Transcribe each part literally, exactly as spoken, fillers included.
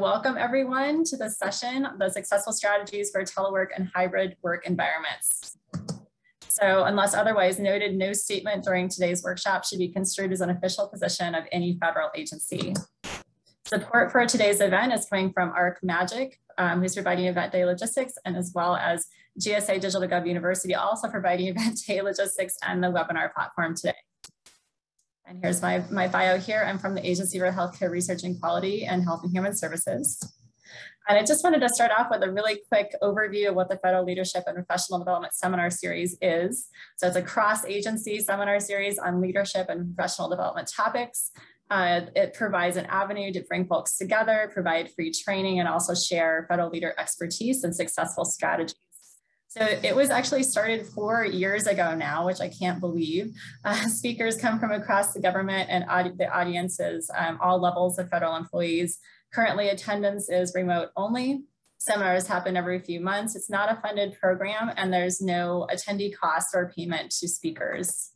Welcome everyone to this session, the successful strategies for telework and hybrid work environments. So unless otherwise noted, no statement during today's workshop should be construed as an official position of any federal agency. Support for today's event is coming from A H R Q MAGIC, um, who's providing event day logistics, and as well as G S A DigitalGov University, also providing event day logistics and the webinar platform today. And here's my, my bio here. I'm from the Agency for Healthcare Research and Quality and Health and Human Services. And I just wanted to start off with a really quick overview of what the Federal Leadership and Professional Development Seminar Series is. So it's a cross-agency seminar series on leadership and professional development topics. Uh, it provides an avenue to bring folks together, provide free training, and also share federal leader expertise and successful strategies. So it was actually started four years ago now, which I can't believe. Uh, speakers come from across the government and aud the audiences, um, all levels of federal employees. Currently, attendance is remote only. Seminars happen every few months. It's not a funded program, and there's no attendee cost or payment to speakers.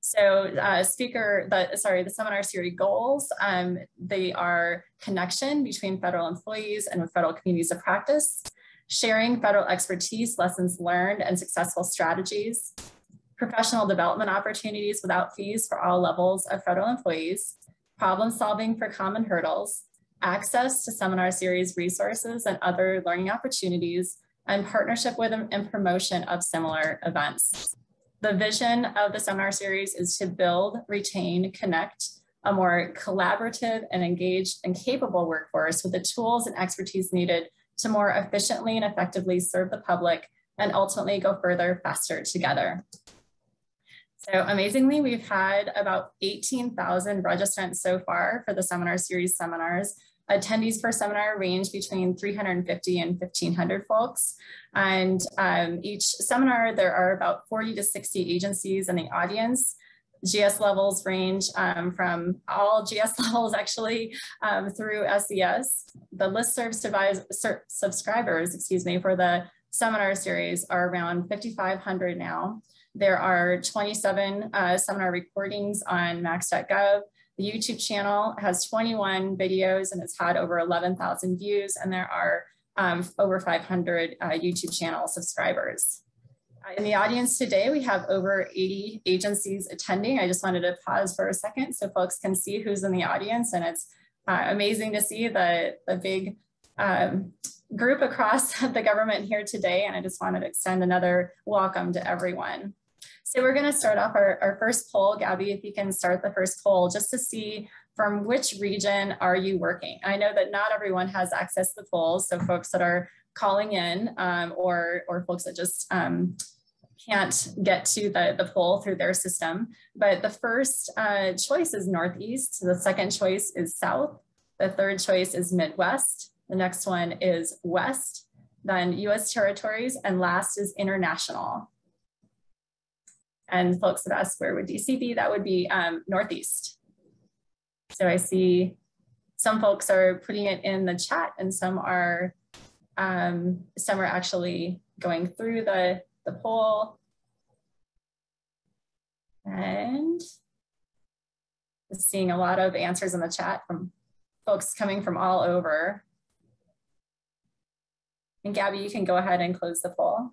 So uh, speaker, the, sorry, the seminar series goals, um, they are connection between federal employees and with federal communities of practice, sharing federal expertise, lessons learned, and successful strategies, professional development opportunities without fees for all levels of federal employees, problem solving for common hurdles, access to seminar series resources and other learning opportunities, and partnership with and promotion of similar events. The vision of the seminar series is to build, retain, connect a more collaborative and engaged and capable workforce with the tools and expertise needed to more efficiently and effectively serve the public and ultimately go further, faster together. So amazingly, we've had about eighteen thousand registrants so far for the seminar series seminars. Attendees per seminar range between three hundred fifty and fifteen hundred folks. And um, each seminar, there are about forty to sixty agencies in the audience. G S levels range um, from all G S levels actually um, through S E S. The listserv subscribers, excuse me, for the seminar series are around fifty-five hundred now. There are twenty-seven uh, seminar recordings on max dot gov. The YouTube channel has twenty-one videos and it's had over eleven thousand views, and there are um, over five hundred uh, YouTube channel subscribers. In the audience today, we have over eighty agencies attending. I just wanted to pause for a second so folks can see who's in the audience, and it's uh, amazing to see the, the big um, group across the government here today, and I just wanted to extend another welcome to everyone. So we're going to start off our, our first poll. Gabby, if you can start the first poll just to see from which region are you working. I know that not everyone has access to the polls, so folks that are calling in um, or, or folks that just um, can't get to the, the poll through their system. But the first uh, choice is Northeast, the second choice is South, the third choice is Midwest, the next one is West, then U S Territories, and last is International. And folks that ask where would D C be, that would be um, Northeast. So I see some folks are putting it in the chat, and some are, um, some are actually going through the the poll. And just seeing a lot of answers in the chat from folks coming from all over. And Gabby, you can go ahead and close the poll.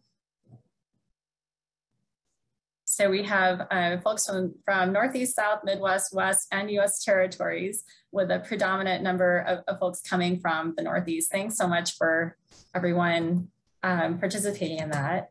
So we have uh, folks from, from Northeast, South, Midwest, West, and U S Territories, with a predominant number of, of folks coming from the Northeast. Thanks so much for everyone um, participating in that.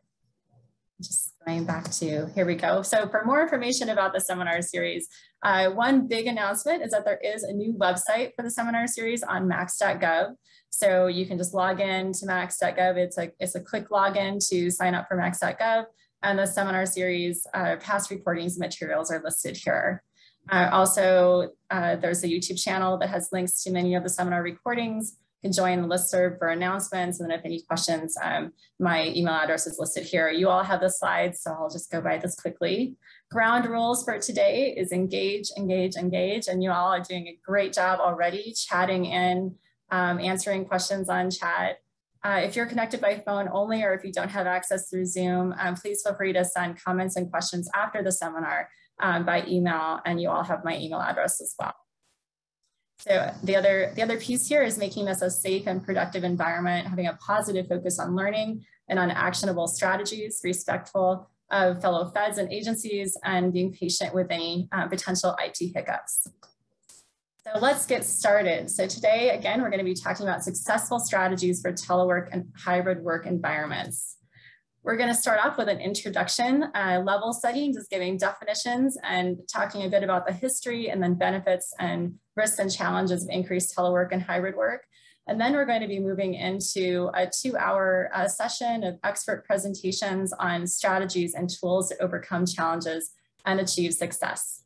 Just going back to, here we go. So for more information about the seminar series, uh, one big announcement is that there is a new website for the seminar series on max dot gov. So you can just log in to max dot gov. It's a, it's a quick login to sign up for max dot gov, and the seminar series uh, past recordings materials are listed here. Uh, also, uh, there's a YouTube channel that has links to many of the seminar recordings. You can join the listserv for announcements, and then if any questions, um, my email address is listed here. You all have the slides, so I'll just go by this quickly. Ground rules for today is engage, engage, engage, and you all are doing a great job already chatting in, um, answering questions on chat. Uh, if you're connected by phone only, or if you don't have access through Zoom, um, please feel free to send comments and questions after the seminar um, by email, and you all have my email address as well. So the other, the other piece here is making this a safe and productive environment, having a positive focus on learning and on actionable strategies, respectful of fellow feds and agencies, and being patient with any uh, potential I T hiccups. So let's get started. So today, again, we're going to be talking about successful strategies for telework and hybrid work environments. We're going to start off with an introduction, uh, level setting, just giving definitions and talking a bit about the history and then benefits and risks and challenges of increased telework and hybrid work. And then we're going to be moving into a two-hour uh, session of expert presentations on strategies and tools to overcome challenges and achieve success.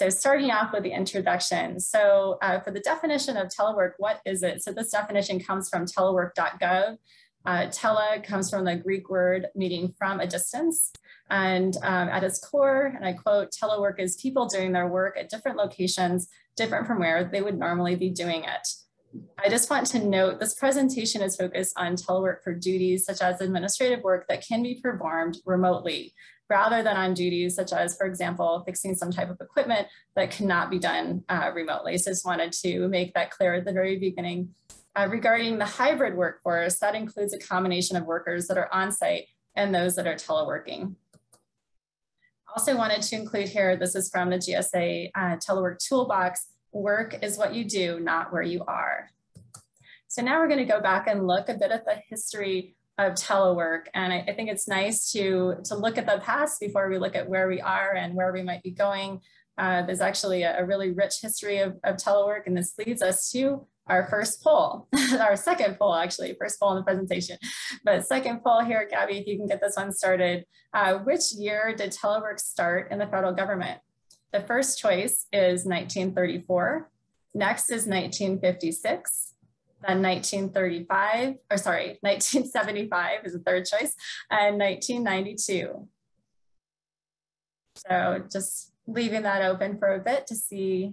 So starting off with the introduction. So uh, for the definition of telework, what is it? So this definition comes from telework dot gov. Uh, tele comes from the Greek word meaning from a distance, and um, at its core, and I quote, telework is people doing their work at different locations, different from where they would normally be doing it. I just want to note this presentation is focused on telework for duties such as administrative work that can be performed remotely, rather than on duties such as, for example, fixing some type of equipment that cannot be done uh, remotely. So just wanted to make that clear at the very beginning. Uh, regarding the hybrid workforce, that includes a combination of workers that are on-site and those that are teleworking. Also wanted to include here, this is from the G S A uh, Telework Toolbox, work is what you do, not where you are. So now we're going to go back and look a bit at the history of telework, and I, I think it's nice to, to look at the past before we look at where we are and where we might be going. Uh, there's actually a, a really rich history of, of telework, and this leads us to our first poll, our second poll actually, first poll in the presentation, but second poll here, Gabby, if you can get this one started. Uh, which year did telework start in the federal government? The first choice is nineteen thirty-four, next is nineteen fifty-six, then nineteen thirty-five, or sorry, nineteen seventy-five is the third choice, and nineteen ninety-two. So just leaving that open for a bit to see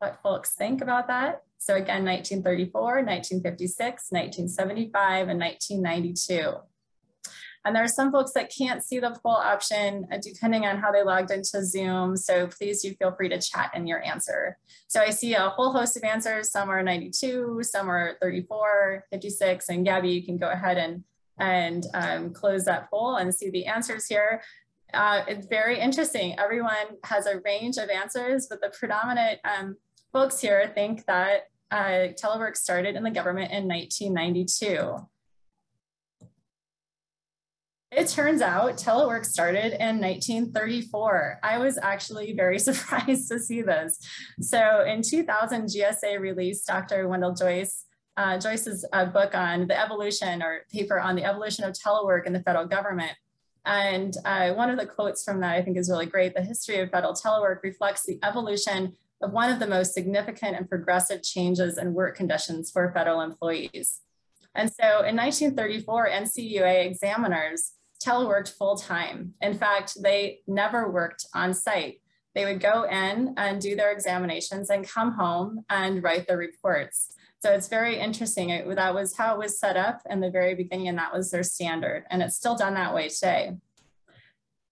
what folks think about that. So again, nineteen thirty-four, nineteen fifty-six, nineteen seventy-five, and nineteen ninety-two. And there are some folks that can't see the poll option uh, depending on how they logged into Zoom. So please do feel free to chat in your answer. So I see a whole host of answers. Some are ninety-two, some are thirty-four, fifty-six, and Gabby, you can go ahead and, and um, close that poll and see the answers here. Uh, it's very interesting. Everyone has a range of answers, but the predominant um, folks here think that uh, telework started in the government in nineteen ninety-two. It turns out telework started in nineteen thirty-four. I was actually very surprised to see this. So in two thousand, G S A released Doctor Wendell Joyce, uh, Joyce's uh, book on the evolution, or paper on the evolution of telework in the federal government. And uh, one of the quotes from that I think is really great. The history of federal telework reflects the evolution of one of the most significant and progressive changes in work conditions for federal employees. And so in nineteen thirty-four, N C U A examiners teleworked full-time. In fact, they never worked on site. They would go in and do their examinations and come home and write their reports. So it's very interesting. It, that was how it was set up in the very beginning, and that was their standard. And it's still done that way today.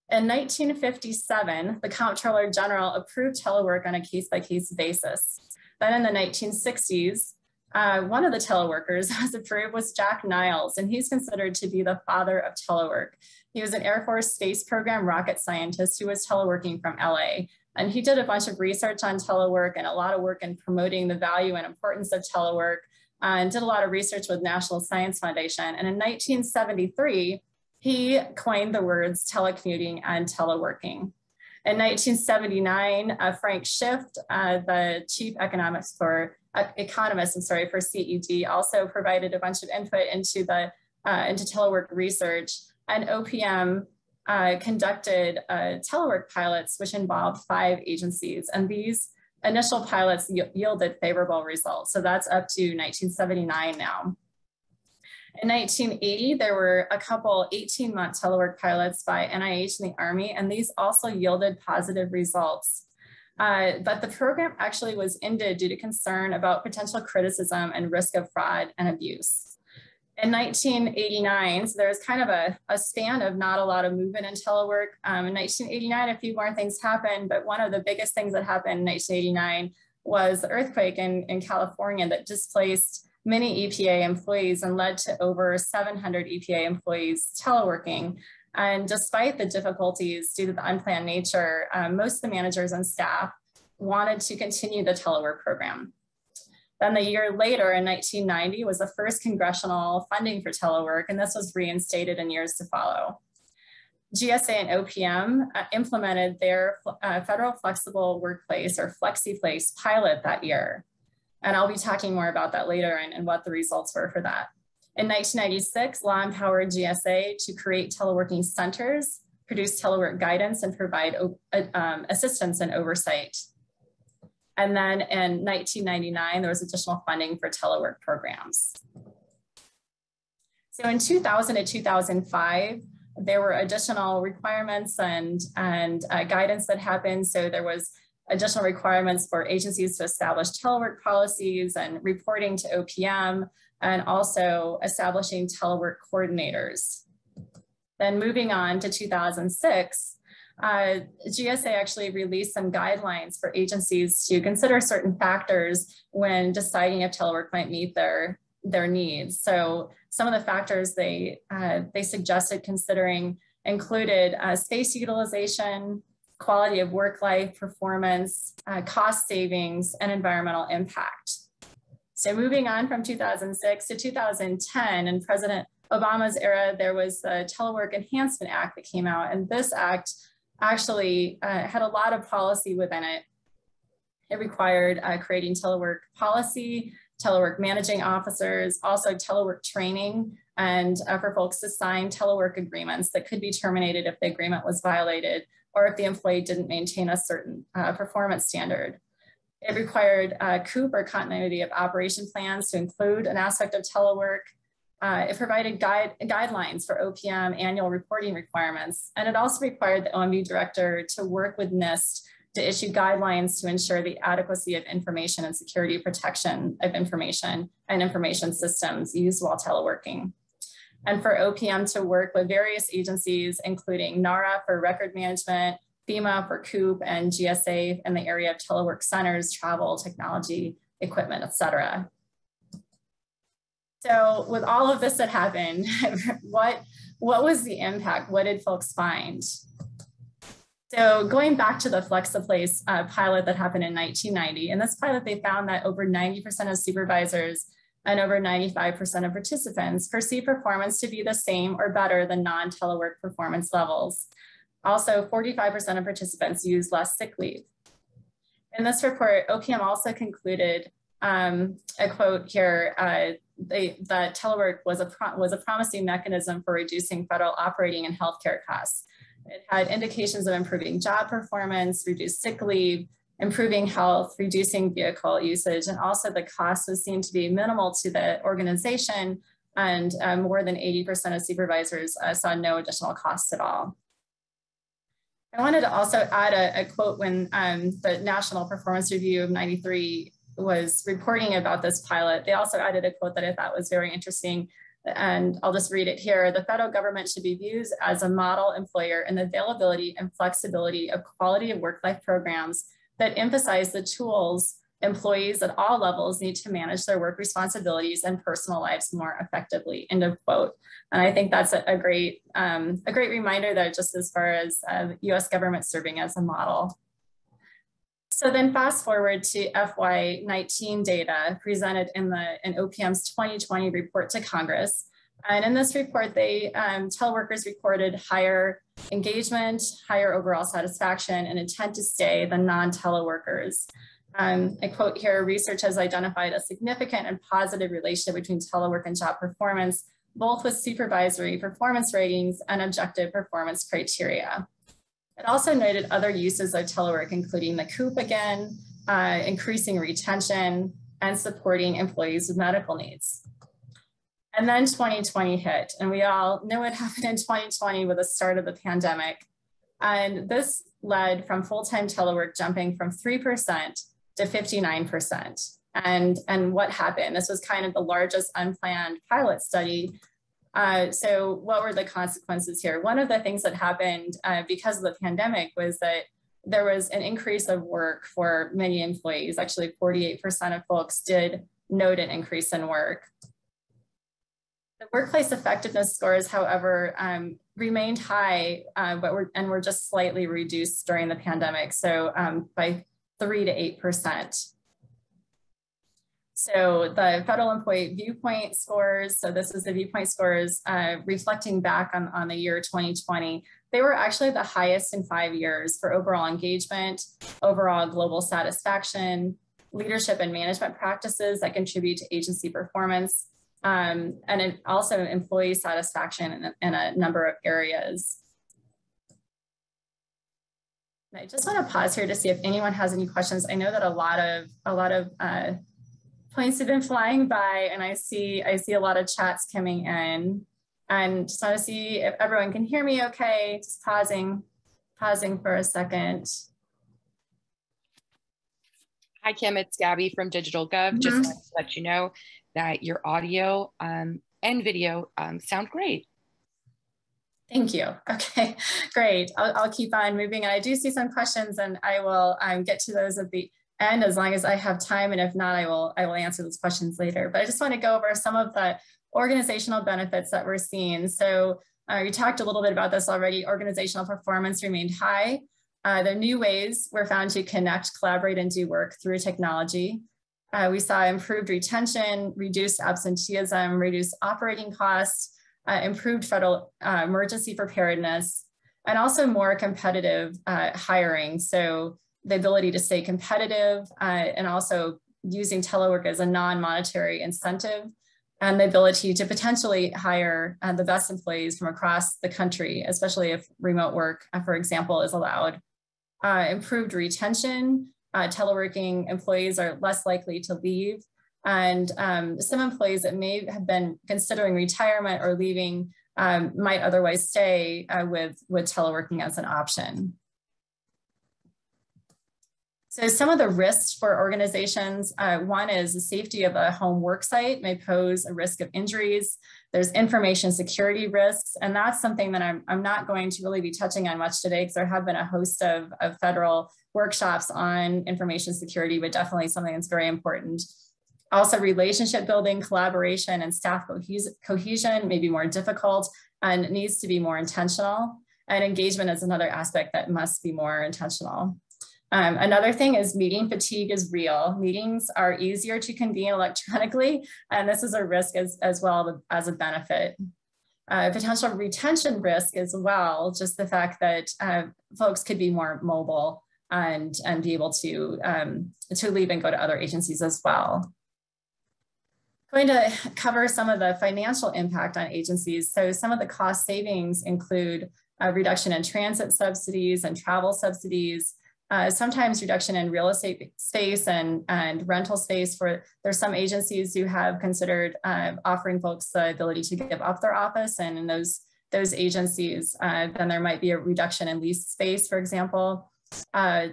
In nineteen fifty-seven, the Comptroller General approved telework on a case-by-case basis. Then in the nineteen sixties, uh, one of the teleworkers that was approved was Jack Niles, and he's considered to be the father of telework. He was an Air Force Space Program rocket scientist who was teleworking from L A. And he did a bunch of research on telework and a lot of work in promoting the value and importance of telework, uh, and did a lot of research with National Science Foundation. And in nineteen seventy-three, he coined the words telecommuting and teleworking. In nineteen seventy-nine, uh, Frank Schiff, uh, the chief economics for, uh, economist, I'm sorry, for C E D, also provided a bunch of input into, the, uh, into telework research, and O P M Uh, conducted uh, telework pilots, which involved five agencies. And these initial pilots yielded favorable results. So that's up to nineteen seventy-nine now. In nineteen eighty, there were a couple eighteen-month telework pilots by N I H and the Army, and these also yielded positive results. Uh, but the program actually was ended due to concern about potential criticism and risk of fraud and abuse. in nineteen eighty-nine, so there was kind of a, a span of not a lot of movement in telework. Um, in nineteen eighty-nine, a few more things happened, but one of the biggest things that happened in nineteen eighty-nine was the earthquake in, in California that displaced many E P A employees and led to over seven hundred E P A employees teleworking. And despite the difficulties due to the unplanned nature, um, most of the managers and staff wanted to continue the telework program. Then the year later in nineteen ninety was the first congressional funding for telework, and this was reinstated in years to follow. G S A and O P M uh, implemented their uh, Federal Flexible Workplace or FlexiPlace pilot that year. And I'll be talking more about that later and, and what the results were for that. In nineteen ninety-six, law empowered G S A to create teleworking centers, produce telework guidance, and provide um, assistance and oversight. And then in nineteen ninety-nine, there was additional funding for telework programs. So in two thousand to two thousand five, there were additional requirements and, and uh, guidance that happened. So there was additional requirements for agencies to establish telework policies and reporting to O P M, and also establishing telework coordinators. Then moving on to two thousand six, Uh, G S A actually released some guidelines for agencies to consider certain factors when deciding if telework might meet their, their needs. So some of the factors they, uh, they suggested considering included uh, space utilization, quality of work life, performance, uh, cost savings, and environmental impact. So moving on from two thousand six to two thousand ten, in President Obama's era, there was the Telework Enhancement Act that came out, and this act actually uh, had a lot of policy within it. It required uh, creating telework policy, telework managing officers, also telework training, and uh, for folks to sign telework agreements that could be terminated if the agreement was violated or if the employee didn't maintain a certain uh, performance standard. It required uh, COOP or continuity of operation plans to include an aspect of telework. Uh, it provided guide, guidelines for O P M annual reporting requirements, and it also required the O M B director to work with NIST to issue guidelines to ensure the adequacy of information and security protection of information and information systems used while teleworking. And for O P M to work with various agencies, including NARA for record management, FEMA for COOP, and G S A in the area of telework centers, travel, technology, equipment, et cetera. So with all of this that happened, what, what was the impact? What did folks find? So going back to the FlexiPlace uh, pilot that happened in nineteen ninety, in this pilot, they found that over ninety percent of supervisors and over ninety-five percent of participants perceive performance to be the same or better than non-telework performance levels. Also, forty-five percent of participants use less sick leave. In this report, O P M also concluded um, a quote here, uh, They, the telework was a, pro was a promising mechanism for reducing federal operating and healthcare costs. It had indications of improving job performance, reduced sick leave, improving health, reducing vehicle usage, and also the cost was seen to be minimal to the organization, and uh, more than eighty percent of supervisors uh, saw no additional costs at all. I wanted to also add a, a quote when um, the National Performance Review of ninety-three was reporting about this pilot. They also added a quote that I thought was very interesting, and I'll just read it here. "The federal government should be viewed as a model employer in the availability and flexibility of quality of work-life programs that emphasize the tools employees at all levels need to manage their work responsibilities and personal lives more effectively," end of quote. And I think that's a, a, great, um, a great reminder though, just as far as uh, U S government serving as a model. So then fast forward to F Y nineteen data presented in, the, in O P M's twenty twenty report to Congress. And in this report, they, um, teleworkers recorded higher engagement, higher overall satisfaction, and intent to stay than non-teleworkers. Um, I quote here, "Research has identified a significant and positive relationship between telework and job performance, both with supervisory performance ratings and objective performance criteria." It also noted other uses of telework, including the COOP again, uh, increasing retention, and supporting employees with medical needs. And then twenty twenty hit, and we all know what happened in twenty twenty with the start of the pandemic. And this led from full-time telework jumping from three percent to fifty-nine percent. and, and what happened. This was kind of the largest unplanned pilot study. Uh, so what were the consequences here? One of the things that happened uh, because of the pandemic was that there was an increase of work for many employees. Actually, forty-eight percent of folks did note an increase in work. The workplace effectiveness scores, however, um, remained high, uh, but were, and were just slightly reduced during the pandemic, so um, by three to eight percent. So the federal employee viewpoint scores, so this is the viewpoint scores uh, reflecting back on, on the year twenty twenty, they were actually the highest in five years for overall engagement, overall global satisfaction, leadership and management practices that contribute to agency performance, um, and it also employee satisfaction in a, in a number of areas. And I just want to pause here to see if anyone has any questions. I know that a lot of, a lot of, uh, points have been flying by, and I see I see a lot of chats coming in, and just want to see if everyone can hear me okay. Just pausing, pausing for a second. Hi Kim, it's Gabby from DigitalGov. Mm-hmm. Just wanted to let you know that your audio um, and video um, sound great. Thank you. Okay, great. I'll, I'll keep on moving, and I do see some questions, and I will um, get to those at the. And as long as I have time, and if not, I will, I will answer those questions later. But I just want to go over some of the organizational benefits that we're seeing. So uh, you talked a little bit about this already. Organizational performance remained high. Uh, the new ways were found to connect, collaborate, and do work through technology. Uh, we saw improved retention, reduced absenteeism, reduced operating costs, uh, improved federal uh, emergency preparedness, and also more competitive uh, hiring. So the ability to stay competitive uh, and also using telework as a non-monetary incentive, and the ability to potentially hire uh, the best employees from across the country, especially if remote work, uh, for example, is allowed. Uh, improved retention, uh, teleworking employees are less likely to leave, and um, some employees that may have been considering retirement or leaving um, might otherwise stay uh, with, with teleworking as an option. So some of the risks for organizations, uh, one is the safety of a home work site may pose a risk of injuries. There's information security risks, and that's something that I'm, I'm not going to really be touching on much today, because there have been a host of, of federal workshops on information security, but definitely something that's very important. Also, relationship building, collaboration, and staff cohesion may be more difficult and needs to be more intentional. And engagement is another aspect that must be more intentional. Um, another thing is meeting fatigue is real. Meetings are easier to convene electronically, and this is a risk as, as well as a benefit. Uh, potential retention risk as well, just the fact that uh, folks could be more mobile and, and be able to, um, to leave and go to other agencies as well. I'm going to cover some of the financial impact on agencies. So some of the cost savings include a reduction in transit subsidies and travel subsidies. Uh, sometimes reduction in real estate space and, and rental space for, there's some agencies who have considered uh, offering folks the ability to give up their office, and in those, those agencies, uh, then there might be a reduction in lease space, for example. Uh,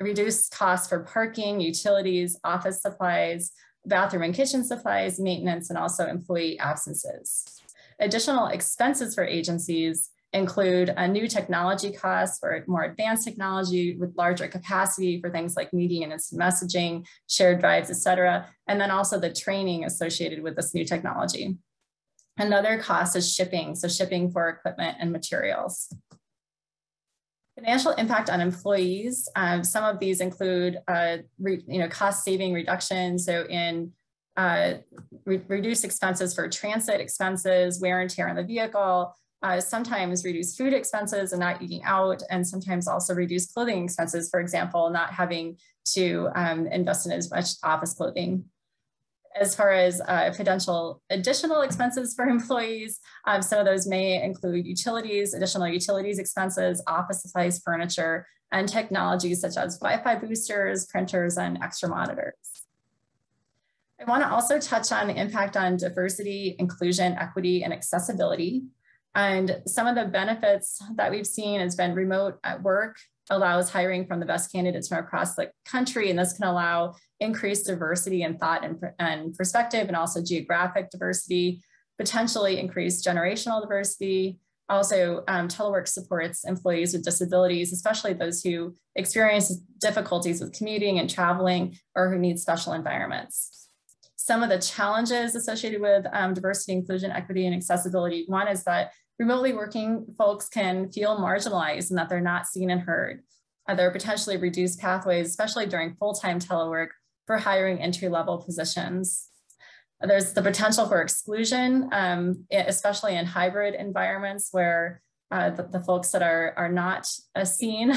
reduced costs for parking, utilities, office supplies, bathroom and kitchen supplies, maintenance, and also employee absences. Additional expenses for agencies include a new technology cost for more advanced technology with larger capacity for things like meeting and instant messaging, shared drives, et cetera, and then also the training associated with this new technology. Another cost is shipping, so shipping for equipment and materials. Financial impact on employees. Um, some of these include uh, re, you know, cost saving reduction, so in uh, re reduced expenses for transit expenses, wear and tear on the vehicle, Uh, sometimes reduce food expenses and not eating out, and sometimes also reduce clothing expenses, for example, not having to um, invest in as much office clothing. As far as uh, potential additional expenses for employees, um, some of those may include utilities, additional utilities expenses, office supplies, furniture, and technologies such as Wi-Fi boosters, printers, and extra monitors. I want to also touch on the impact on diversity, inclusion, equity, and accessibility. And some of the benefits that we've seen has been remote at work, allows hiring from the best candidates from across the country, and this can allow increased diversity in thought and, and perspective, and also geographic diversity, potentially increased generational diversity. Also, um, telework supports employees with disabilities, especially those who experience difficulties with commuting and traveling, or who need special environments. Some of the challenges associated with um, diversity, inclusion, equity, and accessibility. One is that remotely working folks can feel marginalized and that they're not seen and heard. Uh, there are potentially reduced pathways, especially during full-time telework, for hiring entry-level positions. There's the potential for exclusion, um, especially in hybrid environments where uh, the, the folks that are, are not uh, seen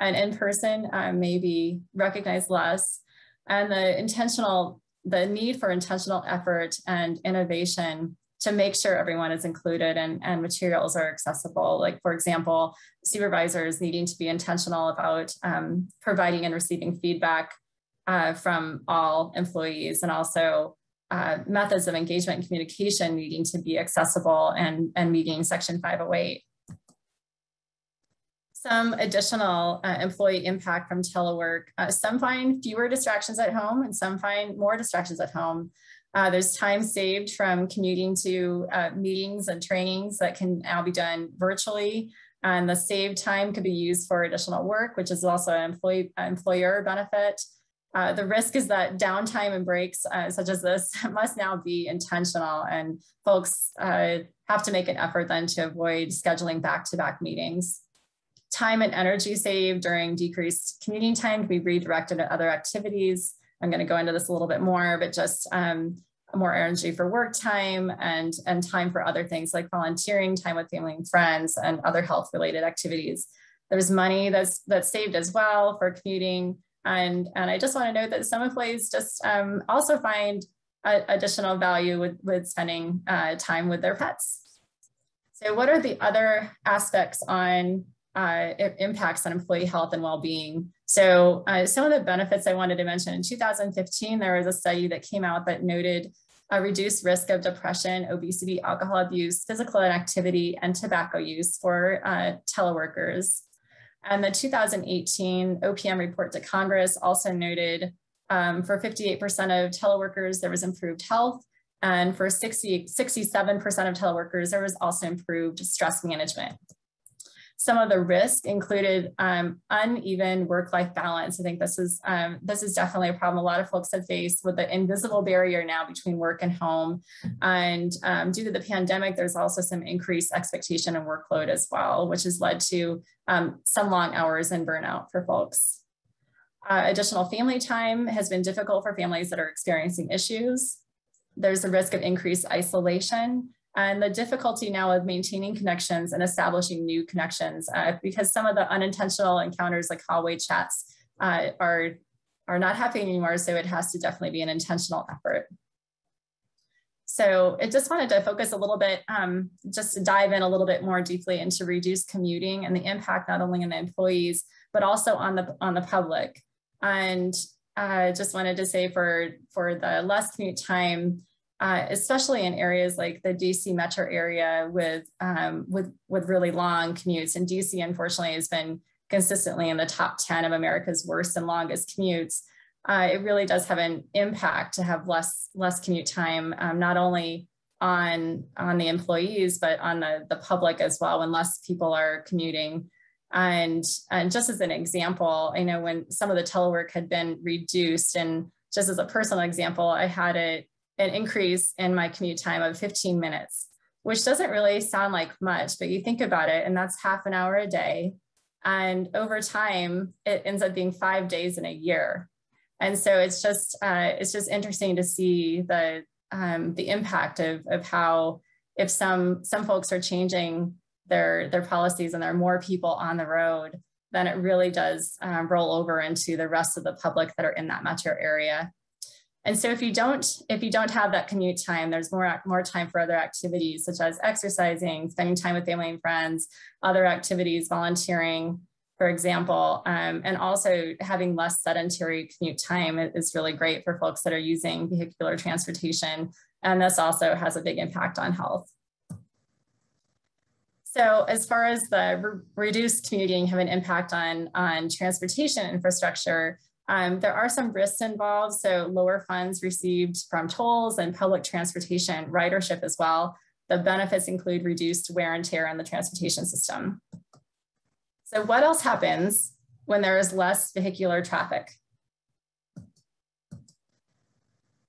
and in person uh, may be recognized less. And the intentional, the need for intentional effort and innovation to make sure everyone is included and, and materials are accessible. Like, for example, supervisors needing to be intentional about um, providing and receiving feedback uh, from all employees, and also Uh, methods of engagement and communication needing to be accessible and, and meeting Section five oh eight. Some additional uh, employee impact from telework. Uh, some find fewer distractions at home, and some find more distractions at home. Uh, there's time saved from commuting to uh, meetings and trainings that can now be done virtually. And the saved time could be used for additional work, which is also an employee, uh, employer benefit. Uh, the risk is that downtime and breaks uh, such as this must now be intentional, and folks uh, have to make an effort then to avoid scheduling back-to-back meetings. Time and energy saved during decreased commuting time to be redirected to other activities. I'm going to go into this a little bit more, but just um, more energy for work time and, and time for other things like volunteering, time with family and friends, and other health-related activities. There's money that's, that's saved as well for commuting. And, and I just want to note that some employees just um, also find a, additional value with, with spending uh, time with their pets. So what are the other aspects on uh, impacts on employee health and well-being? So uh, some of the benefits I wanted to mention: in two thousand fifteen, there was a study that came out that noted a reduced risk of depression, obesity, alcohol abuse, physical inactivity, and tobacco use for uh, teleworkers. And the two thousand eighteen O P M report to Congress also noted um, for fifty-eight percent of teleworkers, there was improved health. And for sixty-seven percent of teleworkers, there was also improved stress management. Some of the risk included um, uneven work-life balance. I think this is, um, this is definitely a problem a lot of folks have faced with the invisible barrier now between work and home. And um, due to the pandemic, there's also some increased expectation and workload as well, which has led to um, some long hours and burnout for folks. Uh, additional family time has been difficult for families that are experiencing issues. There's a risk of increased isolation, and the difficulty now of maintaining connections and establishing new connections, uh, because some of the unintentional encounters like hallway chats uh, are, are not happening anymore, so it has to definitely be an intentional effort. So I just wanted to focus a little bit, um, just to dive in a little bit more deeply into reduced commuting and the impact not only on the employees, but also on the, on the public. And I uh, just wanted to say for, for the less commute time, Uh, especially in areas like the D C metro area with, um, with, with really long commutes. And D C, unfortunately, has been consistently in the top ten of America's worst and longest commutes. Uh, it really does have an impact to have less, less commute time, um, not only on, on the employees, but on the, the public as well, when less people are commuting. And, and just as an example, I know when some of the telework had been reduced, and just as a personal example, I had a an increase in my commute time of fifteen minutes, which doesn't really sound like much, but you think about it, and that's half an hour a day. And over time, it ends up being five days in a year. And so it's just, uh, it's just interesting to see the, um, the impact of, of how, if some, some folks are changing their, their policies and there are more people on the road, then it really does uh, roll over into the rest of the public that are in that metro area. And so if you don't, if you don't have that commute time, there's more, more time for other activities such as exercising, spending time with family and friends, other activities, volunteering, for example, um, and also having less sedentary commute time is really great for folks that are using vehicular transportation. And this also has a big impact on health. So as far as the re reduced commuting having an impact on, on transportation infrastructure, um, there are some risks involved. So lower funds received from tolls and public transportation ridership as well. The benefits include reduced wear and tear on the transportation system. So what else happens when there is less vehicular traffic?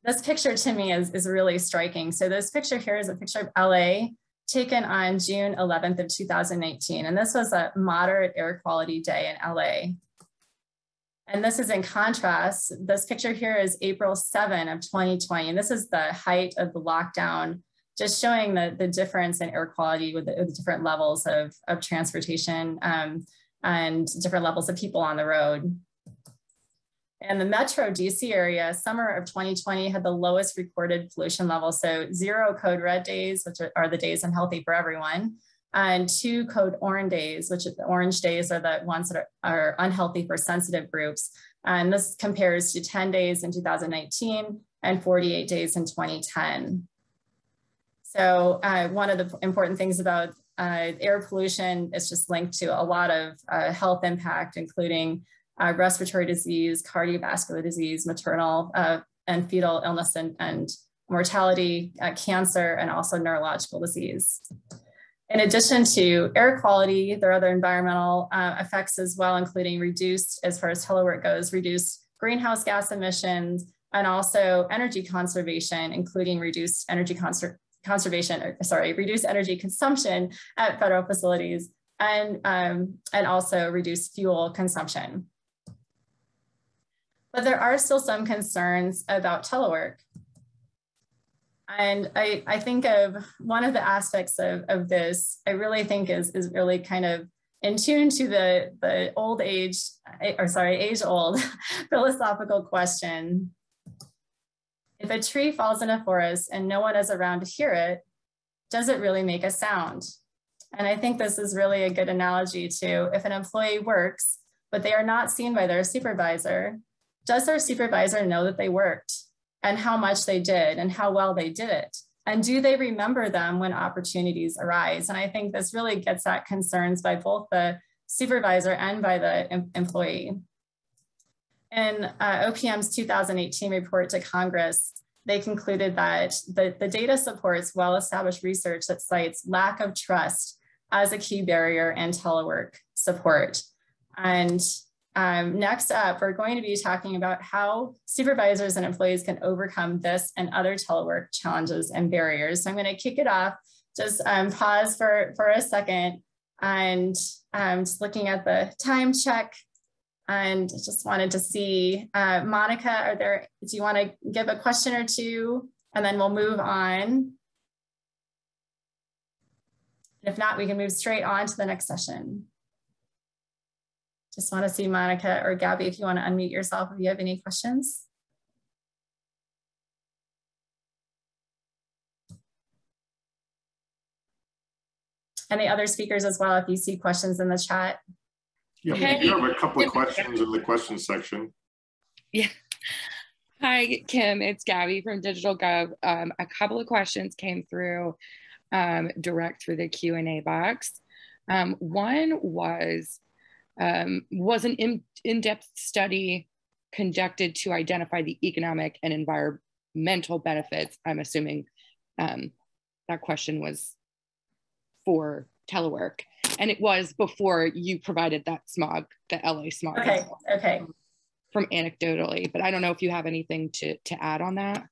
This picture to me is, is really striking. So this picture here is a picture of L A taken on June eleventh of two thousand nineteen. And this was a moderate air quality day in L A. And this is in contrast, this picture here is April seventh of twenty twenty. And this is the height of the lockdown, just showing the, the difference in air quality with the, with the different levels of, of transportation um, and different levels of people on the road. And the Metro D C area, summer of twenty twenty, had the lowest recorded pollution level. So zero code red days, which are the days unhealthy for everyone, and two code orange days, which the orange days are the ones that are, are unhealthy for sensitive groups. And this compares to ten days in two thousand nineteen and forty-eight days in twenty ten. So uh, one of the important things about uh, air pollution is just linked to a lot of uh, health impact, including uh, respiratory disease, cardiovascular disease, maternal uh, and fetal illness and, and mortality, uh, cancer, and also neurological disease. In addition to air quality, there are other environmental uh, effects as well, including reduced, as far as telework goes, reduced greenhouse gas emissions, and also energy conservation, including reduced energy conservation. Conservation, or, sorry, reduce energy consumption at federal facilities, and, um, and also reduce fuel consumption. But there are still some concerns about telework. And I, I think of one of the aspects of, of this, I really think is, is really kind of in tune to the, the old age, or sorry, age old philosophical question. If a tree falls in a forest and no one is around to hear it, does it really make a sound? And I think this is really a good analogy to if an employee works, but they are not seen by their supervisor, does their supervisor know that they worked and how much they did and how well they did it? And do they remember them when opportunities arise? And I think this really gets at concerns by both the supervisor and by the employee. In uh, O P M's two thousand eighteen report to Congress, they concluded that the, the data supports well-established research that cites lack of trust as a key barrier in telework support. And um, next up, we're going to be talking about how supervisors and employees can overcome this and other telework challenges and barriers. So I'm going to kick it off, just um, pause for, for a second, and um, just looking at the time check. And just wanted to see, uh, Monica, are there, do you want to give a question or two, and then we'll move on? If not, we can move straight on to the next session. Just want to see Monica or Gabby, if you want to unmute yourself, if you have any questions. And the other speakers as well, if you see questions in the chat. Yeah, hey. You have a couple of questions in the questions section. Yeah. Hi, Kim. It's Gabby from DigitalGov. Um, a couple of questions came through um, direct through the Q and A box. Um, one was, um, was an in, in-depth study conducted to identify the economic and environmental benefits. I'm assuming um, that question was for telework. And it was before you provided that smog, the L A smog. Okay, okay. From anecdotally, but I don't know if you have anything to, to add on that.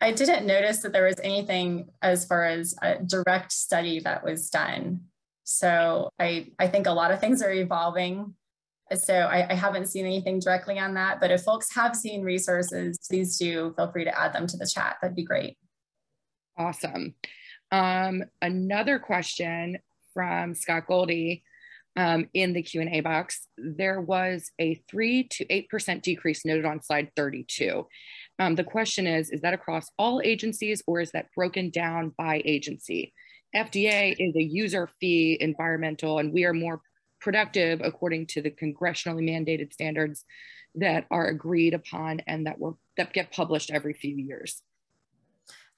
I didn't notice that there was anything as far as a direct study that was done. So I, I think a lot of things are evolving. So I, I haven't seen anything directly on that, but if folks have seen resources, please do feel free to add them to the chat. That'd be great. Awesome. Um, another question from Scott Goldie um, in the Q and A box, there was a three to eight percent decrease noted on slide thirty-two. Um, the question is, is that across all agencies or is that broken down by agency? F D A is a user fee environmental, and we are more productive according to the congressionally mandated standards that are agreed upon and that, were, that get published every few years.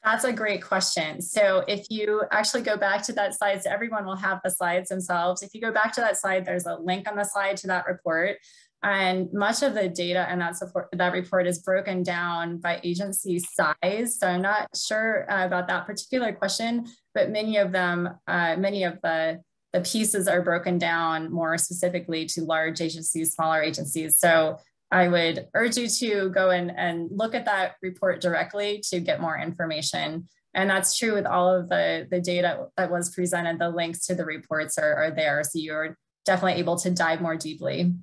That's a great question. So if you actually go back to that slide, so everyone will have the slides themselves. If you go back to that slide, there's a link on the slide to that report. And much of the data in that, support, that report is broken down by agency size. So I'm not sure uh, about that particular question, but many of them, uh, many of the, the pieces are broken down more specifically to large agencies, smaller agencies. So I would urge you to go in and look at that report directly to get more information. And that's true with all of the, the data that was presented. The links to the reports are, are there. So you're definitely able to dive more deeply.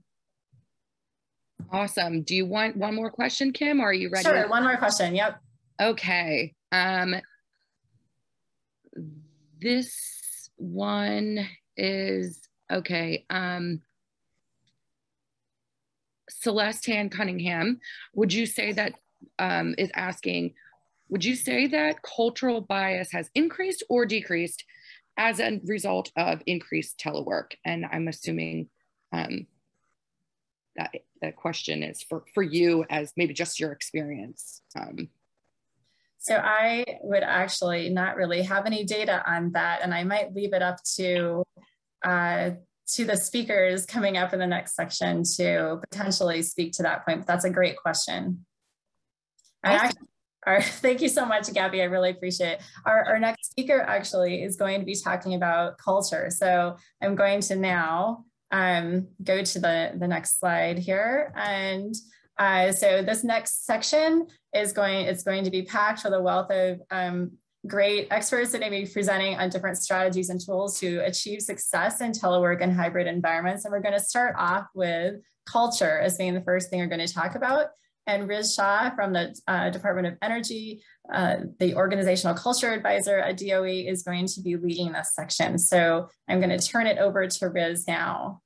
Awesome. Do you want one more question, Kim? Or are you ready? Sure, one more question. Yep. Okay. Um, this one is, okay. Um, Celeste Han Cunningham, would you say that, um, is asking, would you say that cultural bias has increased or decreased as a result of increased telework? And I'm assuming um, that the question is for, for you as maybe just your experience. Um, so I would actually not really have any data on that, and I might leave it up to uh, to the speakers coming up in the next section to potentially speak to that point. But that's a great question. I actually, our, thank you so much, Gabby. I really appreciate it. Our, our next speaker actually is going to be talking about culture. So I'm going to now um, go to the, the next slide here. And uh, so this next section is going, it's going to be packed with a wealth of um, great experts that may be presenting on different strategies and tools to achieve success in telework and hybrid environments. And we're going to start off with culture as being the first thing we're going to talk about. And Riz Shah from the uh, Department of Energy, uh, the Organizational Culture Advisor at D O E, is going to be leading this section. So I'm going to turn it over to Riz now.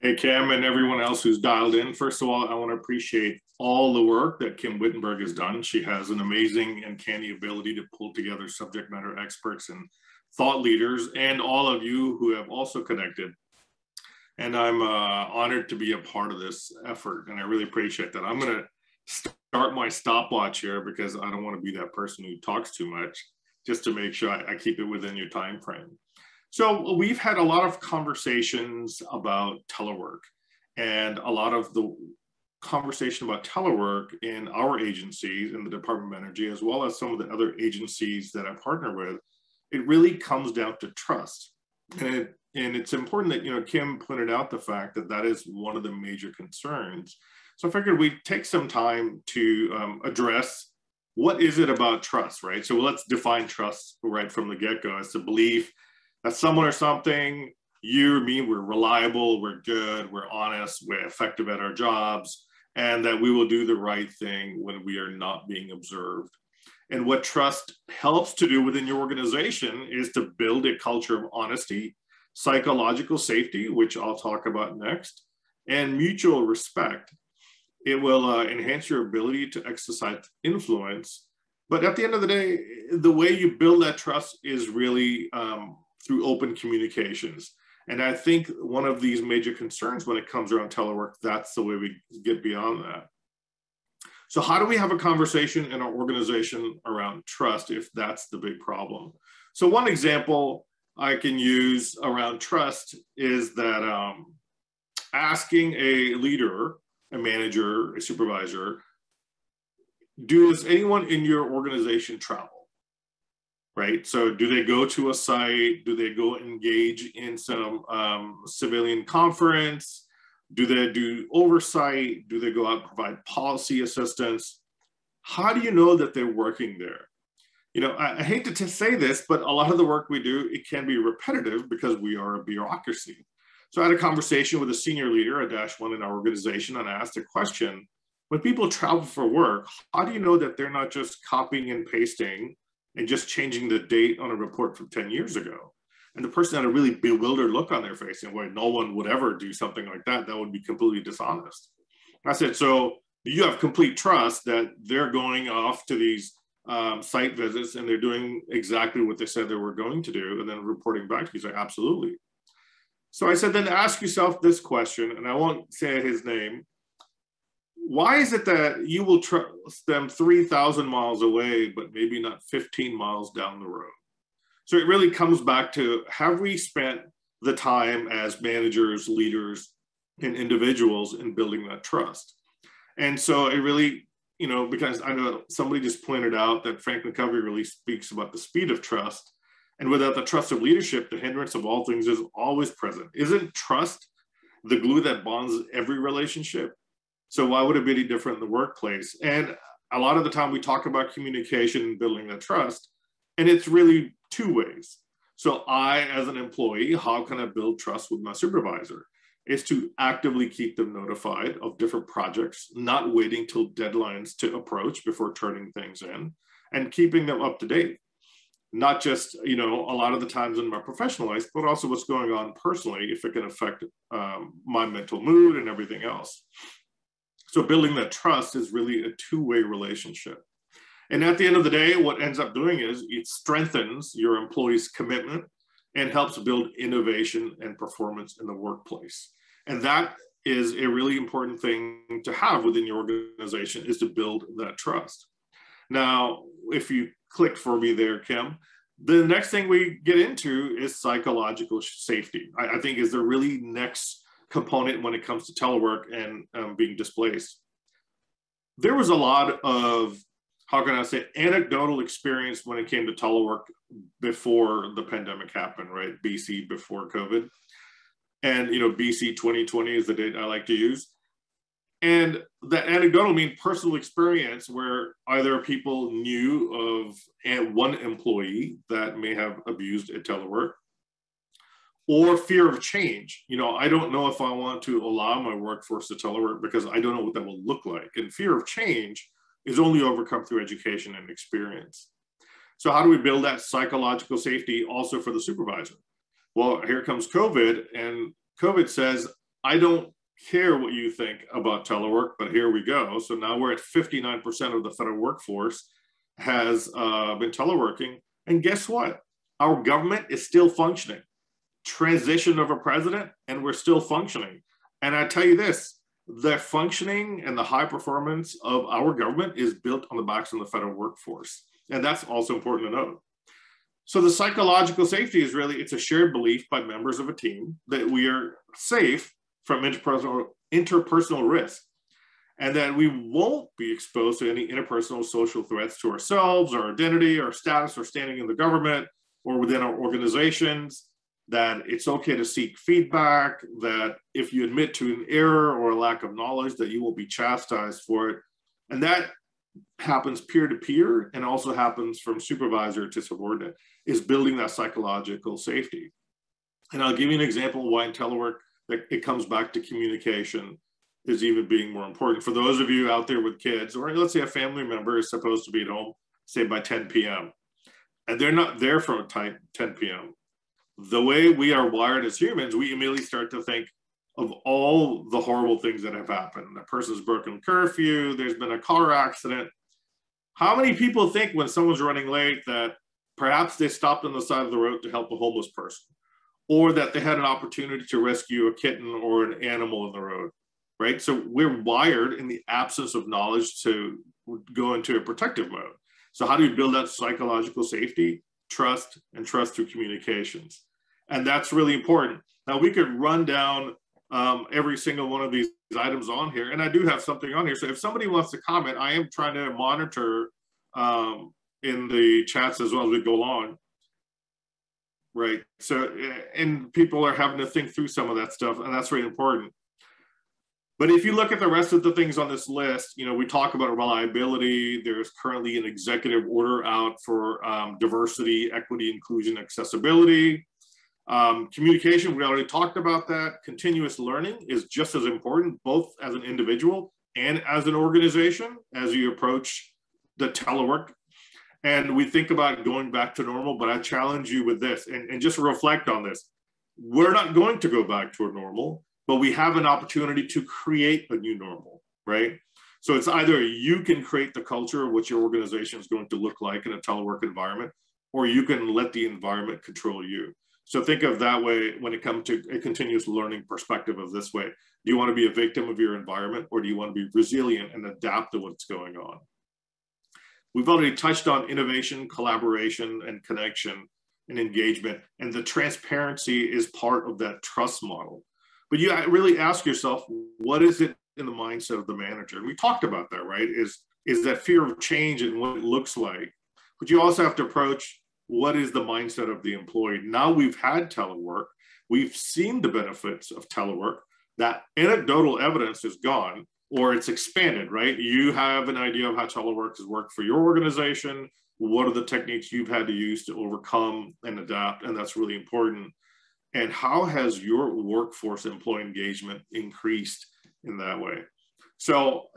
Hey, Kim, and everyone else who's dialed in. First of all, I want to appreciate all the work that Kim Wittenberg has done. She has an amazing and canny ability to pull together subject matter experts and thought leaders, and all of you who have also connected. And I'm uh, honored to be a part of this effort, and I really appreciate that. I'm going to start my stopwatch here because I don't want to be that person who talks too much, just to make sure I, I keep it within your time frame. So we've had a lot of conversations about telework, and a lot of the conversation about telework in our agencies, in the Department of Energy, as well as some of the other agencies that I partner with, it really comes down to trust. And, it, and it's important that, you know, Kim pointed out the fact that that is one of the major concerns. So I figured we'd take some time to um, address what is it about trust, right? So let's define trust right from the get-go as the belief that someone or something, you or me, we're reliable, we're good, we're honest, we're effective at our jobs, and that we will do the right thing when we are not being observed. And what trust helps to do within your organization is to build a culture of honesty, psychological safety, which I'll talk about next, and mutual respect. It will uh, enhance your ability to exercise influence. But at the end of the day, the way you build that trust is really um, through open communications. And I think one of these major concerns when it comes around telework, that's the way we get beyond that. So how do we have a conversation in our organization around trust if that's the big problem? So one example I can use around trust is that um, asking a leader, a manager, a supervisor, does anyone in your organization travel? Right? So do they go to a site? Do they go engage in some um, civilian conference? Do they do oversight? Do they go out and provide policy assistance? How do you know that they're working there? You know, I, I hate to say this, but a lot of the work we do, it can be repetitive because we are a bureaucracy. So I had a conversation with a senior leader at Dash One in our organization, and I asked a question: when people travel for work, how do you know that they're not just copying and pasting and just changing the date on a report from ten years ago? And the person had a really bewildered look on their face, and why no one would ever do something like that. That would be completely dishonest. I said, so you have complete trust that they're going off to these um, site visits and they're doing exactly what they said they were going to do and then reporting back to you? He's like, absolutely. So I said, then ask yourself this question, and I won't say his name. why is it that you will trust them three thousand miles away, but maybe not fifteen miles down the road? So it really comes back to, have we spent the time as managers, leaders, and individuals in building that trust? And so it really, you know, because I know somebody just pointed out that Frank McCovey really speaks about the speed of trust. And without the trust of leadership, the hindrance of all things is always present. Isn't trust the glue that bonds every relationship? So why would it be any different in the workplace? And a lot of the time we talk about communication and building that trust, and it's really two ways. So I, as an employee, how can I build trust with my supervisor? Is to actively keep them notified of different projects, not waiting till deadlines to approach before turning things in, and keeping them up to date. Not just, you know, a lot of the times in my professional life, but also what's going on personally, if it can affect um, my mental mood and everything else. So building that trust is really a two-way relationship. And at the end of the day, what ends up doing is it strengthens your employees' commitment and helps build innovation and performance in the workplace. And that is a really important thing to have within your organization, is to build that trust. Now, if you click for me there, Kim, the next thing we get into is psychological safety. I, I think is the really next component when it comes to telework and um, being displaced. There was a lot of, how can I say, anecdotal experience when it came to telework before the pandemic happened, right? B C, before COVID. And, you know, B C twenty twenty is the date I like to use. And that anecdotal means personal experience where either people knew of and one employee that may have abused a telework, or fear of change. You know, I don't know if I want to allow my workforce to telework because I don't know what that will look like. And fear of change is only overcome through education and experience. So how do we build that psychological safety also for the supervisor? Well, here comes COVID, and COVID says, I don't care what you think about telework, but here we go. So now we're at fifty-nine percent of the federal workforce has uh, been teleworking. And guess what? Our government is still functioning. Transition of a president, and we're still functioning. And I tell you this, the functioning and the high performance of our government is built on the backs of the federal workforce. And that's also important to note. So the psychological safety is really, it's a shared belief by members of a team that we are safe from interpersonal, interpersonal risk, and that we won't be exposed to any interpersonal social threats to ourselves, our identity, our status, or standing in the government, or within our organizations, that it's okay to seek feedback, that if you admit to an error or a lack of knowledge, that you will be chastised for it. And that happens peer-to-peer and also happens from supervisor to subordinate, is building that psychological safety. And I'll give you an example why in telework that it comes back to communication is even being more important. For those of you out there with kids, or let's say a family member is supposed to be at home, say by ten p m, and they're not there from ten p m The way we are wired as humans, we immediately start to think of all the horrible things that have happened. A person's broken curfew, there's been a car accident. How many people think when someone's running late that perhaps they stopped on the side of the road to help a homeless person, or that they had an opportunity to rescue a kitten or an animal in the road, right? So we're wired in the absence of knowledge to go into a protective mode. So how do we build that psychological safety? Trust, and trust through communications. And that's really important. Now we could run down um, every single one of these items on here, and I do have something on here. So if somebody wants to comment, I am trying to monitor um, in the chats as well as we go along, right? So, and people are having to think through some of that stuff, and that's really important. But if you look at the rest of the things on this list, you know, we talk about reliability. There's currently an executive order out for um, diversity, equity, inclusion, accessibility. Um, communication, we already talked about that. Continuous learning is just as important, both as an individual and as an organization, as you approach the telework. And we think about going back to normal, but I challenge you with this, and, and just reflect on this. We're not going to go back to a normal, but we have an opportunity to create a new normal, right? So it's either you can create the culture of what your organization is going to look like in a telework environment, or you can let the environment control you. So think of that way when it comes to a continuous learning perspective of this way. Do you want to be a victim of your environment, or do you want to be resilient and adapt to what's going on? We've already touched on innovation, collaboration, and connection and engagement, and the transparency is part of that trust model. But you really ask yourself, what is it in the mindset of the manager? And we talked about that, right? Is, is that fear of change and what it looks like. But you also have to approach, what is the mindset of the employee? Now we've had telework. We've seen the benefits of telework. That anecdotal evidence is gone, or it's expanded, right? You have an idea of how telework has worked for your organization. What are the techniques you've had to use to overcome and adapt? And that's really important. And how has your workforce employee engagement increased in that way? So,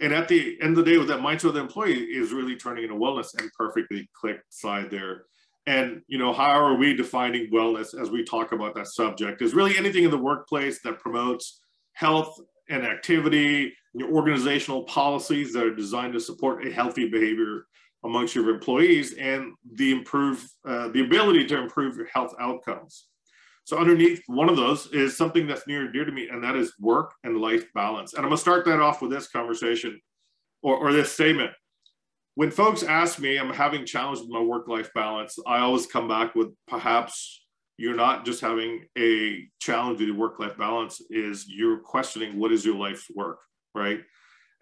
and at the end of the day, with that mindset of the employee is really turning into wellness, and perfectly clicked slide there. And, you know, how are we defining wellness as we talk about that subject? Is really anything in the workplace that promotes health and activity, your organizational policies that are designed to support a healthy behavior amongst your employees, and the improve, uh, the ability to improve your health outcomes. So underneath one of those is something that's near and dear to me, and that is work and life balance. And I'm gonna start that off with this conversation or, or this statement. When folks ask me, I'm having challenges with my work-life balance, I always come back with, perhaps you're not just having a challenge with your work-life balance, is you're questioning what is your life's work, right?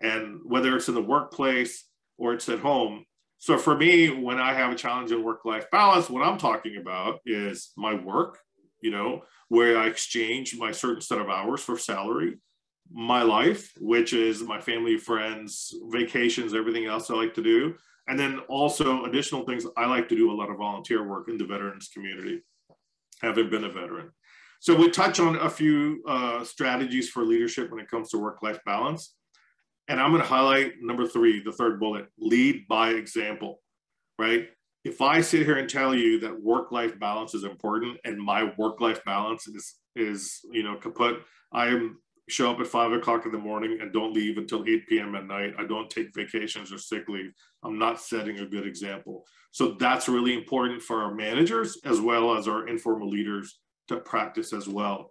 And whether it's in the workplace or it's at home. So for me, when I have a challenge in work-life balance, what I'm talking about is my work, you know, where I exchange my certain set of hours for salary, my life, which is my family, friends, vacations, everything else I like to do. And then also additional things, I like to do a lot of volunteer work in the veterans community, having been a veteran. So we touch on a few uh, strategies for leadership when it comes to work-life balance. And I'm gonna highlight number three, the third bullet, lead by example, right? If I sit here and tell you that work-life balance is important and my work-life balance is, is, you know, kaput, I am, show up at five o'clock in the morning and don't leave until eight p m at night. I don't take vacations or sick leave. I'm not setting a good example. So that's really important for our managers as well as our informal leaders to practice as well.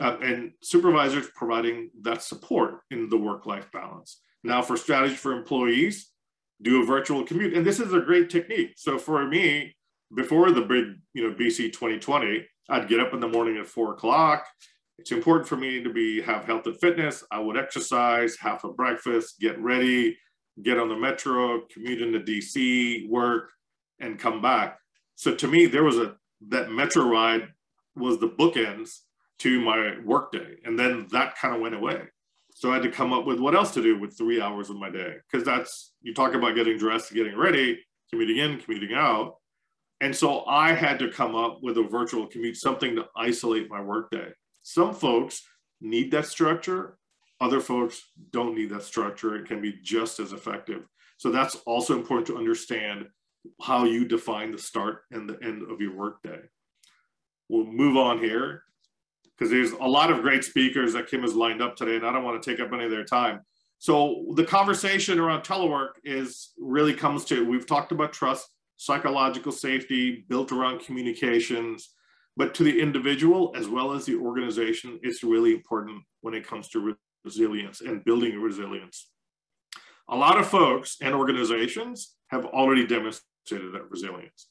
Uh, and supervisors providing that support in the work-life balance. Now for strategy for employees, do a virtual commute. And this is a great technique. So for me, before the big, you know, B C twenty twenty, I'd get up in the morning at four o'clock. It's important for me to be, have health and fitness. I would exercise, have a breakfast, get ready, get on the metro, commute into D C, work, and come back. So to me, there was a, that metro ride was the bookends to my workday. And then that kind of went away. So I had to come up with what else to do with three hours of my day. Because that's, you talk about getting dressed, getting ready, commuting in, commuting out. And so I had to come up with a virtual commute, something to isolate my workday. Some folks need that structure. Other folks don't need that structure. It can be just as effective. So that's also important to understand how you define the start and the end of your workday. We'll move on here, because there's a lot of great speakers that Kim has lined up today, and I don't want to take up any of their time. So the conversation around telework is really comes to, we've talked about trust, psychological safety, built around communications, but to the individual as well as the organization, it's really important when it comes to resilience and building resilience. A lot of folks and organizations have already demonstrated that resilience,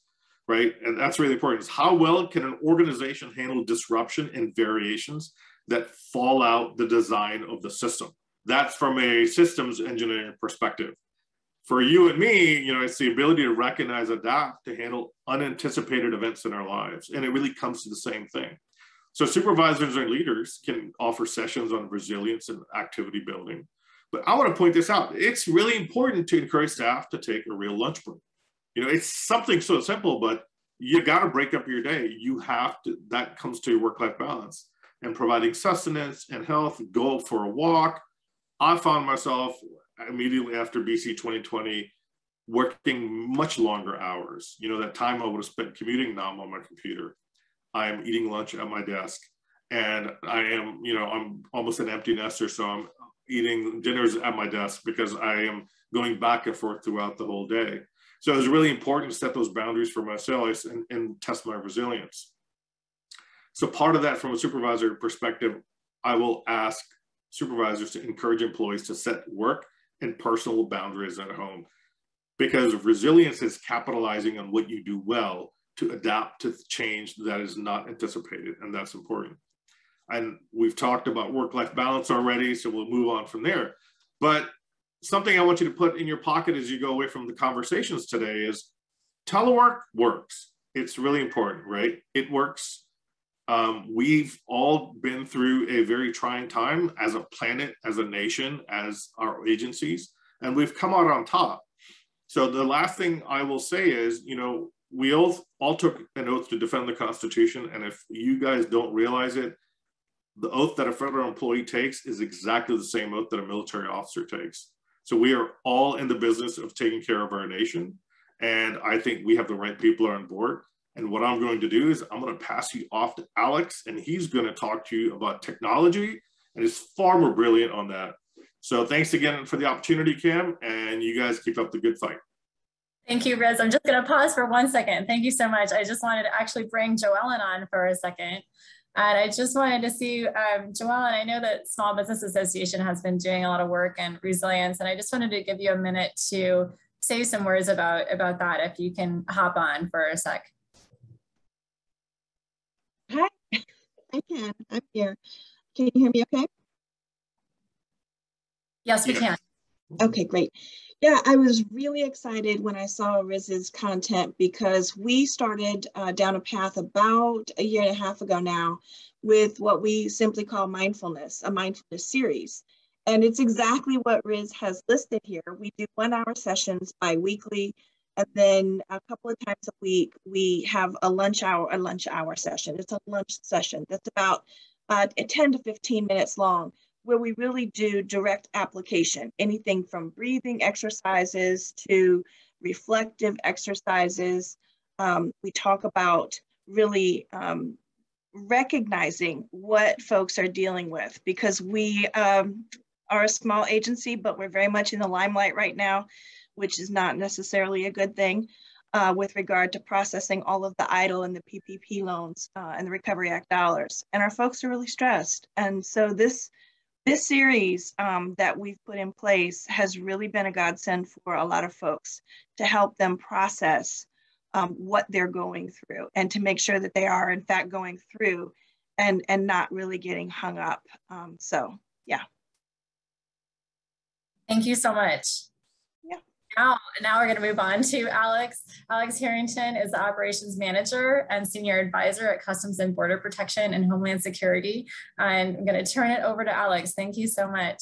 right? And that's really important, is how well can an organization handle disruption and variations that fall out the design of the system? That's from a systems engineering perspective. For you and me, you know, it's the ability to recognize, adapt, to handle unanticipated events in our lives. And it really comes to the same thing. So supervisors and leaders can offer sessions on resilience and activity building. But I want to point this out. It's really important to encourage staff to take a real lunch break. You know, it's something so simple, but you got to break up your day. You have to, that comes to your work-life balance and providing sustenance and health, go for a walk. I found myself immediately after B C twenty twenty working much longer hours. You know, that time I would have spent commuting, now I'm on my computer. I am eating lunch at my desk, and I am, you know, I'm almost an empty nester. So I'm eating dinners at my desk because I am going back and forth throughout the whole day. So it was really important to set those boundaries for myself and, and test my resilience. So part of that, from a supervisor perspective, I will ask supervisors to encourage employees to set work and personal boundaries at home, because resilience is capitalizing on what you do well to adapt to change that is not anticipated, and that's important. And we've talked about work-life balance already, so we'll move on from there. But something I want you to put in your pocket as you go away from the conversations today is telework works. It's really important, right? It works. Um, we've all been through a very trying time as a planet, as a nation, as our agencies, and we've come out on top. So the last thing I will say is, you know, we all, all took an oath to defend the Constitution, and if you guys don't realize it, the oath that a federal employee takes is exactly the same oath that a military officer takes. So we are all in the business of taking care of our nation. And I think we have the right people on board. And what I'm going to do is I'm going to pass you off to Alex, and he's going to talk to you about technology, and he's far more brilliant on that. So thanks again for the opportunity, Cam, and you guys keep up the good fight. Thank you, Riz. I'm just going to pause for one second. Thank you so much. I just wanted to actually bring Joellen on for a second. And I just wanted to see, um, Joellen, I know that Small Business Association has been doing a lot of work and resilience, and I just wanted to give you a minute to say some words about, about that, if you can hop on for a sec. Hi, I can, I'm here. Can you hear me okay? Yes, we can. Okay, great. Yeah, I was really excited when I saw Riz's content, because we started uh, down a path about a year and a half ago now with what we simply call mindfulness, a mindfulness series. And it's exactly what Riz has listed here. We do one hour sessions bi-weekly, and then a couple of times a week, we have a lunch hour, a lunch hour session. It's a lunch session that's about uh, ten to fifteen minutes long, where we really do direct application, anything from breathing exercises to reflective exercises. Um, we talk about really um, recognizing what folks are dealing with, because we um, are a small agency, but we're very much in the limelight right now, which is not necessarily a good thing uh, with regard to processing all of the EIDL and the P P P loans uh, and the Recovery Act dollars. And our folks are really stressed. And so this This series um, that we've put in place has really been a godsend for a lot of folks to help them process um, what they're going through, and to make sure that they are in fact going through and, and not really getting hung up. Um, so, yeah. Thank you so much. Yeah. Now, now we're going to move on to Alex. Alex Harrington is the Operations Manager and Senior Advisor at Customs and Border Protection and Homeland Security. I'm going to turn it over to Alex. Thank you so much.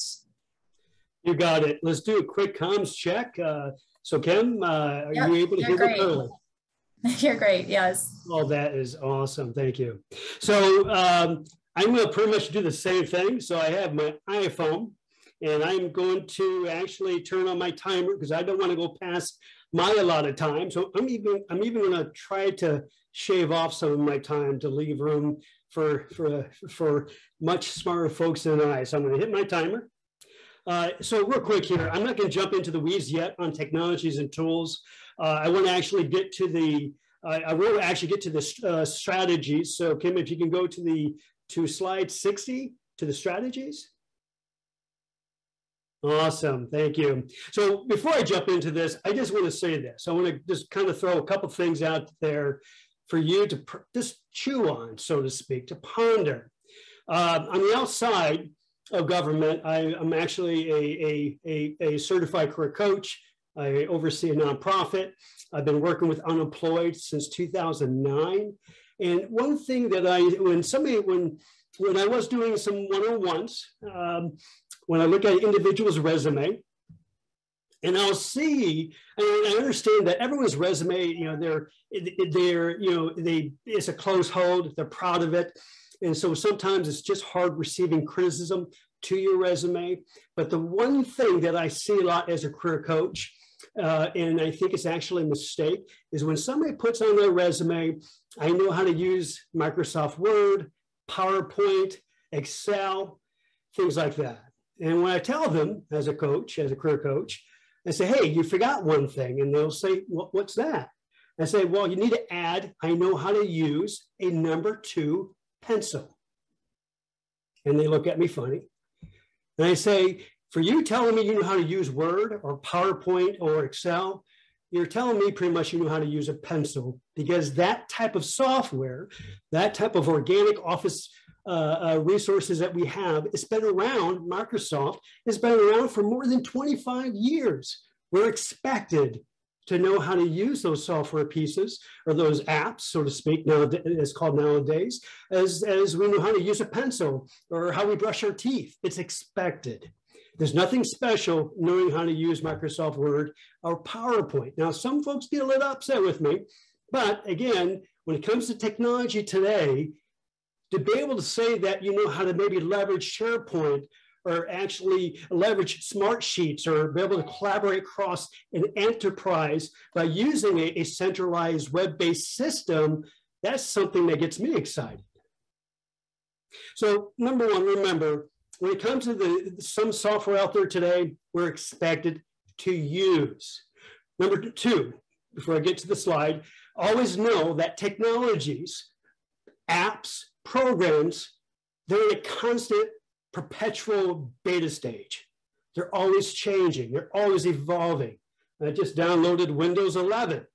You got it. Let's do a quick comms check. Uh, so, Kim, uh, are yep, you able to hear me clearly? You're great, yes. Oh, that is awesome. Thank you. So, um, I'm going to pretty much do the same thing. So, I have my iPhone. And I'm going to actually turn on my timer, because I don't want to go past my allotted time. So I'm even I'm even going to try to shave off some of my time to leave room for for for much smarter folks than I. So I'm going to hit my timer. Uh, so real quick here, I'm not going to jump into the weeds yet on technologies and tools. Uh, I want to actually get to the uh, I will actually get to the uh, strategies. So Kim, if you can go to the to slide sixty, to the strategies. Awesome, thank you. So before I jump into this, I just want to say this. I want to just kind of throw a couple things out there for you to just chew on, so to speak, to ponder. Uh, on the outside of government, I, I'm actually a, a, a, a certified career coach. I oversee a nonprofit. I've been working with unemployed since two thousand nine. And one thing that I, when somebody, when When I was doing some one-on-ones, um, when I look at an individual's resume, and I'll see, and I understand that everyone's resume, you know, they're, they're, you know, they, it's a close hold, they're proud of it. And so sometimes it's just hard receiving criticism to your resume. But the one thing that I see a lot as a career coach, uh, and I think it's actually a mistake, is when somebody puts on their resume, I know how to use Microsoft Word, PowerPoint, Excel, things like that. And when I tell them as a coach, as a career coach, I say, hey, you forgot one thing. And they'll say, well, what's that? I say, well, you need to add, I know how to use a number two pencil. And they look at me funny. And I say, for you telling me you know how to use Word or PowerPoint or Excel, you're telling me pretty much you know how to use a pencil, because that type of software, that type of organic office uh, uh, resources that we have, it's been around, Microsoft, it's been around for more than twenty-five years. We're expected to know how to use those software pieces, or those apps, so to speak, now it's called nowadays, as, as we know how to use a pencil or how we brush our teeth. It's expected. There's nothing special knowing how to use Microsoft Word or PowerPoint. Now, some folks get a little upset with me, but again, when it comes to technology today, to be able to say that you know how to maybe leverage SharePoint or actually leverage smart sheets or be able to collaborate across an enterprise by using a, a centralized web-based system, that's something that gets me excited. So number one, remember, when it comes to the, some software out there today, we're expected to use. Number two, before I get to the slide, always know that technologies, apps, programs, they're in a constant perpetual beta stage. They're always changing. They're always evolving. I just downloaded Windows eleven.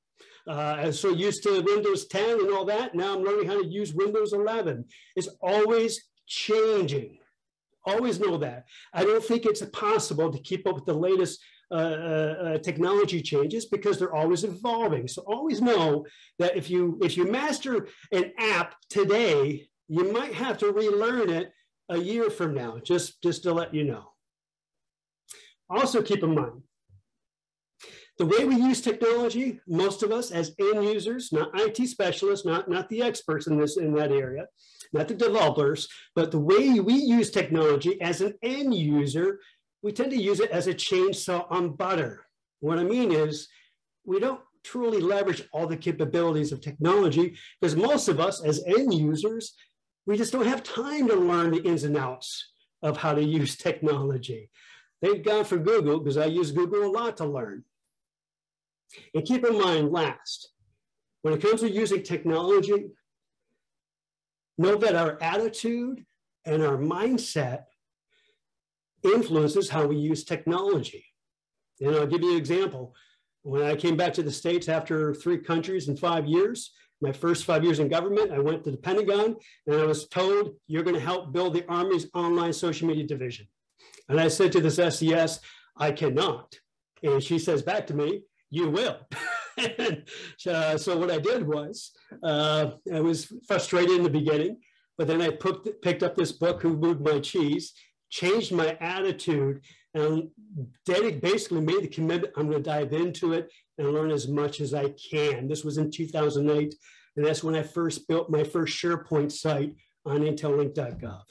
Uh, I was so used to Windows ten and all that. Now I'm learning how to use Windows eleven. It's always changing. Always know that. I don't think it's possible to keep up with the latest uh, uh, technology changes because they're always evolving. So always know that if you, if you master an app today, you might have to relearn it a year from now, just, just to let you know. Also keep in mind, the way we use technology, most of us as end users, not I T specialists, not, not the experts in, this, in that area, not the developers, but the way we use technology as an end user, we tend to use it as a chainsaw on butter. What I mean is we don't truly leverage all the capabilities of technology because most of us as end users, we just don't have time to learn the ins and outs of how to use technology. Thank God for Google, because I use Google a lot to learn. And keep in mind last, when it comes to using technology, know that our attitude and our mindset influences how we use technology. And I'll give you an example. When I came back to the States after three countries in five years, my first five years in government, I went to the Pentagon and I was told, you're going to help build the Army's online social media division. And I said to this S E S, I cannot. And she says back to me, you will. And uh, so what I did was, uh, I was frustrated in the beginning, but then I put, picked up this book, Who Moved My Cheese, changed my attitude, and basically made the commitment, I'm going to dive into it and learn as much as I can. This was in two thousand eight, and that's when I first built my first SharePoint site on intelink dot gov.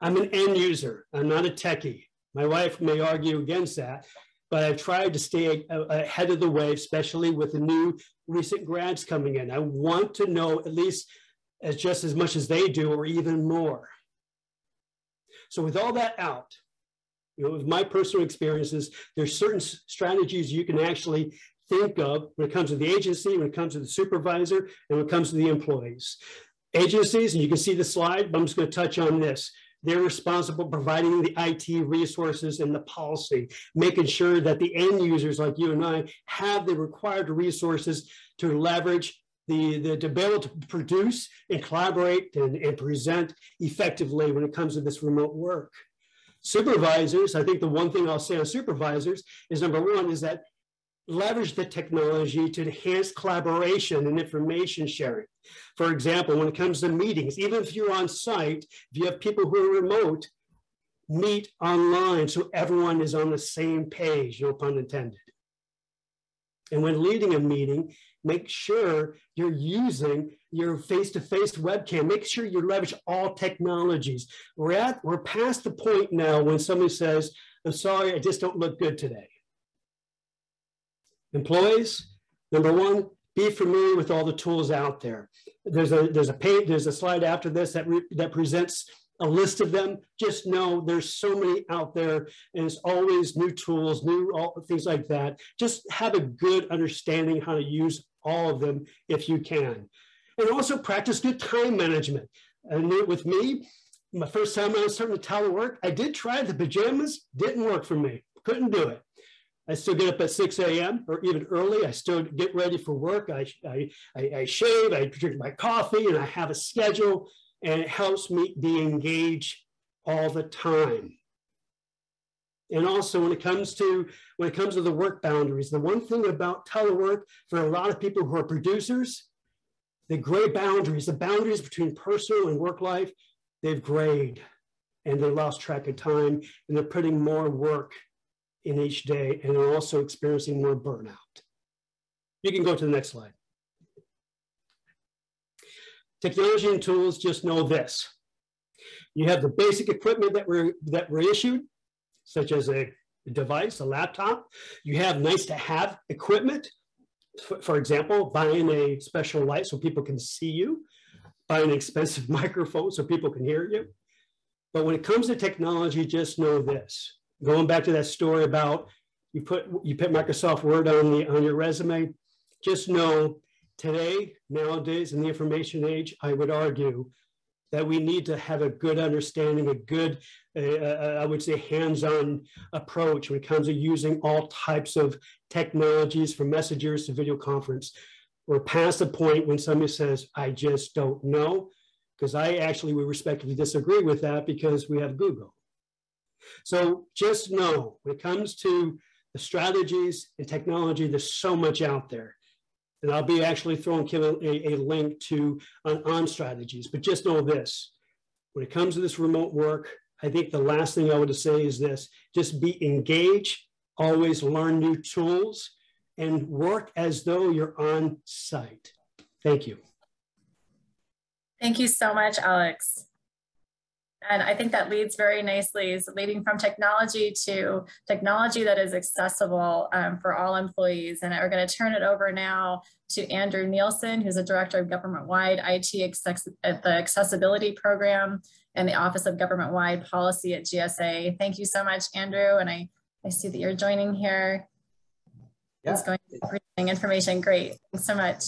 I'm an end user. I'm not a techie. My wife may argue against that, but I've tried to stay ahead of the wave, especially with the new recent grads coming in. I want to know at least as just as much as they do, or even more. So with all that out, you know, with my personal experiences, there's certain strategies you can actually think of when it comes to the agency, when it comes to the supervisor, and when it comes to the employees. Agencies, and you can see the slide, but I'm just going to touch on this. They're responsible for providing the I T resources and the policy, making sure that the end users like you and I have the required resources to leverage the, the to be able to produce and collaborate and, and present effectively when it comes to this remote work. Supervisors, I think the one thing I'll say on supervisors is number one is that leverage the technology to enhance collaboration and information sharing. For example, when it comes to meetings, even if you're on site, if you have people who are remote, meet online so everyone is on the same page, no pun intended. And when leading a meeting, make sure you're using your face-to-face webcam. Make sure you leverage all technologies. We're, at, we're past the point now when somebody says, I'm sorry, I just don't look good today. Employees, number one, be familiar with all the tools out there. There's a, there's a, page, there's a slide after this that, re, that presents a list of them. Just know there's so many out there, and it's always new tools, new all, things like that. Just have a good understanding how to use all of them if you can. And also practice good time management. I knew it with me. My first time I was starting to telework, I did try the pajamas, didn't work for me, couldn't do it. I still get up at six A M or even early. I still get ready for work. I, I, I shave, I drink my coffee, and I have a schedule, and it helps me be engaged all the time. And also when it comes to, when it comes to the work boundaries, the one thing about telework for a lot of people who are producers, the gray boundaries, the boundaries between personal and work life, they've grayed and they lost track of time, and they're putting more work in each day, and they're also experiencing more burnout. You can go to the next slide. Technology and tools, just know this. You have the basic equipment that were, that were issued, such as a device, a laptop. You have nice to have equipment. For, for example, buying a special light so people can see you, buying an expensive microphone so people can hear you. But when it comes to technology, just know this. Going back to that story about you put you put Microsoft Word on the on your resume, just know today, nowadays, in the information age, I would argue that we need to have a good understanding, a good, uh, I would say, hands-on approach when it comes to using all types of technologies, from messengers to video conference. We're past the point when somebody says, I just don't know, because I actually would respectfully disagree with that, because we have Google. So just know, when it comes to the strategies and technology, there's so much out there. And I'll be actually throwing Kim a, a link to on, on strategies, but just know this. When it comes to this remote work, I think the last thing I would say is this, just be engaged, always learn new tools, and work as though you're on site. Thank you. Thank you so much, Alex. And I think that leads very nicely, is leading from technology to technology that is accessible um, for all employees. And we're going to turn it over now to Andrew Nielsen, who's a director of government-wide I T at the Accessibility Program and the Office of Government-Wide Policy at G S A. Thank you so much, Andrew. And I, I see that you're joining here. Yeah. It's going to be information. Great. Thanks so much.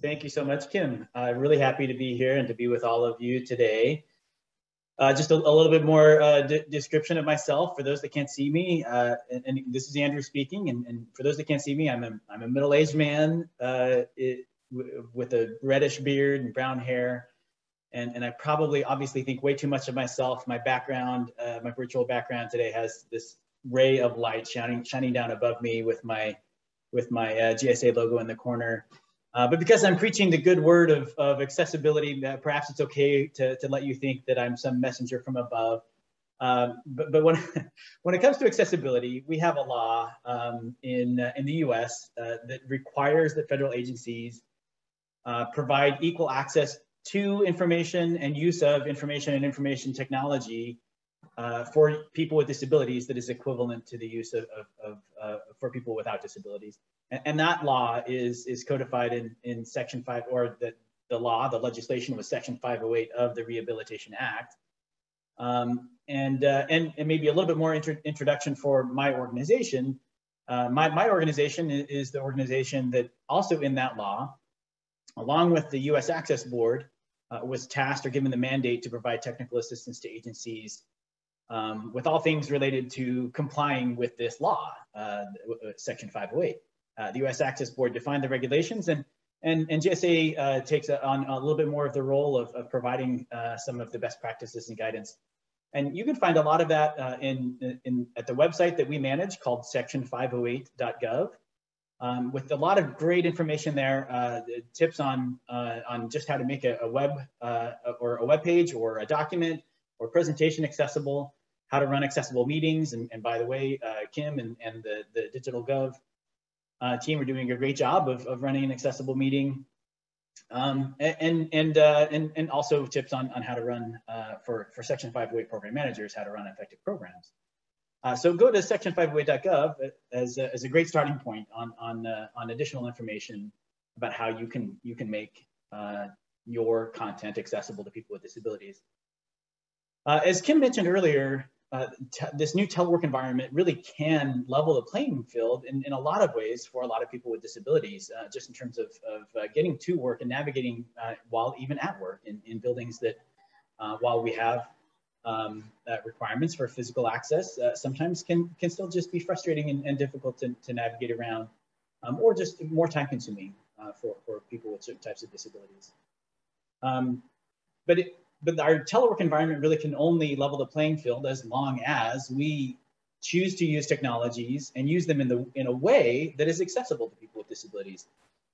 Thank you so much, Kim. I'm uh, really happy to be here and to be with all of you today. Uh, just a, a little bit more uh, description of myself for those that can't see me. Uh, and, and this is Andrew speaking. And, and for those that can't see me, I'm a, I'm a middle-aged man uh, it, w with a reddish beard and brown hair. And, and I probably obviously think way too much of myself. My background, uh, my virtual background today has this ray of light shining, shining down above me with my, with my uh, G S A logo in the corner. Uh, but because I'm preaching the good word of, of accessibility, uh, perhaps it's okay to, to let you think that I'm some messenger from above. Um, but but when, when it comes to accessibility, we have a law um, in, uh, in the U S uh, that requires that federal agencies uh, provide equal access to information and use of information and information technology uh, for people with disabilities that is equivalent to the use of, of, of uh, for people without disabilities. And that law is, is codified in, in Section five, or the, the law, the legislation was Section five oh eight of the Rehabilitation Act. Um, and, uh, and, and maybe a little bit more intro introduction for my organization. Uh, my, my organization is the organization that also in that law, along with the U S Access Board, uh, was tasked or given the mandate to provide technical assistance to agencies um, with all things related to complying with this law, uh, Section five oh eight. Uh, the U S Access Board defined the regulations, and, and, and G S A uh, takes a, on a little bit more of the role of, of providing uh, some of the best practices and guidance. And you can find a lot of that uh, in, in, at the website that we manage called section five oh eight dot gov, um, with a lot of great information there, uh, tips on, uh, on just how to make a, a web uh, or a web page or a document or presentation accessible, how to run accessible meetings. And, and by the way, uh, Kim and, and the, the DigitalGov Uh, team are doing a great job of, of running an accessible meeting, um, and and, uh, and and also tips on, on how to run uh, for for Section five oh eight program managers, how to run effective programs. Uh, so go to section five oh eight dot gov as a, as a great starting point on on uh, on additional information about how you can you can make uh, your content accessible to people with disabilities. Uh, as Kim mentioned earlier. Uh, this new telework environment really can level the playing field in, in a lot of ways for a lot of people with disabilities, uh, just in terms of, of uh, getting to work and navigating uh, while even at work in, in buildings that uh, while we have um, uh, requirements for physical access, uh, sometimes can, can still just be frustrating and, and difficult to, to navigate around, um, or just more time consuming uh, for, for people with certain types of disabilities. Um, but, it, but our telework environment really can only level the playing field as long as we choose to use technologies and use them in, the, in a way that is accessible to people with disabilities.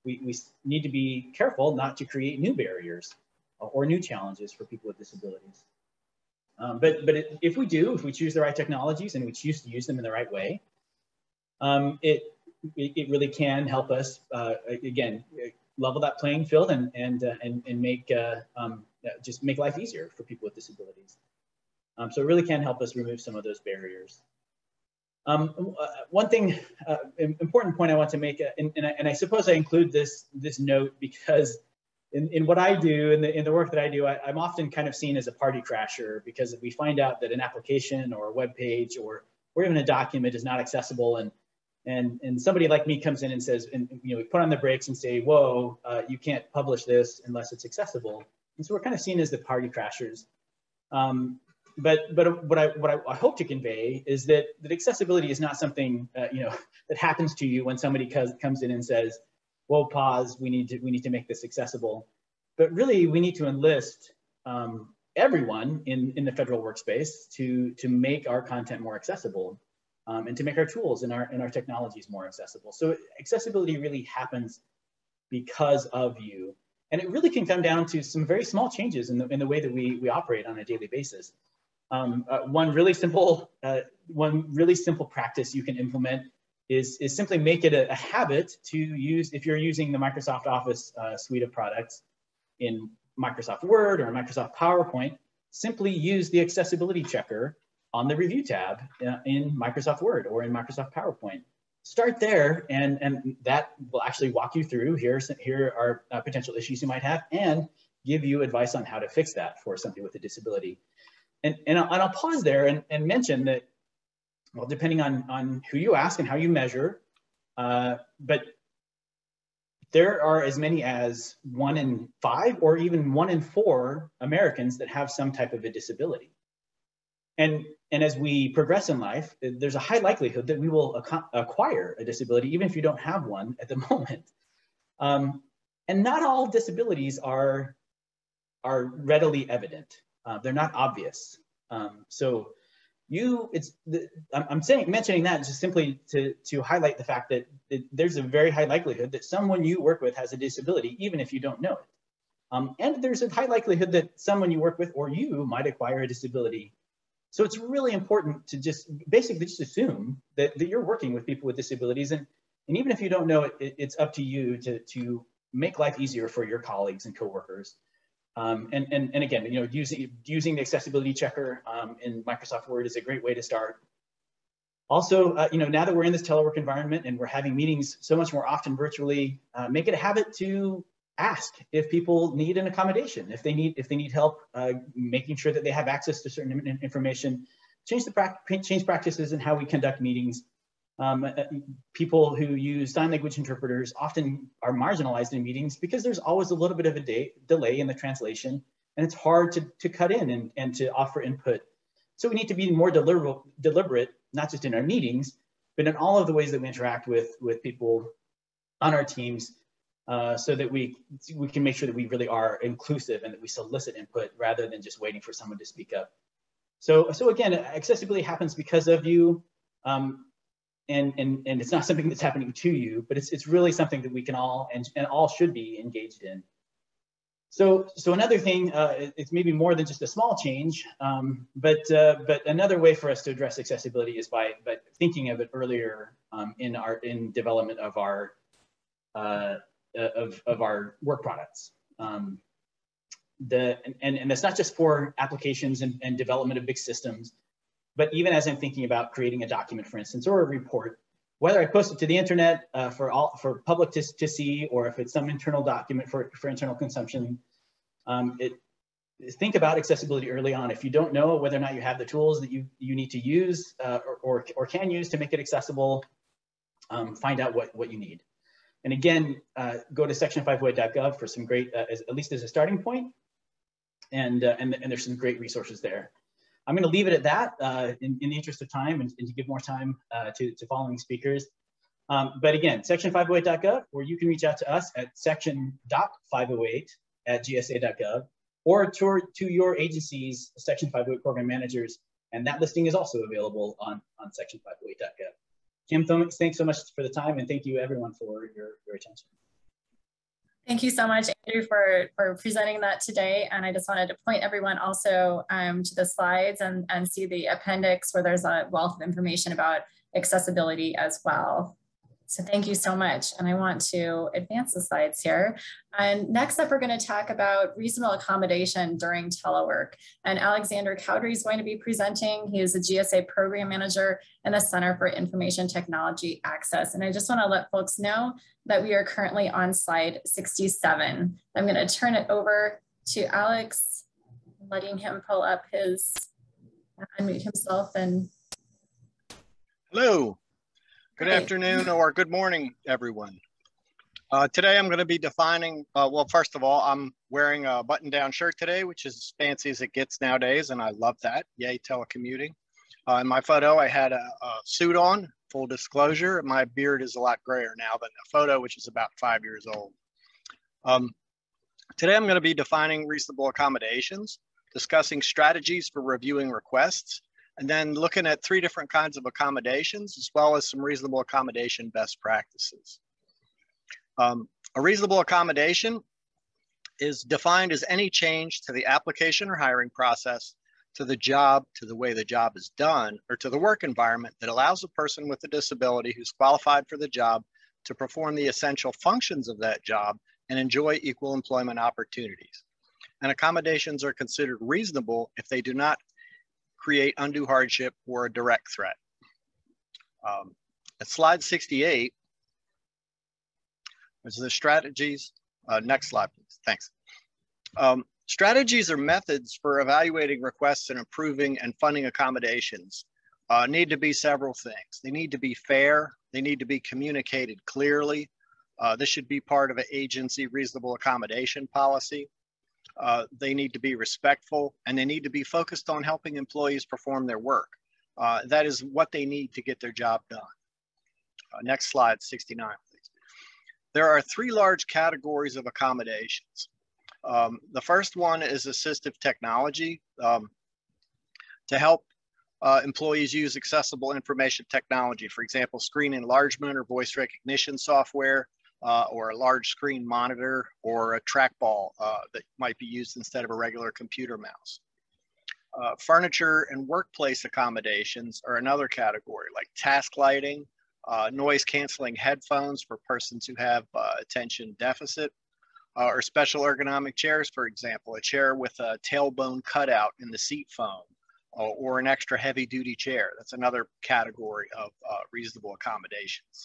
We, we need to be careful not to create new barriers or new challenges for people with disabilities. Um, but but it, if we do, if we choose the right technologies and we choose to use them in the right way, um, it, it, it really can help us, uh, again, level that playing field and, and, uh, and, and make, uh, um, just make life easier for people with disabilities. Um, so it really can help us remove some of those barriers. Um, uh, one thing, uh, important point I want to make, uh, and, and, I, and I suppose I include this this note because in, in what I do, in the, in the work that I do, I, I'm often kind of seen as a party crasher, because if we find out that an application or a web page or, or even a document is not accessible, and, and, and somebody like me comes in and says, and, you know, we put on the brakes and say, whoa, uh, you can't publish this unless it's accessible. And so we're kind of seen as the party crashers. Um, But but what I what I hope to convey is that that accessibility is not something uh, you know that happens to you when somebody comes in and says, "Well, pause. We need to we need to make this accessible." But really, we need to enlist um, everyone in in the federal workspace to to make our content more accessible, um, and to make our tools and our and our technologies more accessible. So accessibility really happens because of you, and it really can come down to some very small changes in the in the way that we we operate on a daily basis. Um, uh, one really simple, uh, one really simple practice you can implement is is simply make it a, a habit to use. If you're using the Microsoft Office uh, suite of products in Microsoft Word or Microsoft PowerPoint, simply use the accessibility checker on the review tab uh, in Microsoft Word or in Microsoft PowerPoint. Start there, and and that will actually walk you through. Here here are uh, potential issues you might have, and give you advice on how to fix that for somebody with a disability. And, and, I'll, and I'll pause there and, and mention that, well, depending on, on who you ask and how you measure, uh, but there are as many as one in five or even one in four Americans that have some type of a disability. And, and as we progress in life, there's a high likelihood that we will ac- acquire a disability, even if you don't have one at the moment. Um, and not all disabilities are, are readily evident. Uh, they're not obvious. Um, so you, it's, the, I'm saying, mentioning that just simply to, to highlight the fact that it, there's a very high likelihood that someone you work with has a disability, even if you don't know it. Um, and there's a high likelihood that someone you work with or you might acquire a disability. So it's really important to just basically just assume that, that you're working with people with disabilities. And, and even if you don't know it, it, it's up to you to, to make life easier for your colleagues and coworkers. Um, and, and, and again, you know, using, using the accessibility checker um, in Microsoft Word is a great way to start. Also, uh, you know, now that we're in this telework environment and we're having meetings so much more often virtually, uh, make it a habit to ask if people need an accommodation, if they need, if they need help uh, making sure that they have access to certain information, change, the pra change practices in how we conduct meetings. Um, uh, people who use sign language interpreters often are marginalized in meetings because there's always a little bit of a day, delay in the translation, and it's hard to, to cut in and, and to offer input. So we need to be more deliber deliberate, not just in our meetings, but in all of the ways that we interact with, with people on our teams, uh, so that we, we can make sure that we really are inclusive and that we solicit input rather than just waiting for someone to speak up. So, so again, accessibility happens because of you. Um, And, and, and it's not something that's happening to you, but it's, it's really something that we can all and, and all should be engaged in. So, so another thing, uh, it's maybe more than just a small change, um, but, uh, but another way for us to address accessibility is by, by thinking of it earlier um, in, our, in development of our, uh, of, of our work products. Um, the, and, and that's not just for applications and, and development of big systems, but even as I'm thinking about creating a document, for instance, or a report, whether I post it to the internet uh, for all for public to, to see, or if it's some internal document for, for internal consumption, um, it, think about accessibility early on. If you don't know whether or not you have the tools that you, you need to use uh, or, or, or can use to make it accessible, um, find out what, what you need. And again, uh, go to section five oh eight dot gov for some great, uh, as, at least as a starting point. and, uh, and, and there's some great resources there. I'm going to leave it at that uh, in, in the interest of time and, and to give more time uh, to, to following speakers. Um, but again, section five oh eight dot gov, or you can reach out to us at section dot five oh eight at G S A dot gov, or to, to your agency's section five oh eight program managers. And that listing is also available on, on section five oh eight dot gov. Kim, Thomas, thanks so much for the time, and thank you everyone for your, your attention. Thank you so much, Andrew, for, for presenting that today. And I just wanted to point everyone also um, to the slides and, and see the appendix where there's a wealth of information about accessibility as well. So thank you so much. And I want to advance the slides here. And next up, we're going to talk about reasonable accommodation during telework. And Alexander Cowdery is going to be presenting. He is a G S A program manager in the Center for Information Technology Access. And I just want to let folks know that we are currently on slide sixty-seven. I'm going to turn it over to Alex, letting him pull up his, unmute himself and. Hello. Good afternoon or good morning, everyone. Uh, today I'm going to be defining, uh, well, first of all, I'm wearing a button-down shirt today, which is as fancy as it gets nowadays, and I love that. Yay, telecommuting. Uh, in my photo, I had a, a suit on, full disclosure. My beard is a lot grayer now than the photo, which is about five years old. Um, today I'm going to be defining reasonable accommodations, discussing strategies for reviewing requests, and then looking at three different kinds of accommodations, as well as some reasonable accommodation best practices. Um, a reasonable accommodation is defined as any change to the application or hiring process, to the job, to the way the job is done, or to the work environment that allows a person with a disability who's qualified for the job to perform the essential functions of that job and enjoy equal employment opportunities. And accommodations are considered reasonable if they do not create undue hardship or a direct threat. Um, at slide sixty-eight, there's the strategies. Uh, next slide, please. Thanks. Um, strategies or methods for evaluating requests and approving and funding accommodations uh, need to be several things. They need to be fair. They need to be communicated clearly. Uh, this should be part of an agency reasonable accommodation policy. Uh, they need to be respectful, and they need to be focused on helping employees perform their work. Uh, that is what they need to get their job done. Uh, next slide, sixty-nine, please. There are three large categories of accommodations. Um, the first one is assistive technology um, to help uh, employees use accessible information technology. For example, screen enlargement or voice recognition software, Uh, or a large screen monitor, or a trackball uh, that might be used instead of a regular computer mouse. Uh, furniture and workplace accommodations are another category, like task lighting, uh, noise-canceling headphones for persons who have uh, attention deficit, uh, or special ergonomic chairs, for example, a chair with a tailbone cutout in the seat foam, uh, or an extra heavy-duty chair. That's another category of uh, reasonable accommodations.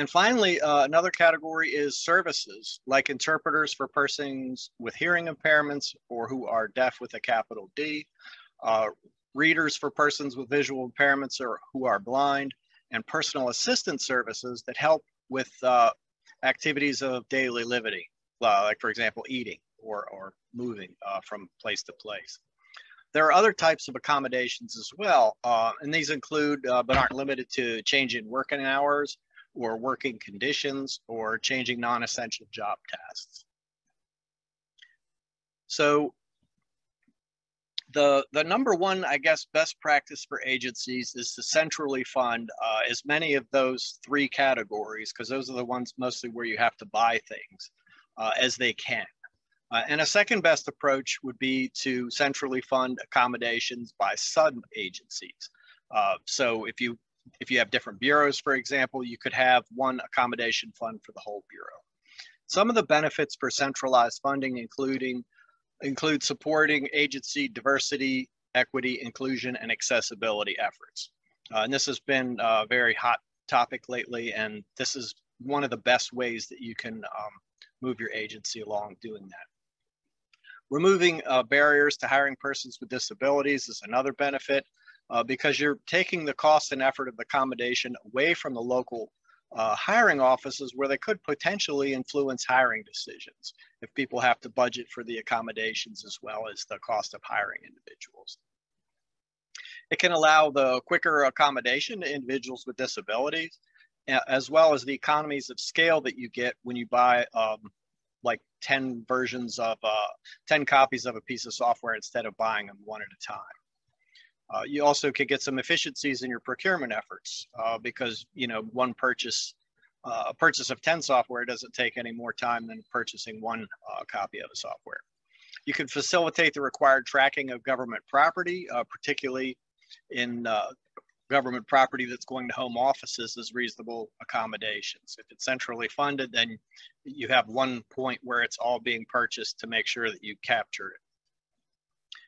And finally, uh, another category is services, like interpreters for persons with hearing impairments or who are deaf with a capital D, uh, readers for persons with visual impairments or who are blind, and personal assistance services that help with uh, activities of daily living, uh, like, for example, eating or, or moving uh, from place to place. There are other types of accommodations as well, uh, and these include, uh, but aren't limited to, change in working hours, or working conditions, or changing non-essential job tasks. So the, the number one, I guess, best practice for agencies is to centrally fund uh, as many of those three categories, because those are the ones mostly where you have to buy things, uh, as they can. Uh, and a second best approach would be to centrally fund accommodations by sub-agencies. Uh, so if you If you have different bureaus, for example, you could have one accommodation fund for the whole bureau. Some of the benefits for centralized funding including, include supporting agency diversity, equity, inclusion, and accessibility efforts. Uh, and this has been a very hot topic lately, and this is one of the best ways that you can um, move your agency along doing that. Removing uh, barriers to hiring persons with disabilities is another benefit. Uh, because you're taking the cost and effort of accommodation away from the local uh, hiring offices where they could potentially influence hiring decisions if people have to budget for the accommodations as well as the cost of hiring individuals. It can allow the quicker accommodation to individuals with disabilities, as well as the economies of scale that you get when you buy um, like ten versions of, uh, ten copies of a piece of software instead of buying them one at a time. Uh, you also could get some efficiencies in your procurement efforts uh, because, you know, one purchase, uh, a purchase of ten software doesn't take any more time than purchasing one uh, copy of a software. You can facilitate the required tracking of government property, uh, particularly in uh, government property that's going to home offices as reasonable accommodations. If it's centrally funded, then you have one point where it's all being purchased to make sure that you capture it.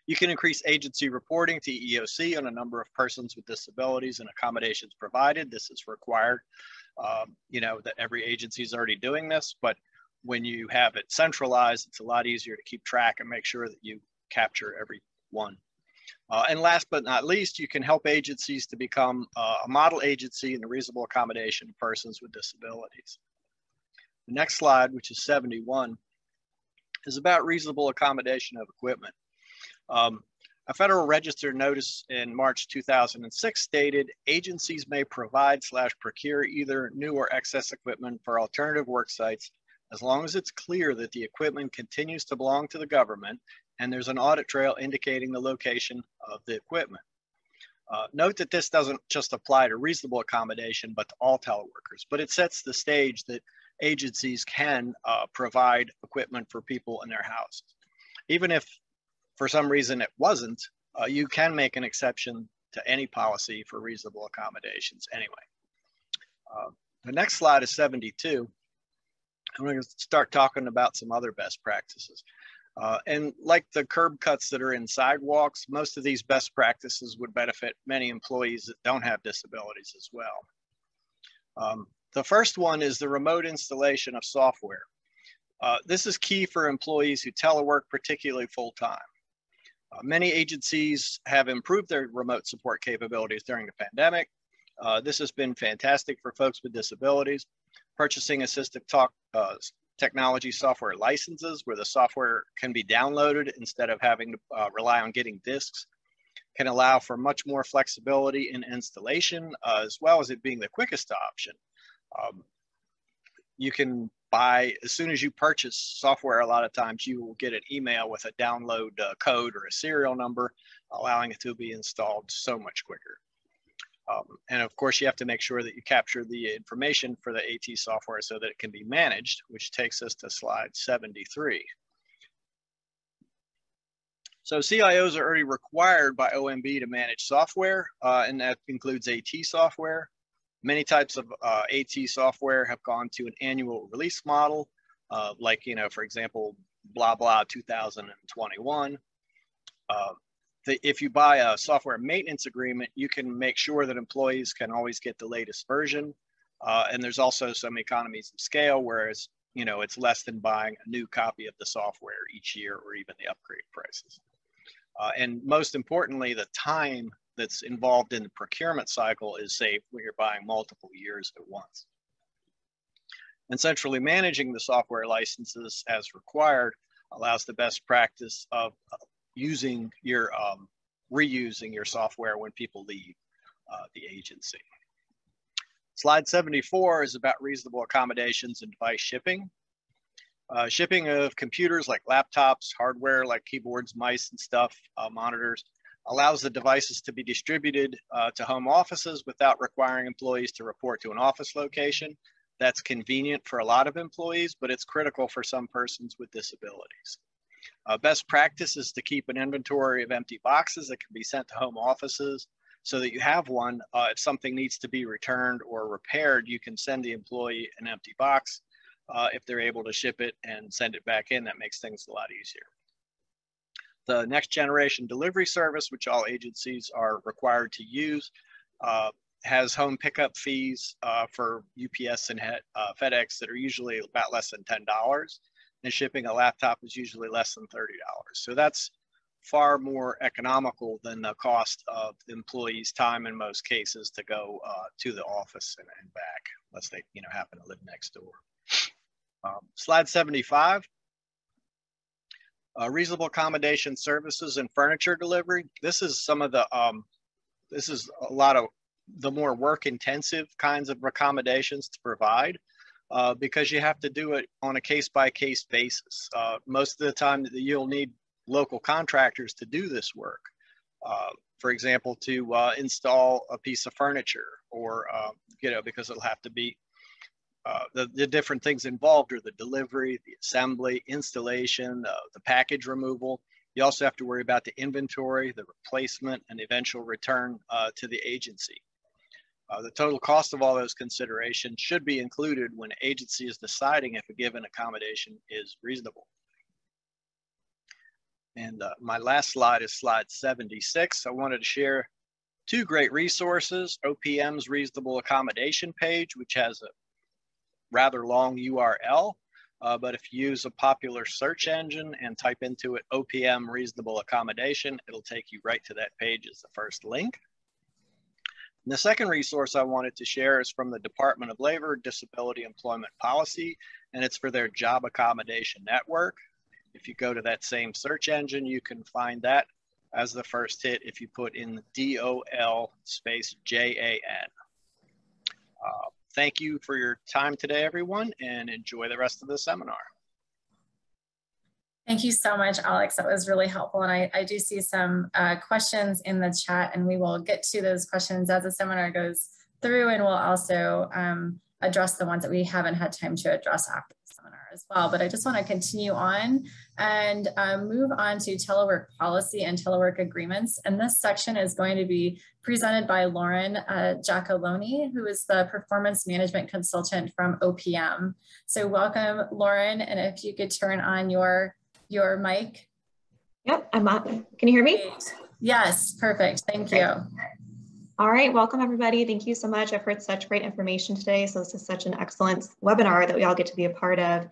You can increase agency reporting to E O C on a number of persons with disabilities and accommodations provided. This is required. Um, you know that every agency is already doing this, but when you have it centralized, it's a lot easier to keep track and make sure that you capture every one. Uh, and last but not least, you can help agencies to become uh, a model agency in the reasonable accommodation of persons with disabilities. The next slide, which is seventy-one, is about reasonable accommodation of equipment. Um, a Federal Register notice in March two thousand six stated, agencies may provide slash procure either new or excess equipment for alternative work sites as long as it's clear that the equipment continues to belong to the government and there's an audit trail indicating the location of the equipment. Uh, note that this doesn't just apply to reasonable accommodation, but to all teleworkers, but it sets the stage that agencies can uh, provide equipment for people in their houses. Even if for some reason it wasn't, uh, you can make an exception to any policy for reasonable accommodations anyway. Uh, the next slide is seventy-two. I'm going to start talking about some other best practices. Uh, and like the curb cuts that are in sidewalks, most of these best practices would benefit many employees that don't have disabilities as well. Um, the first one is the remote installation of software. Uh, this is key for employees who telework, particularly full-time. Uh, many agencies have improved their remote support capabilities during the pandemic. Uh, this has been fantastic for folks with disabilities. Purchasing assistive talk, uh, technology software licenses where the software can be downloaded instead of having to uh, rely on getting disks can allow for much more flexibility in installation uh, as well as it being the quickest option. Um, you can buy, as soon as you purchase software, a lot of times you will get an email with a download uh, code or a serial number, allowing it to be installed so much quicker. Um, and of course, you have to make sure that you capture the information for the AT software so that it can be managed, which takes us to slide seventy-three. So C I Os are already required by O M B to manage software, uh, and that includes AT software. Many types of uh, AT software have gone to an annual release model, uh, like, you know, for example, blah, blah, two thousand twenty-one. Uh, The, if you buy a software maintenance agreement, you can make sure that employees can always get the latest version. Uh, and there's also some economies of scale, whereas, you know, it's less than buying a new copy of the software each year or even the upgrade prices. Uh, and most importantly, the time that's involved in the procurement cycle is saved when you're buying multiple years at once. And centrally managing the software licenses as required allows the best practice of uh, using your, um, reusing your software when people leave uh, the agency. Slide seventy-four is about reasonable accommodations and device shipping. Uh, shipping of computers like laptops, hardware like keyboards, mice and stuff, uh, monitors, allows the devices to be distributed uh, to home offices without requiring employees to report to an office location. That's convenient for a lot of employees, but it's critical for some persons with disabilities. Uh, best practice is to keep an inventory of empty boxes that can be sent to home offices so that you have one. Uh, if something needs to be returned or repaired, you can send the employee an empty box. Uh, if they're able to ship it and send it back in, that makes things a lot easier. The next generation delivery service, which all agencies are required to use, uh, has home pickup fees uh, for U P S and uh, FedEx that are usually about less than ten dollars. And shipping a laptop is usually less than thirty dollars. So that's far more economical than the cost of employees' time in most cases to go uh, to the office and, and back, unless they you know happen to live next door. Um, slide seventy-five. Uh, reasonable accommodation services and furniture delivery. This is some of the um, this is a lot of the more work-intensive kinds of accommodations to provide, uh, because you have to do it on a case-by-case basis. Uh, most of the time, you'll need local contractors to do this work. Uh, for example, to uh, install a piece of furniture, or uh, you know, because it'll have to be. Uh, the, the different things involved are the delivery, the assembly, installation, uh, the package removal. You also have to worry about the inventory, the replacement, and eventual return uh, to the agency. Uh, the total cost of all those considerations should be included when an agency is deciding if a given accommodation is reasonable. And uh, my last slide is slide seventy-six. I wanted to share two great resources. O P M's Reasonable Accommodation page, which has a rather long U R L, uh, but if you use a popular search engine and type into it O P M reasonable accommodation, it'll take you right to that page as the first link. And the second resource I wanted to share is from the Department of Labor Disability Employment Policy, and it's for their Job Accommodation Network. If you go to that same search engine, you can find that as the first hit if you put in D O L space J A N. Uh, Thank you for your time today, everyone, and enjoy the rest of the seminar. Thank you so much, Alex. That was really helpful. And I, I do see some uh, questions in the chat, and we will get to those questions as the seminar goes through, and we'll also um, address the ones that we haven't had time to address after the seminar as well. But I just want to continue on and uh, move on to telework policy and telework agreements. And this section is going to be presented by Lauren uh, Giacalone, who is the performance management consultant from O P M. So welcome, Lauren. And if you could turn on your, your mic. Yep, I'm up. Can you hear me? Great. Yes, perfect. Thank you. All right, welcome everybody. Thank you so much. I've heard such great information today. So this is such an excellent webinar that we all get to be a part of.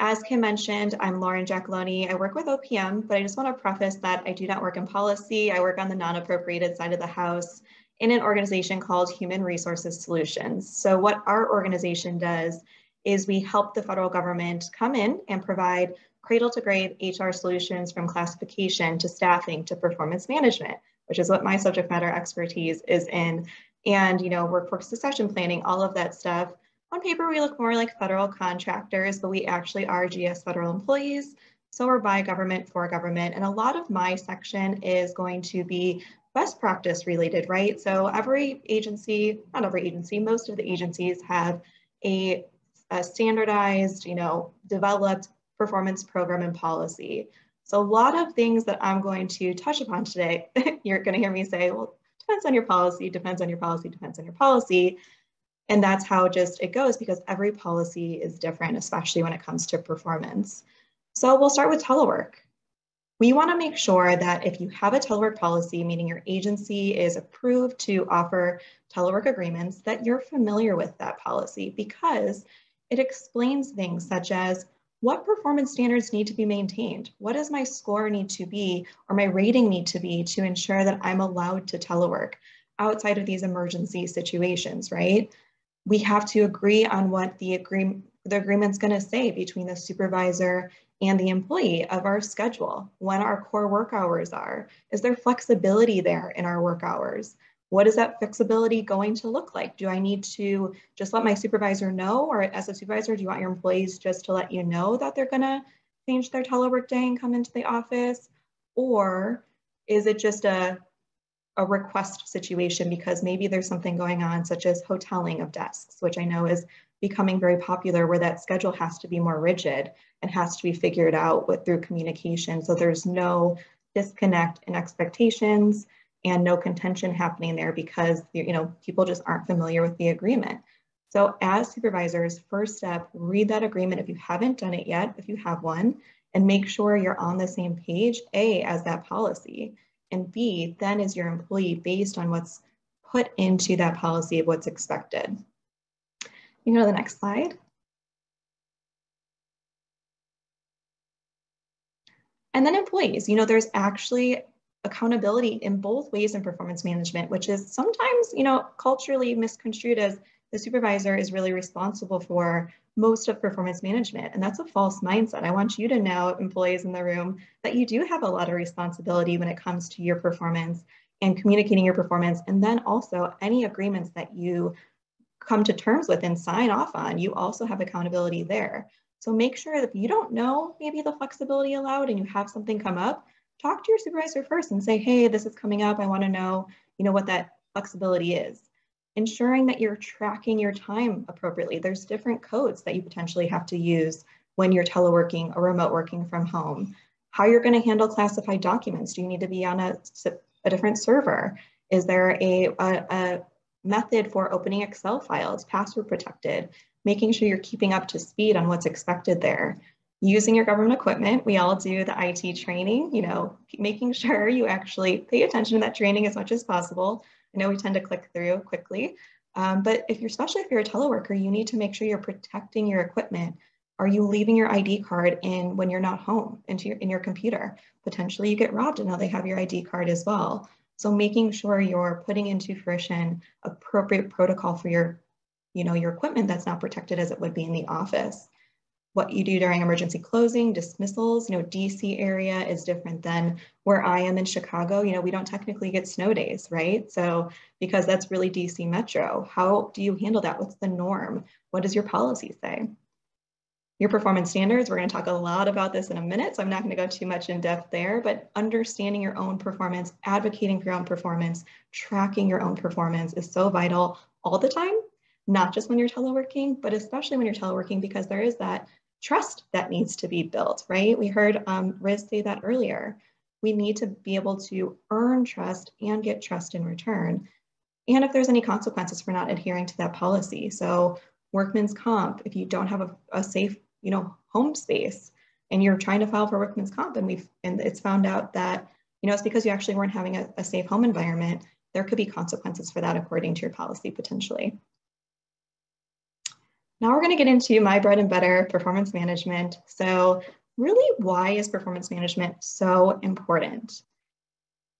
As Kim mentioned, I'm Lauren Giacalone. I work with O P M, but I just want to preface that I do not work in policy. I work on the non-appropriated side of the house in an organization called Human Resources Solutions. So what our organization does is we help the federal government come in and provide cradle to grave H R solutions, from classification to staffing to performance management, which is what my subject matter expertise is in. And, you know, workforce succession planning, all of that stuff. On paper, we look more like federal contractors, but we actually are G S federal employees. So we're by government for government. And a lot of my section is going to be best practice related, right? So every agency, not every agency, most of the agencies have a, a standardized, you know, developed performance program and policy. So a lot of things that I'm going to touch upon today, you're going to hear me say, well, depends on your policy, depends on your policy, depends on your policy. And that's how just it goes, because every policy is different, especially when it comes to performance. So we'll start with telework. We want to make sure that if you have a telework policy, meaning your agency is approved to offer telework agreements, that you're familiar with that policy, because it explains things such as what performance standards need to be maintained? What does my score need to be, or my rating need to be, to ensure that I'm allowed to telework outside of these emergency situations, right? We have to agree on what the, agree the agreement's gonna say between the supervisor and the employee of our schedule, when our core work hours are. Is there flexibility there in our work hours? What is that flexibility going to look like? Do I need to just let my supervisor know, or as a supervisor, do you want your employees just to let you know that they're gonna change their telework day and come into the office? Or is it just a, a request situation, because maybe there's something going on such as hoteling of desks, which I know is becoming very popular, where that schedule has to be more rigid and has to be figured out with, through communication. So there's no disconnect in expectations and no contention happening there, because you know people just aren't familiar with the agreement. So as supervisors, first step, read that agreement if you haven't done it yet, if you have one, and make sure you're on the same page, A, as that policy, and B, then as your employee, based on what's put into that policy of what's expected. You can go to the next slide. And then employees, you know, there's actually accountability in both ways in performance management, which is sometimes, you know, culturally misconstrued as the supervisor is really responsible for most of performance management. And that's a false mindset. I want you to know, employees in the room, that you do have a lot of responsibility when it comes to your performance and communicating your performance. And then also any agreements that you come to terms with and sign off on, you also have accountability there. So make sure that if you don't know maybe the flexibility allowed and you have something come up, talk to your supervisor first and say, hey, this is coming up. I want to know, you know, what that flexibility is. Ensuring that you're tracking your time appropriately. There's different codes that you potentially have to use when you're teleworking or remote working from home. How you're going to handle classified documents. Do you need to be on a, a different server? Is there a, a, a method for opening Excel files, password protected? Making sure you're keeping up to speed on what's expected there. Using your government equipment, we all do the I T training, you know, making sure you actually pay attention to that training as much as possible. I know we tend to click through quickly, um, but if you're, especially if you're a teleworker, you need to make sure you're protecting your equipment. Are you leaving your I D card in when you're not home, into your, in your computer? Potentially you get robbed and now they have your I D card as well. So making sure you're putting into fruition appropriate protocol for your, you know, your equipment that's not protected as it would be in the office. What you do during emergency closing, dismissals, you know, D C area is different than where I am in Chicago. You know, we don't technically get snow days, right? So because that's really D C Metro, how do you handle that? What's the norm? What does your policy say? Your performance standards, we're going to talk a lot about this in a minute, so I'm not going to go too much in depth there, but understanding your own performance, advocating for your own performance, tracking your own performance is so vital all the time, not just when you're teleworking, but especially when you're teleworking, because there is that trust that needs to be built, right? We heard um, Riz say that earlier. We need to be able to earn trust and get trust in return. And if there's any consequences for not adhering to that policy. So workman's comp, if you don't have a, a safe, you know, home space and you're trying to file for workman's comp and we've, and it's found out that, you know, it's because you actually weren't having a, a safe home environment, there could be consequences for that according to your policy potentially. Now we're going to get into my bread and butter, performance management. So really, why is performance management so important?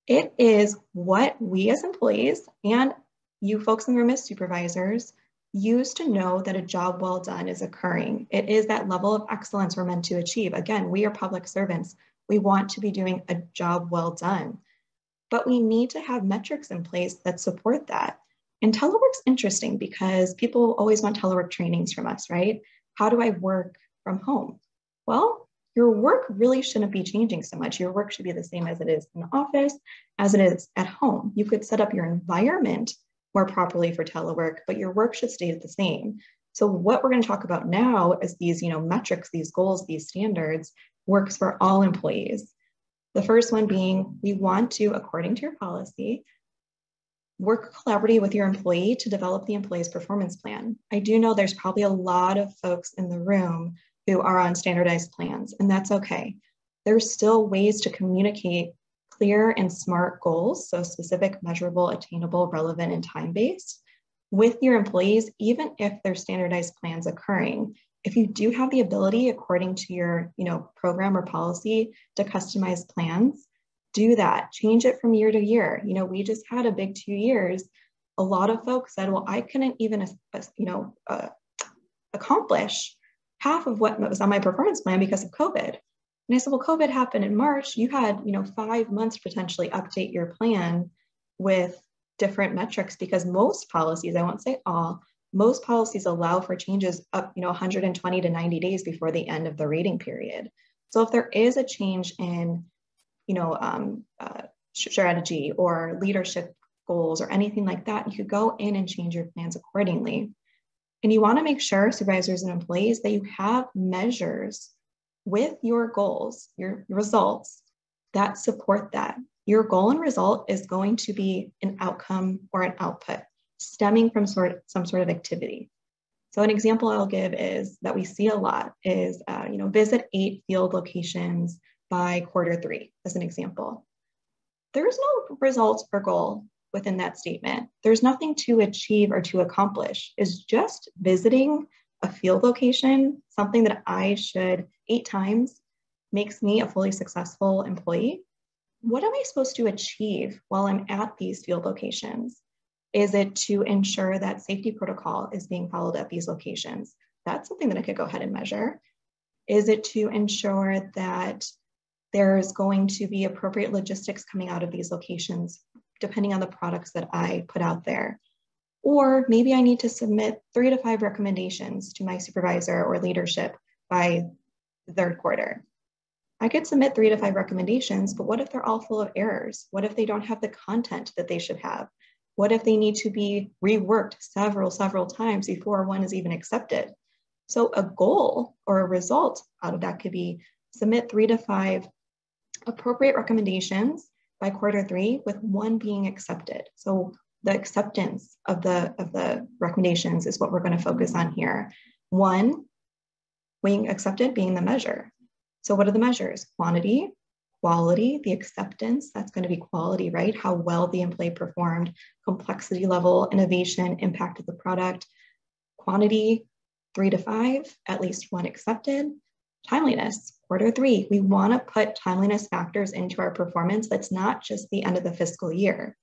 It is what we as employees and you folks in the room as supervisors use to know that a job well done is occurring. It is that level of excellence we're meant to achieve. Again, we are public servants. We want to be doing a job well done, but we need to have metrics in place that support that. And telework's interesting because people always want telework trainings from us, right? How do I work from home? Well, your work really shouldn't be changing so much. Your work should be the same as it is in the office, as it is at home. You could set up your environment more properly for telework, but your work should stay the same. So what we're going to talk about now is these, you know, metrics, these goals, these standards, works for all employees. The first one being, we want to, according to your policy, work collaboratively with your employee to develop the employee's performance plan. I do know there's probably a lot of folks in the room who are on standardized plans, and that's okay. There's still ways to communicate clear and smart goals, so specific, measurable, attainable, relevant, and time-based with your employees, even if there's standardized plans occurring. If you do have the ability, according to your, you know, program or policy, to customize plans, do that. Change it from year to year. You know, we just had a big two years. A lot of folks said, well, I couldn't even, you know, uh, accomplish half of what was on my performance plan because of COVID. And I said, well, COVID happened in March. You had, you know, five months to potentially update your plan with different metrics because most policies, I won't say all, most policies allow for changes up, you know, one hundred twenty to ninety days before the end of the rating period. So if there is a change in you know, um, uh, strategy or leadership goals or anything like that, you could go in and change your plans accordingly. And you want to make sure, supervisors and employees, that you have measures with your goals, your results that support that. Your goal and result is going to be an outcome or an output stemming from sort of, some sort of activity. So an example I'll give is that we see a lot is, uh, you know, visit eight field locations by quarter three, as an example. There's no results or goal within that statement. There's nothing to achieve or to accomplish. It's just visiting a field location, something that I should eight times makes me a fully successful employee? What am I supposed to achieve while I'm at these field locations? Is it to ensure that safety protocol is being followed at these locations? That's something that I could go ahead and measure. Is it to ensure that there's going to be appropriate logistics coming out of these locations, depending on the products that I put out there? Or maybe I need to submit three to five recommendations to my supervisor or leadership by the third quarter. I could submit three to five recommendations, but what if they're all full of errors? What if they don't have the content that they should have? What if they need to be reworked several, several times before one is even accepted? So a goal or a result out of that could be submit three to five appropriate recommendations by quarter three, with one being accepted. So the acceptance of the, of the recommendations is what we're going to focus on here. One being accepted being the measure. So what are the measures? Quantity, quality, the acceptance, that's going to be quality, right? How well the employee performed, complexity level, innovation, impact of the product. Quantity, three to five, at least one accepted. Timeliness, quarter three. We want to put timeliness factors into our performance. That's not just the end of the fiscal year.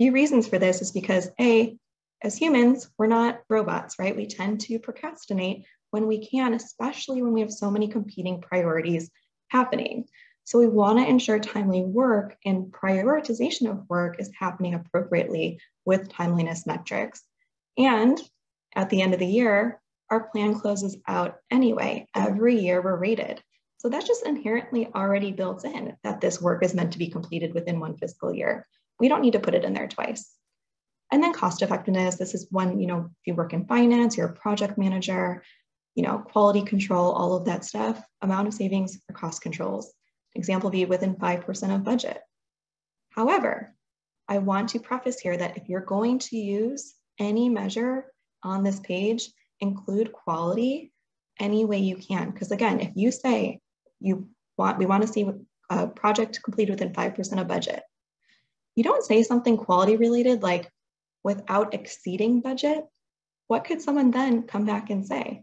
A few reasons for this is because A, as humans, we're not robots, right? We tend to procrastinate when we can, especially when we have so many competing priorities happening. So we want to ensure timely work and prioritization of work is happening appropriately with timeliness metrics. And at the end of the year, our plan closes out anyway. Every year we're rated. So that's just inherently already built in that this work is meant to be completed within one fiscal year. We don't need to put it in there twice. And then cost effectiveness. This is one, you know, if you work in finance, you're a project manager, you know, quality control, all of that stuff, amount of savings or cost controls. Example be within five percent of budget. However, I want to preface here that if you're going to use any measure on this page, include quality any way you can. Because again, if you say you want, we want to see a project complete within five percent of budget, you don't say something quality related like without exceeding budget. What could someone then come back and say?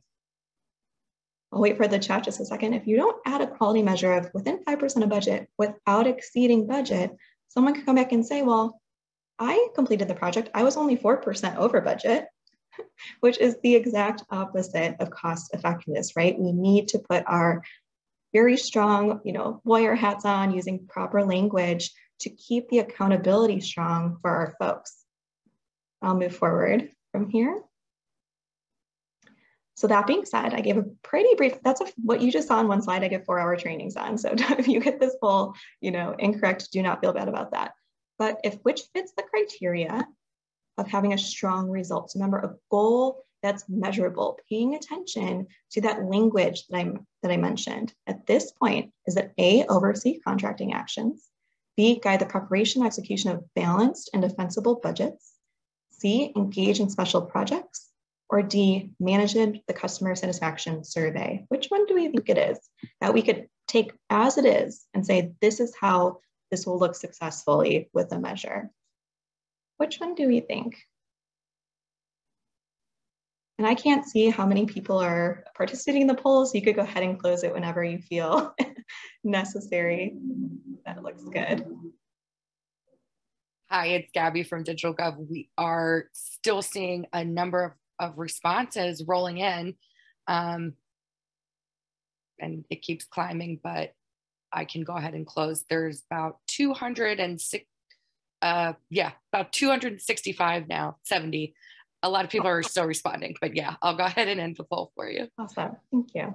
I'll wait for the chat just a second. If you don't add a quality measure of within five percent of budget without exceeding budget, someone could come back and say, well, I completed the project. I was only four percent over budget, which is the exact opposite of cost effectiveness, right? We need to put our very strong, you know, lawyer hats on using proper language to keep the accountability strong for our folks. I'll move forward from here. So that being said, I gave a pretty brief, that's a, what you just saw on one slide, I give four hour trainings on. So if you get this full, you know, incorrect, do not feel bad about that. But if which fits the criteria of having a strong result. Remember, a goal that's measurable, paying attention to that language that I, that I mentioned at this point is that A, oversee contracting actions, B, guide the preparation and execution of balanced and defensible budgets, C, engage in special projects, or D, manage the customer satisfaction survey. Which one do we think it is that we could take as it is and say, this is how this will look successfully with a measure? Which one do we think? And I can't see how many people are participating in the poll, so you could go ahead and close it whenever you feel necessary. That looks good. Hi, it's Gabby from DigitalGov. We are still seeing a number of of responses rolling in, um, and it keeps climbing, but I can go ahead and close. There's about two hundred six, uh, yeah, about two hundred sixty-five now, seventy. A lot of people are still responding, but yeah, I'll go ahead and end the poll for you. Awesome, thank you.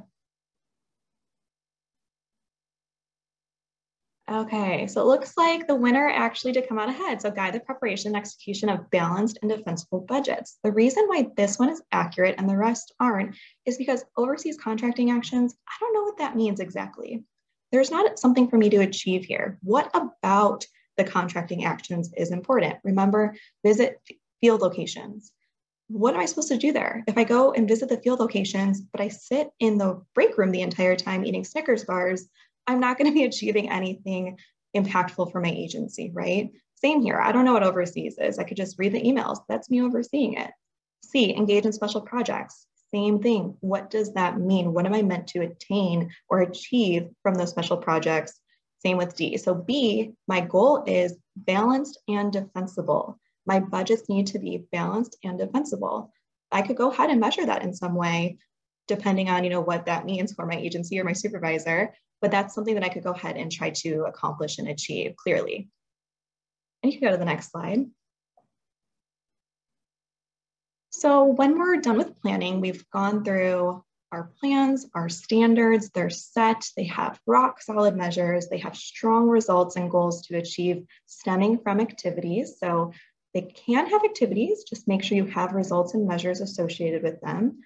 Okay, so it looks like the winner actually did come out ahead. So guide the preparation and execution of balanced and defensible budgets. The reason why this one is accurate and the rest aren't is because overseas contracting actions, I don't know what that means exactly. There's not something for me to achieve here. What about the contracting actions is important? Remember, visit field locations. What am I supposed to do there? If I go and visit the field locations, but I sit in the break room the entire time eating Snickers bars, I'm not going to be achieving anything impactful for my agency, right? Same here. I don't know what overseas is. I could just read the emails. That's me overseeing it. C, engage in special projects. same thing. What does that mean? What am I meant to attain or achieve from those special projects? Same with D. So B, my goal is balanced and defensible. My budgets need to be balanced and defensible. I could go ahead and measure that in some way, depending on, you know, what that means for my agency or my supervisor, but that's something that I could go ahead and try to accomplish and achieve clearly. And you can go to the next slide. So when we're done with planning, we've gone through our plans, our standards, they're set, they have rock solid measures, they have strong results and goals to achieve stemming from activities. So they can have activities, just make sure you have results and measures associated with them.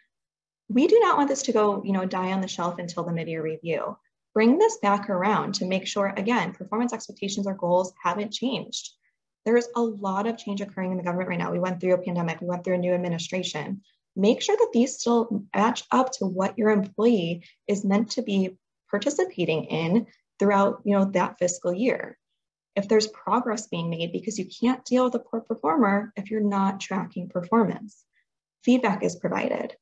We do not want this to go, you know, die on the shelf until the mid-year review. Bring this back around to make sure, again, performance expectations or goals haven't changed. There's a lot of change occurring in the government right now. We went through a pandemic, we went through a new administration. Make sure that these still match up to what your employee is meant to be participating in throughout, you know, that fiscal year. If there's progress being made, because you can't deal with a poor performer if you're not tracking performance. Feedback is provided.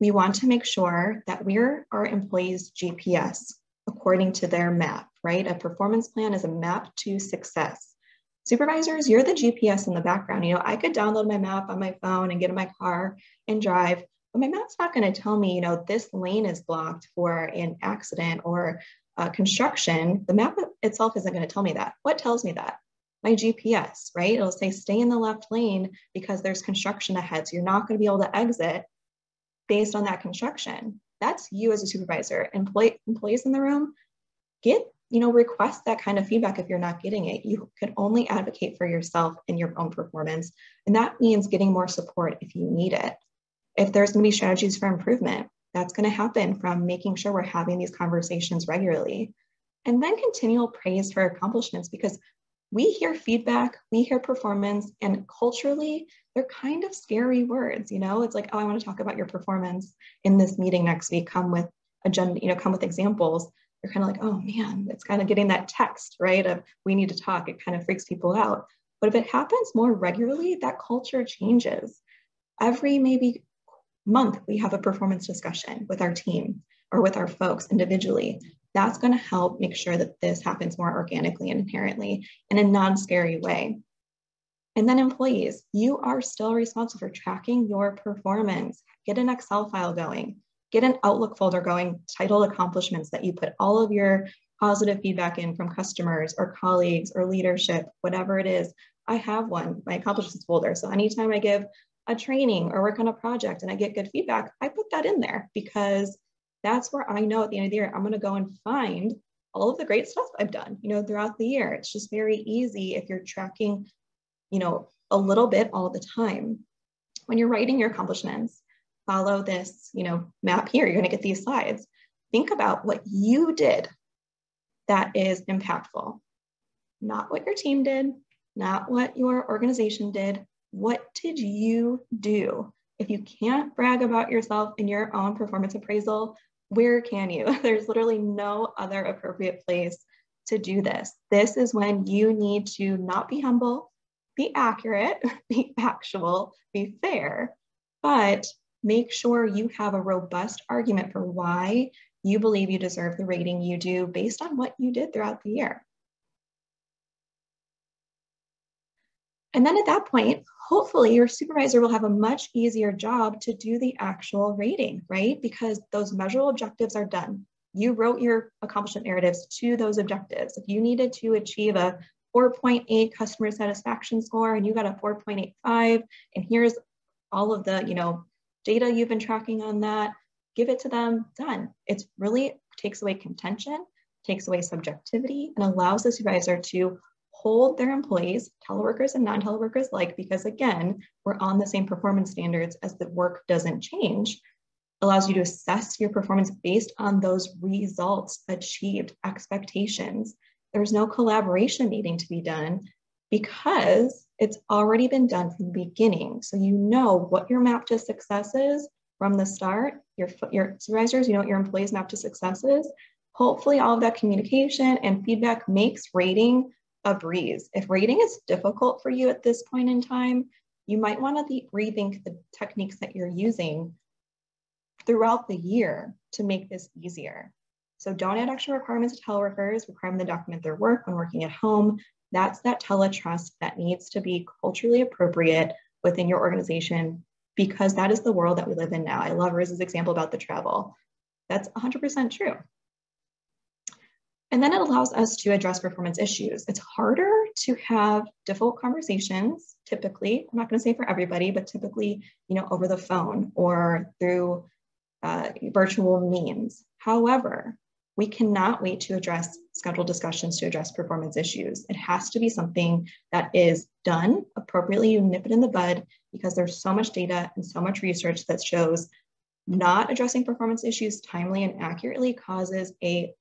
We want to make sure that we're our employees' G P S according to their map, right? A performance plan is a map to success. Supervisors, you're the G P S in the background. You know, I could download my map on my phone and get in my car and drive, but my map's not going to tell me, you know, this lane is blocked for an accident or uh, construction. The map itself isn't going to tell me that. What tells me that? My G P S, right? It'll say stay in the left lane because there's construction ahead. So you're not going to be able to exit based on that construction. That's you as a supervisor. Employee, employees in the room, get you know, request that kind of feedback if you're not getting it. You can only advocate for yourself and your own performance. And that means getting more support if you need it. If there's gonna be strategies for improvement, that's gonna happen from making sure we're having these conversations regularly. And then continual praise for accomplishments, because we hear feedback, we hear performance, and culturally, they're kind of scary words, you know? It's like, oh, I wanna talk about your performance in this meeting next week, come with agenda, you know, come with examples. You're kind of like, oh man, it's kind of getting that text, right? Of we need to talk, it kind of freaks people out. But if it happens more regularly, that culture changes. Every maybe month, we have a performance discussion with our team or with our folks individually. That's gonna help make sure that this happens more organically and inherently in a non-scary way. And then employees, you are still responsible for tracking your performance. Get an Excel file going. Get an Outlook folder going, titled accomplishments, that you put all of your positive feedback in from customers or colleagues or leadership, whatever it is. I have one, my accomplishments folder. So anytime I give a training or work on a project and I get good feedback, I put that in there because that's where I know at the end of the year, I'm gonna go and find all of the great stuff I've done, you know, throughout the year. It's just very easy if you're tracking, you know, a little bit all the time. When you're writing your accomplishments, follow this, you know, map here, you're gonna get these slides. Think about what you did that is impactful. Not what your team did, not what your organization did. What did you do? If you can't brag about yourself in your own performance appraisal, where can you? There's literally no other appropriate place to do this. This is when you need to not be humble, be accurate, be factual, be fair, but make sure you have a robust argument for why you believe you deserve the rating you do based on what you did throughout the year. And then at that point, hopefully your supervisor will have a much easier job to do the actual rating, right? Because those measurable objectives are done. You wrote your accomplishment narratives to those objectives. If you needed to achieve a four point eight customer satisfaction score and you got a four point eight five, and here's all of the, you know, data you've been tracking on that, give it to them, done. It really takes away contention, takes away subjectivity, and allows the supervisor to hold their employees, teleworkers and non-teleworkers alike, because again, we're on the same performance standards as the work doesn't change, allows you to assess your performance based on those results achieved, expectations. There's no collaboration needing to be done because it's already been done from the beginning. So you know what your map to success is from the start, your, your supervisors, you know what your employees' map to success is. Hopefully all of that communication and feedback makes rating a breeze. If rating is difficult for you at this point in time, you might wanna rethink the techniques that you're using throughout the year to make this easier. So don't add extra requirements to teleworkers, require them to document their work when working at home. That's that teletrust that needs to be culturally appropriate within your organization, because that is the world that we live in now. I love Riz's example about the travel. That's one hundred percent true. And then it allows us to address performance issues. It's harder to have difficult conversations, typically, I'm not gonna say for everybody, but typically, you know, over the phone or through uh, virtual means. However, we cannot wait to address scheduled discussions to address performance issues. It has to be something that is done appropriately. You nip it in the bud, because there's so much data and so much research that shows not addressing performance issues timely and accurately causes a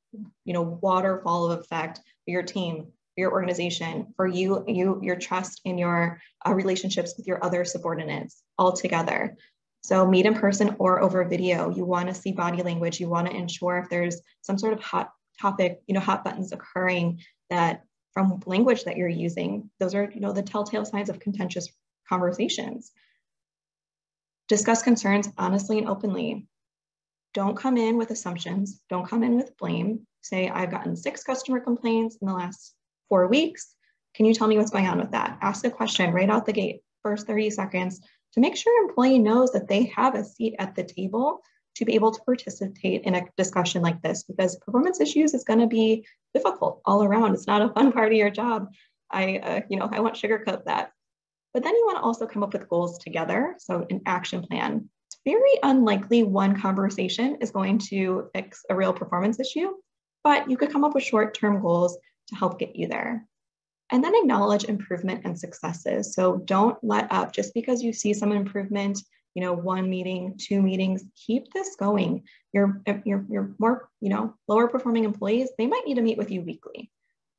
you know, waterfall of effect for your team, for your organization, for you, you your trust and your uh, relationships with your other subordinates altogether. So meet in person or over video. You want to see body language. You want to ensure if there's some sort of hot topic, you know, hot buttons occurring that from language that you're using. Those are, you know, the telltale signs of contentious conversations. Discuss concerns honestly and openly. Don't come in with assumptions. Don't come in with blame. Say, I've gotten six customer complaints in the last four weeks. Can you tell me what's going on with that? Ask a question right out the gate, first thirty seconds. To make sure an employee knows that they have a seat at the table to be able to participate in a discussion like this, because performance issues is going to be difficult all around. It's not a fun part of your job. I, uh, you know, I won't sugarcoat that. But then you want to also come up with goals together. So an action plan. It's very unlikely one conversation is going to fix a real performance issue, but you could come up with short-term goals to help get you there. And then acknowledge improvement and successes. So don't let up just because you see some improvement, you know, one meeting, two meetings, keep this going. Your, your, your more, you know, lower performing employees, they might need to meet with you weekly.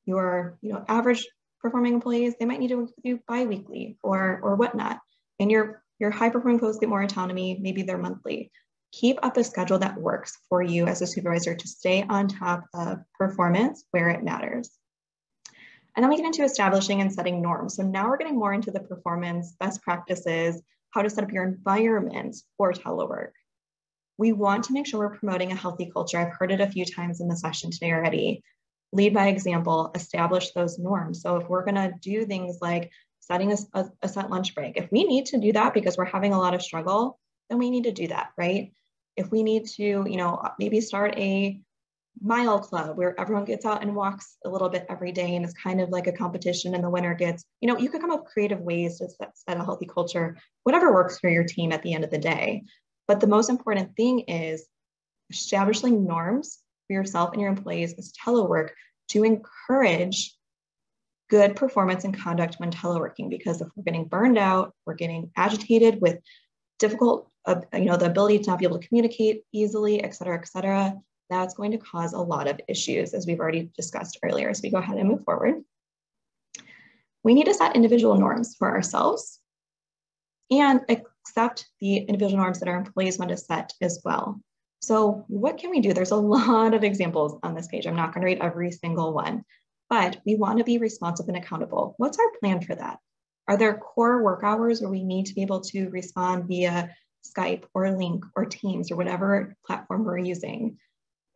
Your, you know, average performing employees, they might need to meet with you bi-weekly or, or whatnot. And your, your high performing employees get more autonomy, maybe they're monthly. Keep up a schedule that works for you as a supervisor to stay on top of performance where it matters. And then we get into establishing and setting norms. So now we're getting more into the performance, best practices, how to set up your environment for telework. We want to make sure we're promoting a healthy culture. I've heard it a few times in the session today already. Lead by example, establish those norms. So if we're gonna do things like setting a, a, a set lunch break, if we need to do that because we're having a lot of struggle, then we need to do that, right? If we need to, you know, maybe start a mile club where everyone gets out and walks a little bit every day, and it's kind of like a competition, and the winner gets, you know, you could come up with creative ways to set, set a healthy culture, whatever works for your team at the end of the day. But the most important thing is establishing norms for yourself and your employees as telework to encourage good performance and conduct when teleworking, because if we're getting burned out, we're getting agitated with difficult, uh, you know, the ability to not be able to communicate easily, et cetera, et cetera. That's going to cause a lot of issues, as we've already discussed earlier. So we go ahead and move forward. We need to set individual norms for ourselves and accept the individual norms that our employees want to set as well. So what can we do? There's a lot of examples on this page. I'm not going to read every single one, but we want to be responsive and accountable. What's our plan for that? Are there core work hours where we need to be able to respond via Skype or Link or Teams or whatever platform we're using?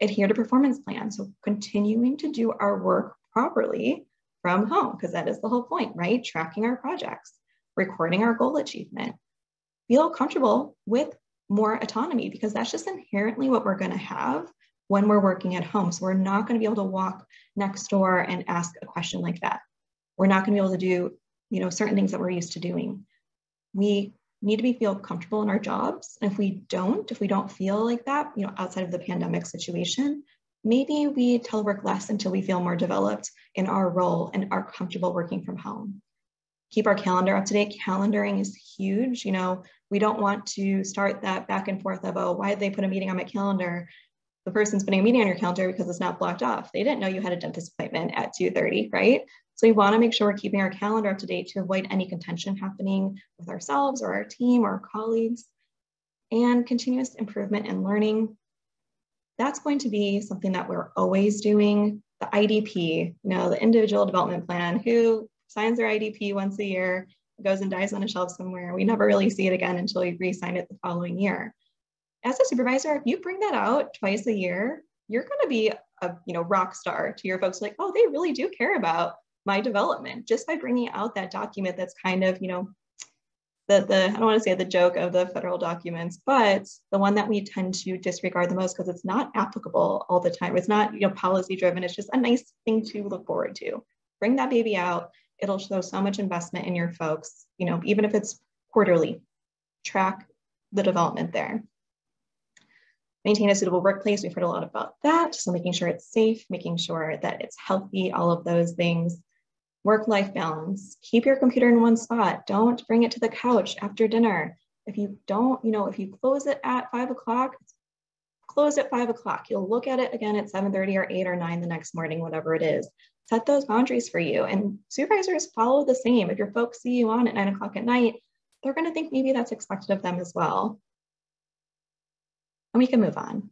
Adhere to performance plans. So continuing to do our work properly from home, because that is the whole point, right? Tracking our projects, recording our goal achievement. Feel comfortable with more autonomy, because that's just inherently what we're going to have when we're working at home. So we're not going to be able to walk next door and ask a question like that. We're not going to be able to do, you know, certain things that we're used to doing. We need to be feel comfortable in our jobs. And if we don't, if we don't feel like that, you know, outside of the pandemic situation, maybe we telework less until we feel more developed in our role and are comfortable working from home. Keep our calendar up to date. Calendaring is huge. You know, we don't want to start that back and forth of, oh, why did they put a meeting on my calendar? The person's putting a meeting on your calendar because it's not blocked off. They didn't know you had a dentist appointment at two thirty, right? So we want to make sure we're keeping our calendar up to date to avoid any contention happening with ourselves or our team or our colleagues. And continuous improvement and learning. That's going to be something that we're always doing. The I D P, you know, the individual development plan, who signs their I D P once a year, goes and dies on a shelf somewhere. We never really see it again until we re-sign it the following year. as a supervisor, if you bring that out twice a year, you're going to be a you know rock star to your folks. Like, oh, they really do care about my development just by bringing out that document. That's kind of you know the the I don't want to say the joke of the federal documents, but the one that we tend to disregard the most because it's not applicable all the time. It's not you know policy driven. It's just a nice thing to look forward to. Bring that baby out. It'll show so much investment in your folks. You know, even if it's quarterly, track the development there. Maintain a suitable workplace. We've heard a lot about that. So making sure it's safe, making sure that it's healthy, all of those things. Work-life balance. Keep your computer in one spot. Don't bring it to the couch after dinner. If you don't, you know, if you close it at five o'clock, close at five o'clock. You'll look at it again at seven thirty or eight or nine the next morning, whatever it is. Set those boundaries for you. And supervisors follow the same. If your folks see you on at nine o'clock at night, they're going to think maybe that's expected of them as well. And we can move on.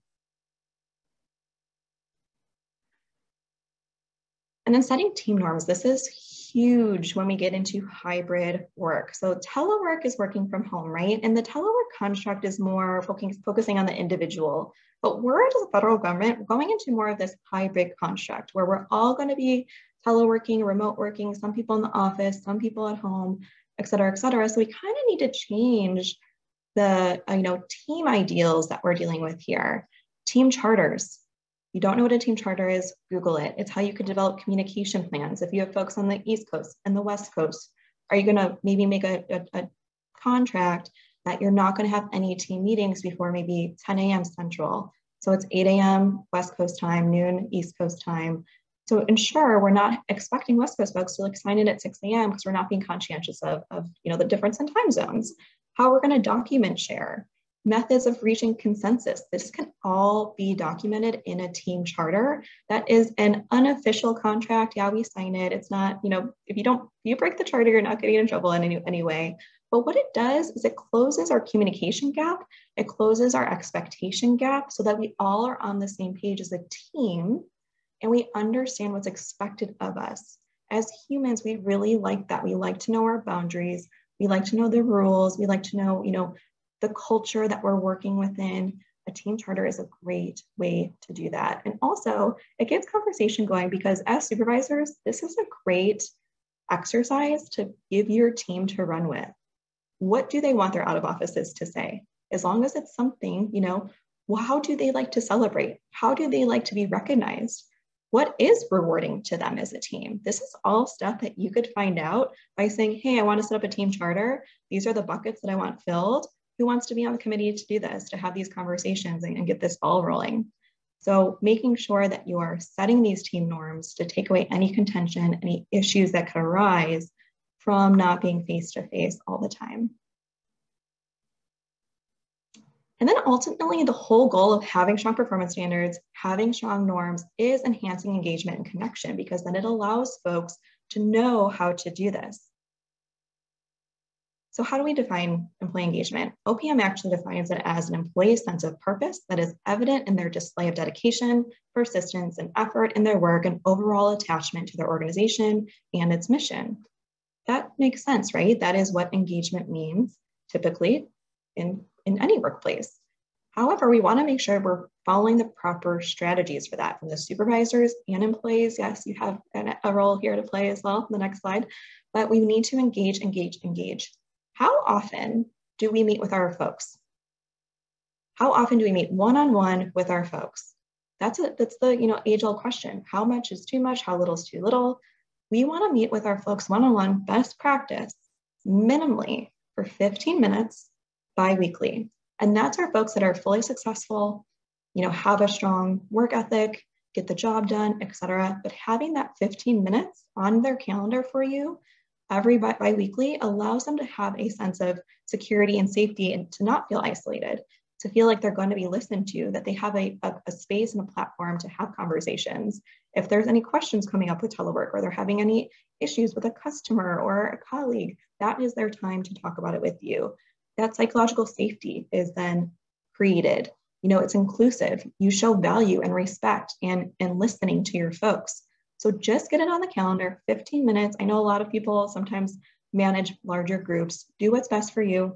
And then setting team norms. This is huge when we get into hybrid work. So telework is working from home, right? And the telework construct is more focus, focusing on the individual. But we're, as a federal government, going into more of this hybrid construct where we're all going to be teleworking, remote working, some people in the office, some people at home, et cetera, et cetera. So we kind of need to change the you know team ideals that we're dealing with here. Team charters. You don't know what a team charter is? Google it. It's how you could develop communication plans. If you have folks on the East Coast and the West Coast, are you going to maybe make a, a, a contract that you're not going to have any team meetings before maybe ten A M Central? So it's eight A M West Coast time, noon East Coast time. So ensure we're not expecting West Coast folks to like sign in at six A M because we're not being conscientious of, of you know the difference in time zones. How we're going to document share, methods of reaching consensus. This can all be documented in a team charter. That is an unofficial contract. Yeah, we sign it. It's not, you know, if you don't, if you break the charter, you're not getting in trouble in any, any way. But what it does is it closes our communication gap. It closes our expectation gap so that we all are on the same page as a team and we understand what's expected of us. As humans, we really like that. We like to know our boundaries. We like to know the rules. We like to know, you know, the culture that we're working within. A team charter is a great way to do that. And also it gets conversation going because as supervisors, this is a great exercise to give your team to run with. What do they want their out of offices to say? As long as it's something, you know, well, how do they like to celebrate? How do they like to be recognized? What is rewarding to them as a team? This is all stuff that you could find out by saying, hey, I want to set up a team charter. These are the buckets that I want filled. Who wants to be on the committee to do this, to have these conversations and, and get this ball rolling? So making sure that you are setting these team norms to take away any contention, any issues that could arise from not being face-to-face all the time. And then ultimately, the whole goal of having strong performance standards, having strong norms is enhancing engagement and connection, because then it allows folks to know how to do this. So how do we define employee engagement? O P M actually defines it as an employee's sense of purpose that is evident in their display of dedication, persistence, and effort in their work and overall attachment to their organization and its mission. That makes sense, right? That is what engagement means typically in in any workplace. However, we want to make sure we're following the proper strategies for that from the supervisors and employees. Yes, you have an, a role here to play as well, the next slide, but we need to engage, engage, engage. How often do we meet with our folks? How often do we meet one-on-one with our folks? That's, a, that's the you know, age-old question. How much is too much? How little is too little? We want to meet with our folks one-on-one, best practice, minimally for fifteen minutes. Bi-weekly. And that's our folks that are fully successful, you know, have a strong work ethic, get the job done, et cetera. But having that fifteen minutes on their calendar for you every bi-weekly allows them to have a sense of security and safety and to not feel isolated, to feel like they're going to be listened to, that they have a, a, a space and a platform to have conversations. If there's any questions coming up with telework or they're having any issues with a customer or a colleague, that is their time to talk about it with you. That psychological safety is then created. You know, it's inclusive. You show value and respect and, and listening to your folks. So just get it on the calendar, fifteen minutes. I know a lot of people sometimes manage larger groups. Do what's best for you.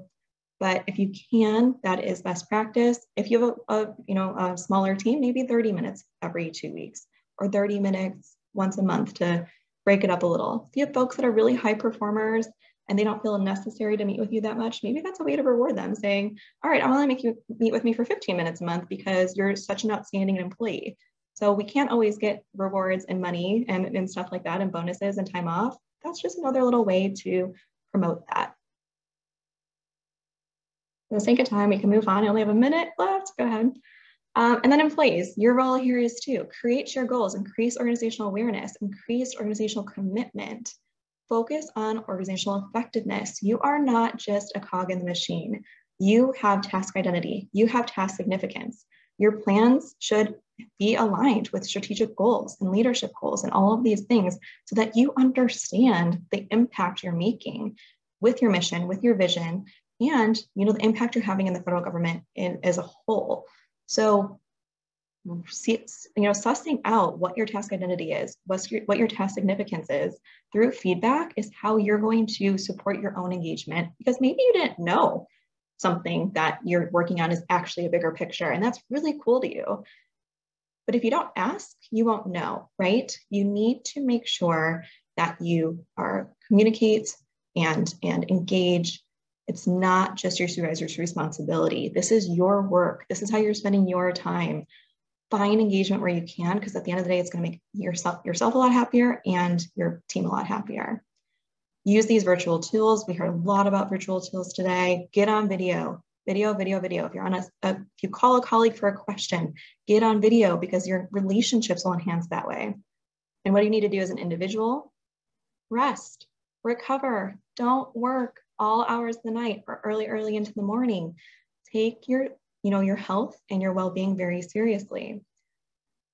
But if you can, that is best practice. If you have a, a you know a smaller team, maybe thirty minutes every two weeks or thirty minutes once a month to break it up a little. If you have folks that are really high performers and they don't feel necessary to meet with you that much, maybe that's a way to reward them, saying, all right, I want to make you meet with me for fifteen minutes a month because you're such an outstanding employee. So we can't always get rewards and money and, and stuff like that and bonuses and time off. That's just another little way to promote that. For the sake of time, we can move on. I only have a minute left, go ahead. Um, and then employees, your role here is to create shared goals, increase organizational awareness, increase organizational commitment, focus on organizational effectiveness. You are not just a cog in the machine. You have task identity. You have task significance. Your plans should be aligned with strategic goals and leadership goals and all of these things so that you understand the impact you're making with your mission, with your vision, and you know the impact you're having in the federal government in, as a whole. So see, you know, sussing out what your task identity is, what's your, what your task significance is through feedback is how you're going to support your own engagement, because maybe you didn't know something that you're working on is actually a bigger picture, and that's really cool to you. But if you don't ask, you won't know, right? You need to make sure that you are communicate and, and engage. It's not just your supervisor's responsibility. This is your work. This is how you're spending your time. Find engagement where you can, because at the end of the day, it's gonna make yourself, yourself a lot happier and your team a lot happier. Use these virtual tools. We heard a lot about virtual tools today. Get on video, video, video, video. If you're on a, a if you call a colleague for a question, get on video, because your relationships will enhance that way. And what do you need to do as an individual? Rest, recover, don't work all hours of the night or early, early into the morning. Take your, you know, your health and your well-being very seriously.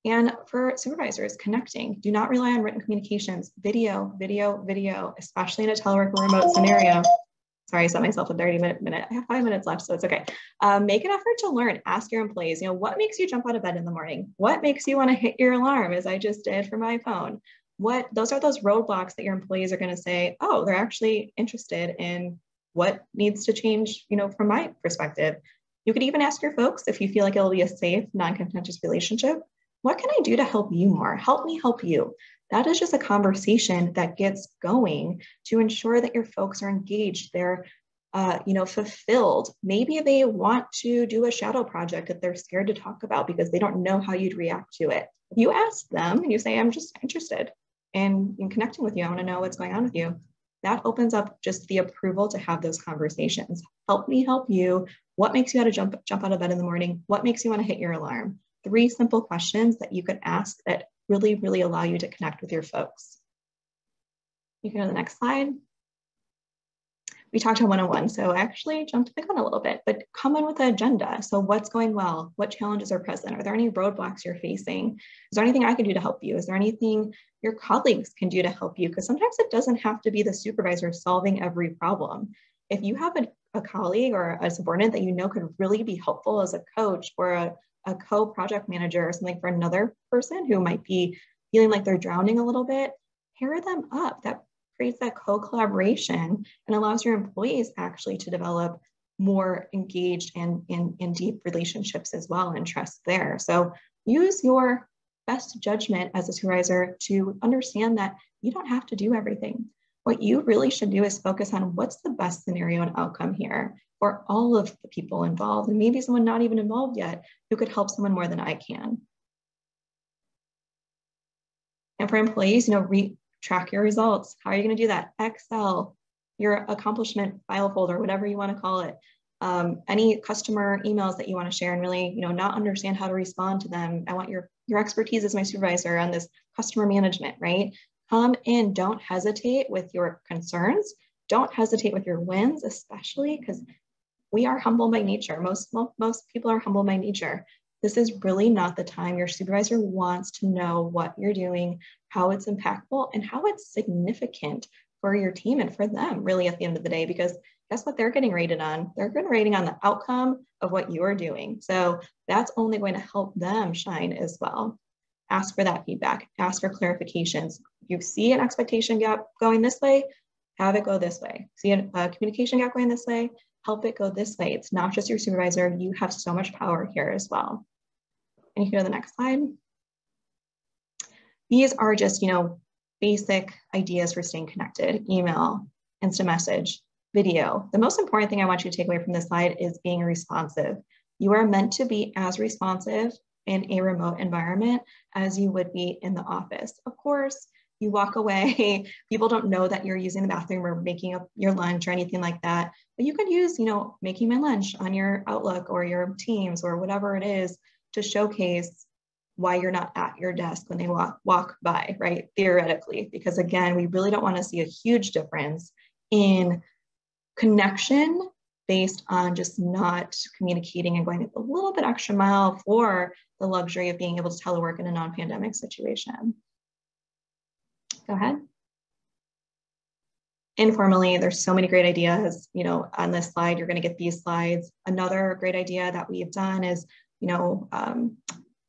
And for supervisors, connecting. Do not rely on written communications. Video, video, video, especially in a telework or remote scenario. Sorry, I set myself a thirty minute minute. I have five minutes left, so it's okay. Um, make an effort to learn. Ask your employees, you know, what makes you jump out of bed in the morning? What makes you want to hit your alarm, as I just did for my phone? What, those are those roadblocks that your employees are going to say, oh, they're actually interested in what needs to change, you know, from my perspective. You could even ask your folks, if you feel like it'll be a safe, non-contentious relationship, what can I do to help you more? Help me help you. That is just a conversation that gets going to ensure that your folks are engaged, they're uh, you know, fulfilled. Maybe they want to do a shadow project that they're scared to talk about because they don't know how you'd react to it. You ask them and you say, I'm just interested in, in connecting with you. I want to know what's going on with you. That opens up just the approval to have those conversations. Help me help you. What makes you want to jump, jump out of bed in the morning? What makes you want to hit your alarm? Three simple questions that you could ask that really, really allow you to connect with your folks. You can go to the next slide. We talked on one oh one, so I actually jumped the gun a little bit, but come in with an agenda. So what's going well? What challenges are present? Are there any roadblocks you're facing? Is there anything I can do to help you? Is there anything your colleagues can do to help you? Because sometimes it doesn't have to be the supervisor solving every problem. If you have a, a colleague or a subordinate that you know could really be helpful as a coach or a a co-project manager or something for another person who might be feeling like they're drowning a little bit, pair them up. That creates that co-collaboration and allows your employees actually to develop more engaged and, and, and deep relationships as well, and trust there. So use your best judgment as a supervisor to understand that you don't have to do everything. What you really should do is focus on what's the best scenario and outcome here for all of the people involved, and maybe someone not even involved yet who could help someone more than I can. And for employees, you know, re-track your results. How are you going to do that? Excel, your accomplishment file folder, whatever you want to call it. Um, any customer emails that you want to share and really, you know, not understand how to respond to them. I want your, your expertise as my supervisor on this customer management, right? Come in, don't hesitate with your concerns. Don't hesitate with your wins, especially because we are humble by nature. Most, most people are humble by nature. This is really not the time. Your supervisor wants to know what you're doing, how it's impactful, and how it's significant for your team and for them, really, at the end of the day, because guess what they're getting rated on? They're getting rated on the outcome of what you're doing. So that's only going to help them shine as well. Ask for that feedback. Ask for clarifications. You see an expectation gap going this way, have it go this way. See a uh, communication gap going this way, help it go this way. It's not just your supervisor. You have so much power here as well. And you can go to the next slide. These are just, you know, basic ideas for staying connected: email, instant message, video. The most important thing I want you to take away from this slide is being responsive. You are meant to be as responsive in a remote environment as you would be in the office. Of course, you walk away, people don't know that you're using the bathroom or making up your lunch or anything like that. But you could use, you know, making my lunch on your Outlook or your Teams or whatever it is to showcase why you're not at your desk when they walk, walk by, right? Theoretically, because again, we really don't want to see a huge difference in connection based on just not communicating and going a little bit extra mile for the luxury of being able to telework in a non-pandemic situation. Go ahead. Informally, there's so many great ideas, you know, on this slide. You're going to get these slides. Another great idea that we've done is, you know, um,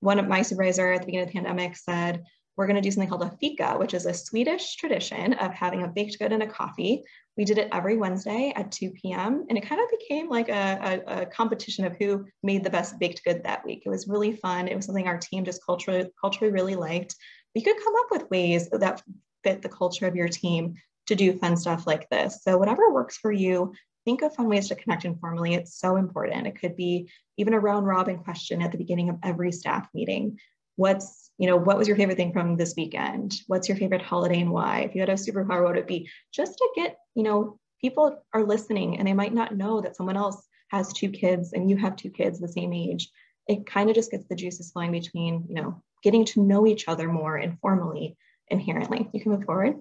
one of my supervisor at the beginning of the pandemic said, we're going to do something called a fika, which is a Swedish tradition of having a baked good and a coffee. We did it every Wednesday at two p m and it kind of became like a, a, a competition of who made the best baked good that week. It was really fun. It was something our team just culturally, culturally really liked. You could come up with ways that fit the culture of your team to do fun stuff like this. So whatever works for you, think of fun ways to connect informally. It's so important. It could be even a round robin question at the beginning of every staff meeting. What's, you know, what was your favorite thing from this weekend? What's your favorite holiday and why? If you had a superpower, what would it be? Just to get, you know, people are listening and they might not know that someone else has two kids and you have two kids the same age. It kind of just gets the juices flowing between, you know, getting to know each other more informally, inherently. You can move forward.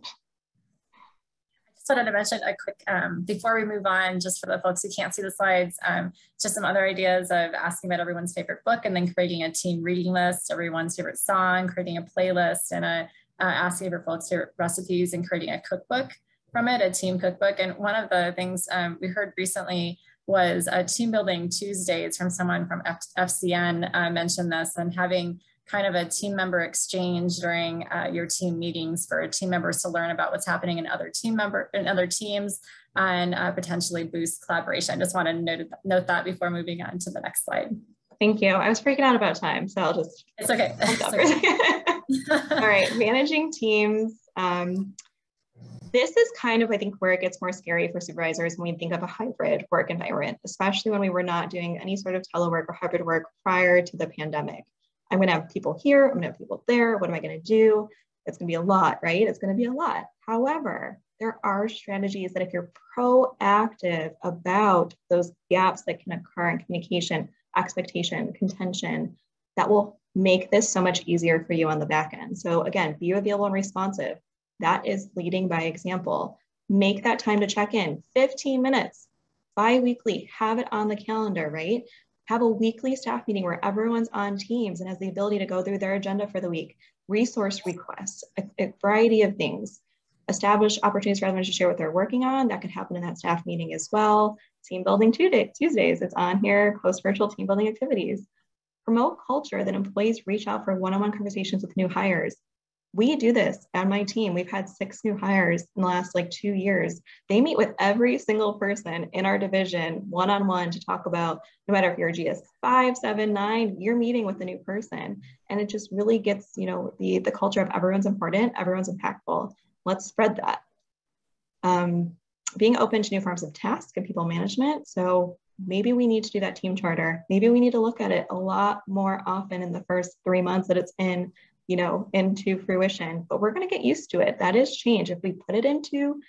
I just wanted to mention a quick, um, before we move on, just for the folks who can't see the slides, um, just some other ideas of asking about everyone's favorite book and then creating a team reading list, everyone's favorite song, creating a playlist, and a, uh, asking for folks' favorite recipes and creating a cookbook from it, a team cookbook. And one of the things um, we heard recently was a Team Building Tuesdays from someone from F FCN uh, mentioned this, and having kind of a team member exchange during uh, your team meetings for team members to learn about what's happening in other team member in other teams and uh, potentially boost collaboration. I just want to note, note that before moving on to the next slide. Thank you. I was freaking out about time, so I'll just. It's okay. It's okay. All right, managing teams. Um, this is kind of, I think, where it gets more scary for supervisors when we think of a hybrid work environment, especially when we were not doing any sort of telework or hybrid work prior to the pandemic. I'm going to have people here, I'm going to have people there. What am I going to do? It's going to be a lot, right? It's going to be a lot. However, there are strategies that if you're proactive about those gaps that can occur in communication, expectation, contention, that will make this so much easier for you on the back end. So again, be available and responsive. That is leading by example. Make that time to check in, fifteen minutes, bi-weekly, have it on the calendar, right? Have a weekly staff meeting where everyone's on Teams and has the ability to go through their agenda for the week, resource requests, a, a variety of things. Establish opportunities for everyone to share what they're working on. That could happen in that staff meeting as well. Team Building Tuesdays, it's on here, host virtual team building activities. Promote culture that employees reach out for one-on-one conversations with new hires. We do this on my team. We've had six new hires in the last like two years. They meet with every single person in our division one-on-one to talk about, no matter if you're a G S five, seven, nine, you're meeting with a new person. And it just really gets, you know, the, the culture of everyone's important, everyone's impactful. Let's spread that. Um, being open to new forms of task and people management. So maybe we need to do that team charter. Maybe we need to look at it a lot more often in the first three months that it's in, you know, into fruition, but we're going to get used to it. That is change. If we put it into,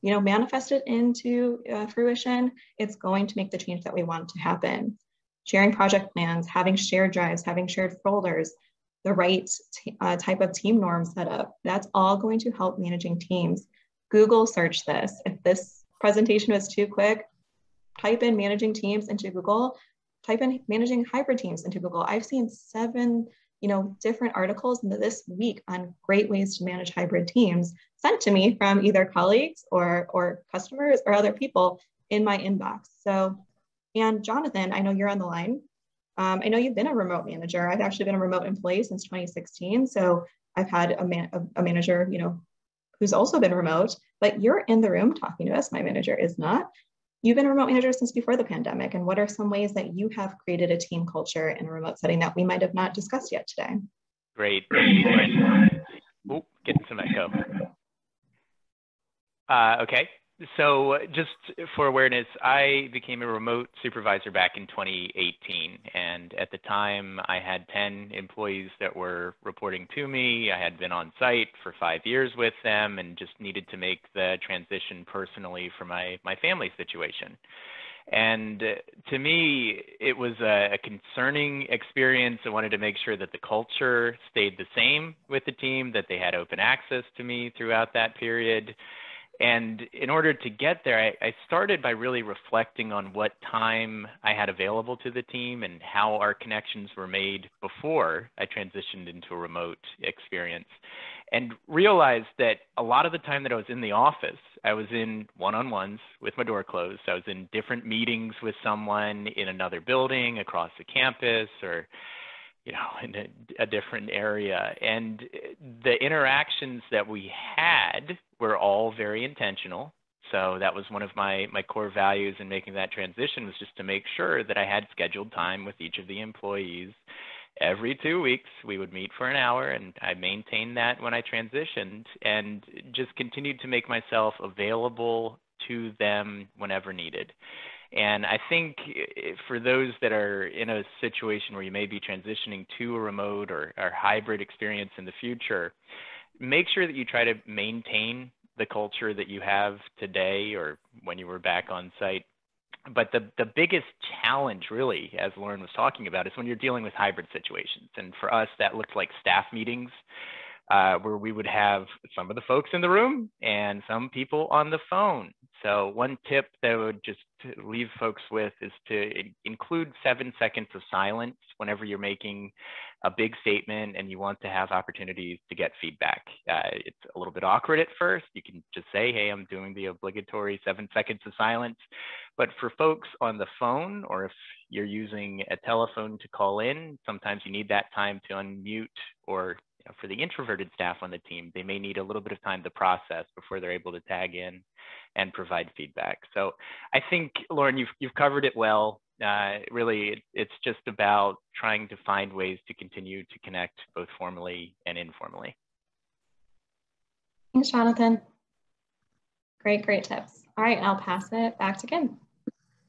you know, manifest it into uh, fruition, it's going to make the change that we want to happen. Sharing project plans, having shared drives, having shared folders, the right uh, type of team norm set up, that's all going to help managing teams. Google search this. If this presentation was too quick, type in managing teams into Google, type in managing hybrid teams into Google. I've seen seven you know, different articles this week on great ways to manage hybrid teams sent to me from either colleagues or, or customers or other people in my inbox. So, and Jonathan, I know you're on the line. Um, I know you've been a remote manager. I've actually been a remote employee since twenty sixteen. So I've had a, man, a, a manager, you know, who's also been remote, but you're in the room talking to us. My manager is not. You've been a remote manager since before the pandemic, and what are some ways that you have created a team culture in a remote setting that we might have not discussed yet today? Great. Oh, getting some echo. Uh, okay. So just for awareness, I became a remote supervisor back in twenty eighteen, and at the time I had ten employees that were reporting to me. I had been on site for five years with them and just needed to make the transition personally for my, my family situation. And to me, it was a concerning experience. I wanted to make sure that the culture stayed the same with the team, that they had open access to me throughout that period. And in order to get there, I, I started by really reflecting on what time I had available to the team and how our connections were made before I transitioned into a remote experience, and realized that a lot of the time that I was in the office, I was in one-on-ones with my door closed. I was in different meetings with someone in another building across the campus, or you know, in a, a different area. And the interactions that we had were all very intentional. So that was one of my, my core values in making that transition, was just to make sure that I had scheduled time with each of the employees. Every two weeks, we would meet for an hour, and I maintained that when I transitioned, and just continued to make myself available to them whenever needed. And I think for those that are in a situation where you may be transitioning to a remote or, or hybrid experience in the future, make sure that you try to maintain the culture that you have today or when you were back on site. But the, the biggest challenge, really, as Lauren was talking about, is when you're dealing with hybrid situations. And for us, that looked like staff meetings, Uh, where we would have some of the folks in the room and some people on the phone. So one tip that I would just leave folks with is to include seven seconds of silence whenever you're making a big statement and you want to have opportunities to get feedback. Uh, it's a little bit awkward at first. You can just say, hey, I'm doing the obligatory seven seconds of silence. But for folks on the phone, or if you're using a telephone to call in, sometimes you need that time to unmute, or you know, for the introverted staff on the team, they may need a little bit of time to process before they're able to tag in and provide feedback. So I think, Lauren, you've, you've covered it well. Uh, really, it, it's just about trying to find ways to continue to connect both formally and informally. Thanks, Jonathan. Great, great tips. All right, I'll pass it back to Kim.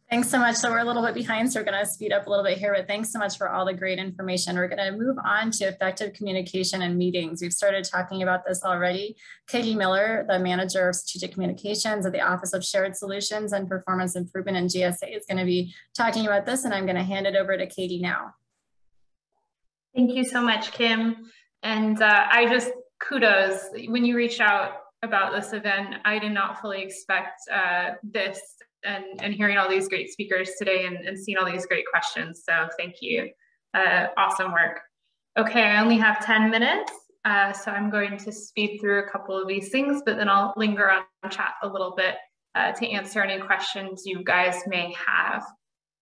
Thanks so much. So we're a little bit behind, so we're going to speed up a little bit here, but thanks so much for all the great information. We're going to move on to effective communication and meetings. We've started talking about this already. Katie Miller, the Manager of Strategic Communications at the Office of Shared Solutions and Performance Improvement in G S A, is going to be talking about this, and I'm going to hand it over to Katie now. Thank you so much, Kim. And uh, I just, kudos. When you reached out about this event, I did not fully expect uh, this. And, and hearing all these great speakers today and, and seeing all these great questions. So thank you. Uh, awesome work. Okay, I only have ten minutes, uh, so I'm going to speed through a couple of these things, but then I'll linger on chat a little bit uh, to answer any questions you guys may have.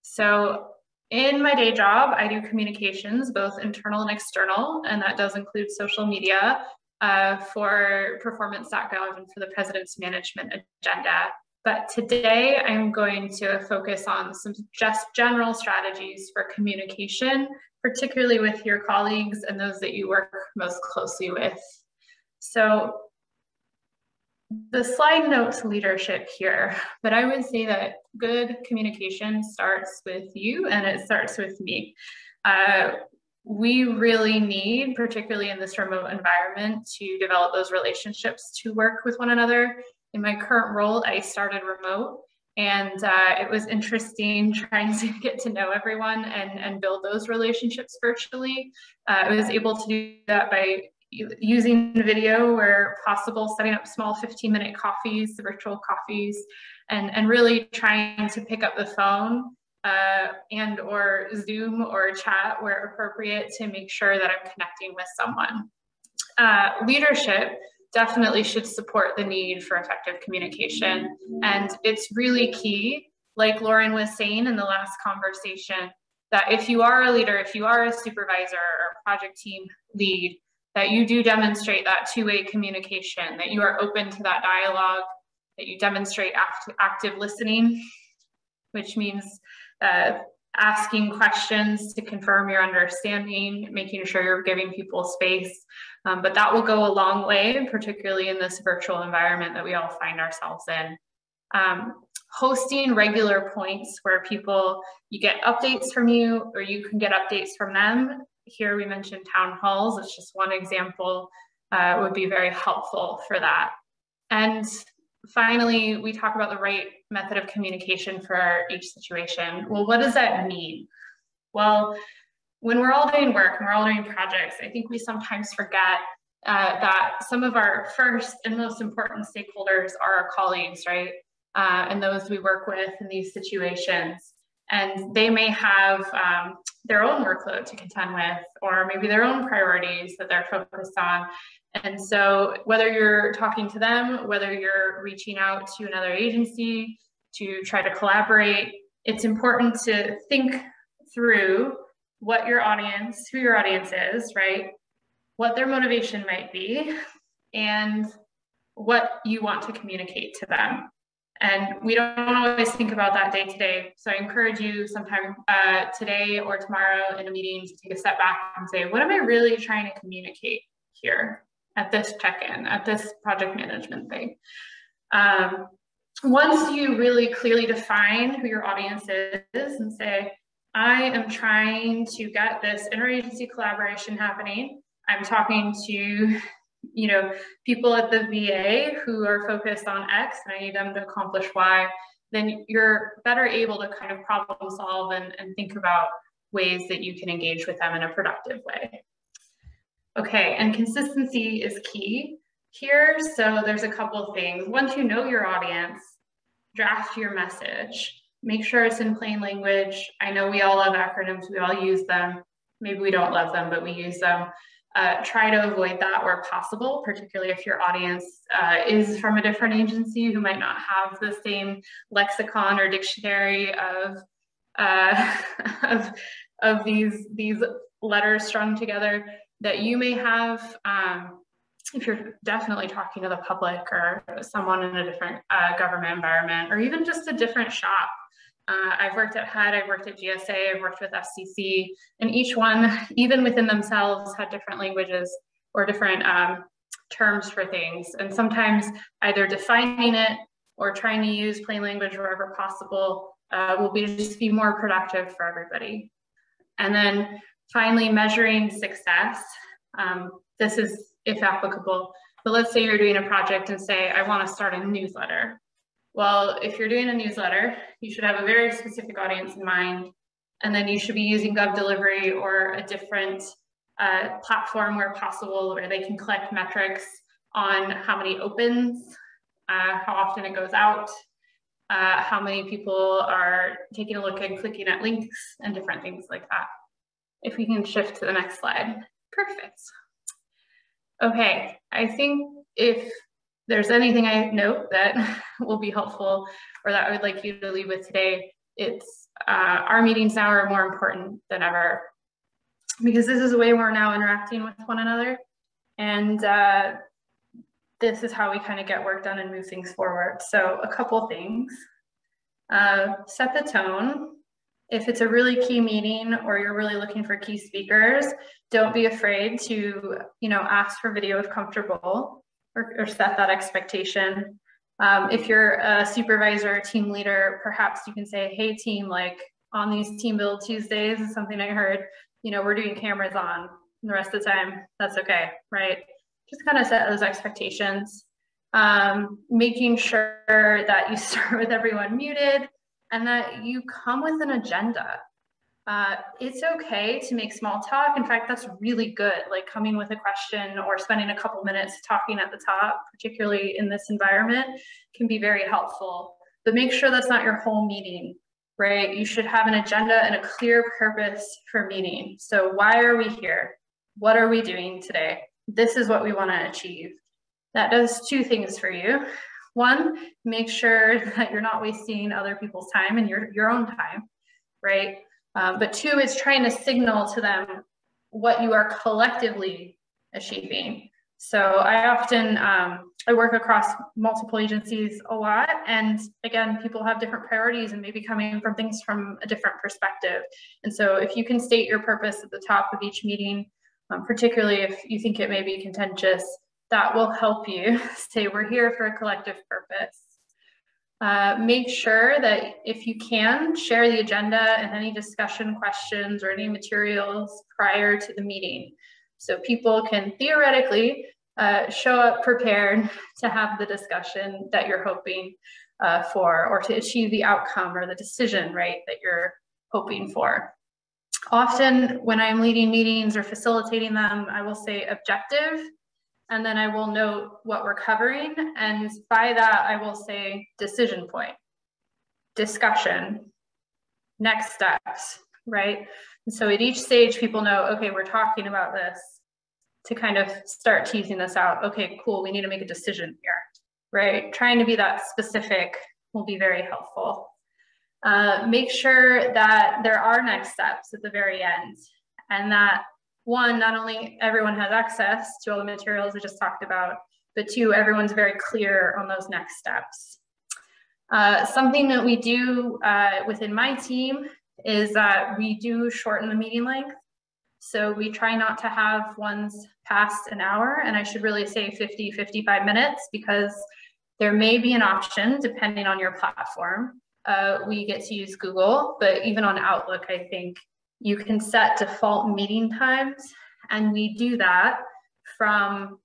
So in my day job, I do communications, both internal and external, and that does include social media uh, for performance dot gov and for the President's Management Agenda. But today I'm going to focus on some just general strategies for communication, particularly with your colleagues and those that you work most closely with. So the slide notes leadership here, but I would say that good communication starts with you and it starts with me. Uh, we really need, particularly in this remote environment, to develop those relationships to work with one another. In my current role, I started remote, and uh, it was interesting trying to get to know everyone and, and build those relationships virtually. Uh, I was able to do that by using video where possible, setting up small fifteen minute coffees, virtual coffees, and, and really trying to pick up the phone uh, and or Zoom or chat where appropriate to make sure that I'm connecting with someone. Uh, leadership definitely should support the need for effective communication. And it's really key, like Lauren was saying in the last conversation, that if you are a leader, if you are a supervisor or project team lead, that you do demonstrate that two-way communication, that you are open to that dialogue, that you demonstrate act active listening, which means uh, asking questions to confirm your understanding, making sure you're giving people space. Um, but that will go a long way, particularly in this virtual environment that we all find ourselves in. Um, hosting regular points where people, you get updates from you or you can get updates from them. Here we mentioned town halls, it's just one example, uh, would be very helpful for that. And finally, we talk about the right method of communication for each situation. Well, what does that mean? Well, when we're all doing work and we're all doing projects, I think we sometimes forget uh, that some of our first and most important stakeholders are our colleagues, right? Uh, and those we work with in these situations. And they may have um, their own workload to contend with, or maybe their own priorities that they're focused on. And so whether you're talking to them, whether you're reaching out to another agency to try to collaborate, it's important to think through what your audience, who your audience is, right? What their motivation might be, and what you want to communicate to them. And we don't always think about that day to day. So I encourage you sometime uh, today or tomorrow in a meeting to take a step back and say, what am I really trying to communicate here at this check-in, at this project management thing? Um, once you really clearly define who your audience is and say, I am trying to get this interagency collaboration happening. I'm talking to you know, people at the V A who are focused on X and I need them to accomplish Y, then you're better able to kind of problem solve and, and think about ways that you can engage with them in a productive way. Okay, and consistency is key here. So there's a couple of things. Once you know your audience, draft your message. Make sure it's in plain language. I know we all love acronyms, we all use them. Maybe we don't love them, but we use them. Uh, try to avoid that where possible, particularly if your audience uh, is from a different agency who might not have the same lexicon or dictionary of, uh, of, of these, these letters strung together that you may have um, if you're definitely talking to the public or someone in a different uh, government environment or even just a different shop. Uh, I've worked at H U D, I've worked at G S A, I've worked with F C C, and each one, even within themselves, had different languages or different um, terms for things. And sometimes either defining it or trying to use plain language wherever possible uh, will be just be more productive for everybody. And then finally, measuring success. Um, this is if applicable, but let's say you're doing a project and say, I want to start a newsletter. Well, if you're doing a newsletter, you should have a very specific audience in mind, and then you should be using GovDelivery or a different uh, platform where possible, where they can collect metrics on how many opens, uh, how often it goes out, uh, how many people are taking a look and clicking at links, and different things like that. If we can shift to the next slide. Perfect. Okay, I think if there's anything I note that will be helpful or that I would like you to leave with today, it's uh, our meetings now are more important than ever, because this is the way we're now interacting with one another. And uh, this is how we kind of get work done and move things forward. So a couple things, uh, set the tone. If it's a really key meeting or you're really looking for key speakers, don't be afraid to, you know, ask for video if comfortable. Or, or set that expectation. Um, if you're a supervisor or team leader, perhaps you can say, hey team, like on these team build Tuesdays is something I heard, you know, we're doing cameras on, and the rest of the time, that's okay, right? Just kind of set those expectations. Um, making sure that you start with everyone muted and that you come with an agenda. Uh, it's okay to make small talk. In fact, that's really good, like coming with a question or spending a couple minutes talking at the top, particularly in this environment, can be very helpful. But make sure that's not your whole meeting, right? You should have an agenda and a clear purpose for meeting. So why are we here? What are we doing today? This is what we want to achieve. That does two things for you. One, make sure that you're not wasting other people's time and your, your own time, right? Um, but two is trying to signal to them what you are collectively achieving. So I often, um, I work across multiple agencies a lot. And again, people have different priorities and maybe coming from things from a different perspective. And so if you can state your purpose at the top of each meeting, um, particularly if you think it may be contentious, that will help you say we're here for a collective purpose. Uh, make sure that if you can, share the agenda and any discussion questions or any materials prior to the meeting. So people can theoretically uh, show up prepared to have the discussion that you're hoping uh, for, or to achieve the outcome or the decision, right, that you're hoping for. Often when I'm leading meetings or facilitating them, I will say objective, and then I will note what we're covering. And by that, I will say decision point, discussion, next steps, right? And so at each stage, people know, okay, we're talking about this, to kind of start teasing this out. Okay, cool, we need to make a decision here, right? Trying to be that specific will be very helpful. Uh, make sure that there are next steps at the very end, and that one, not only everyone has access to all the materials we just talked about, but two, everyone's very clear on those next steps. Uh, something that we do uh, within my team is that we do shorten the meeting length. So we try not to have ones past an hour, and I should really say fifty, fifty-five minutes, because there may be an option depending on your platform. Uh, we get to use Google, but even on Outlook, I think, you can set default meeting times, and we do that from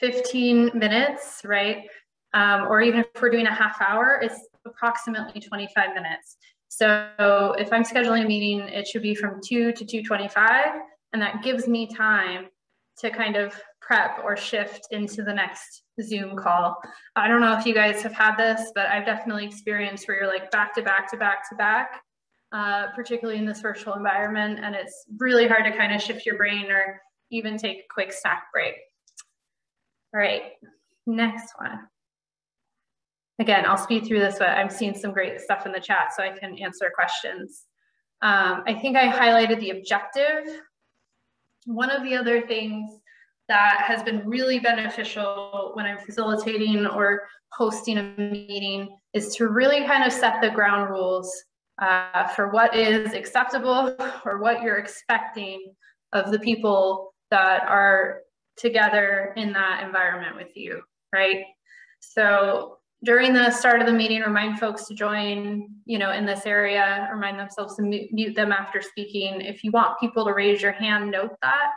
fifteen minutes, right? Um, or even if we're doing a half hour, it's approximately twenty-five minutes. So if I'm scheduling a meeting, it should be from two to two twenty-five, and that gives me time to kind of prep or shift into the next Zoom call. I don't know if you guys have had this, but I've definitely experienced where you're like back to back to back to back. Uh, particularly in this virtual environment, and it's really hard to kind of shift your brain or even take a quick snack break. All right, next one. Again, I'll speed through this, but I'm seeing some great stuff in the chat, so I can answer questions. Um, I think I highlighted the objective. One of the other things that has been really beneficial when I'm facilitating or hosting a meeting is to really kind of set the ground rules Uh, for what is acceptable or what you're expecting of the people that are together in that environment with you, right? So during the start of the meeting, remind folks to join, you know, in this area, remind themselves to mute them after speaking. If you want people to raise your hand, note that.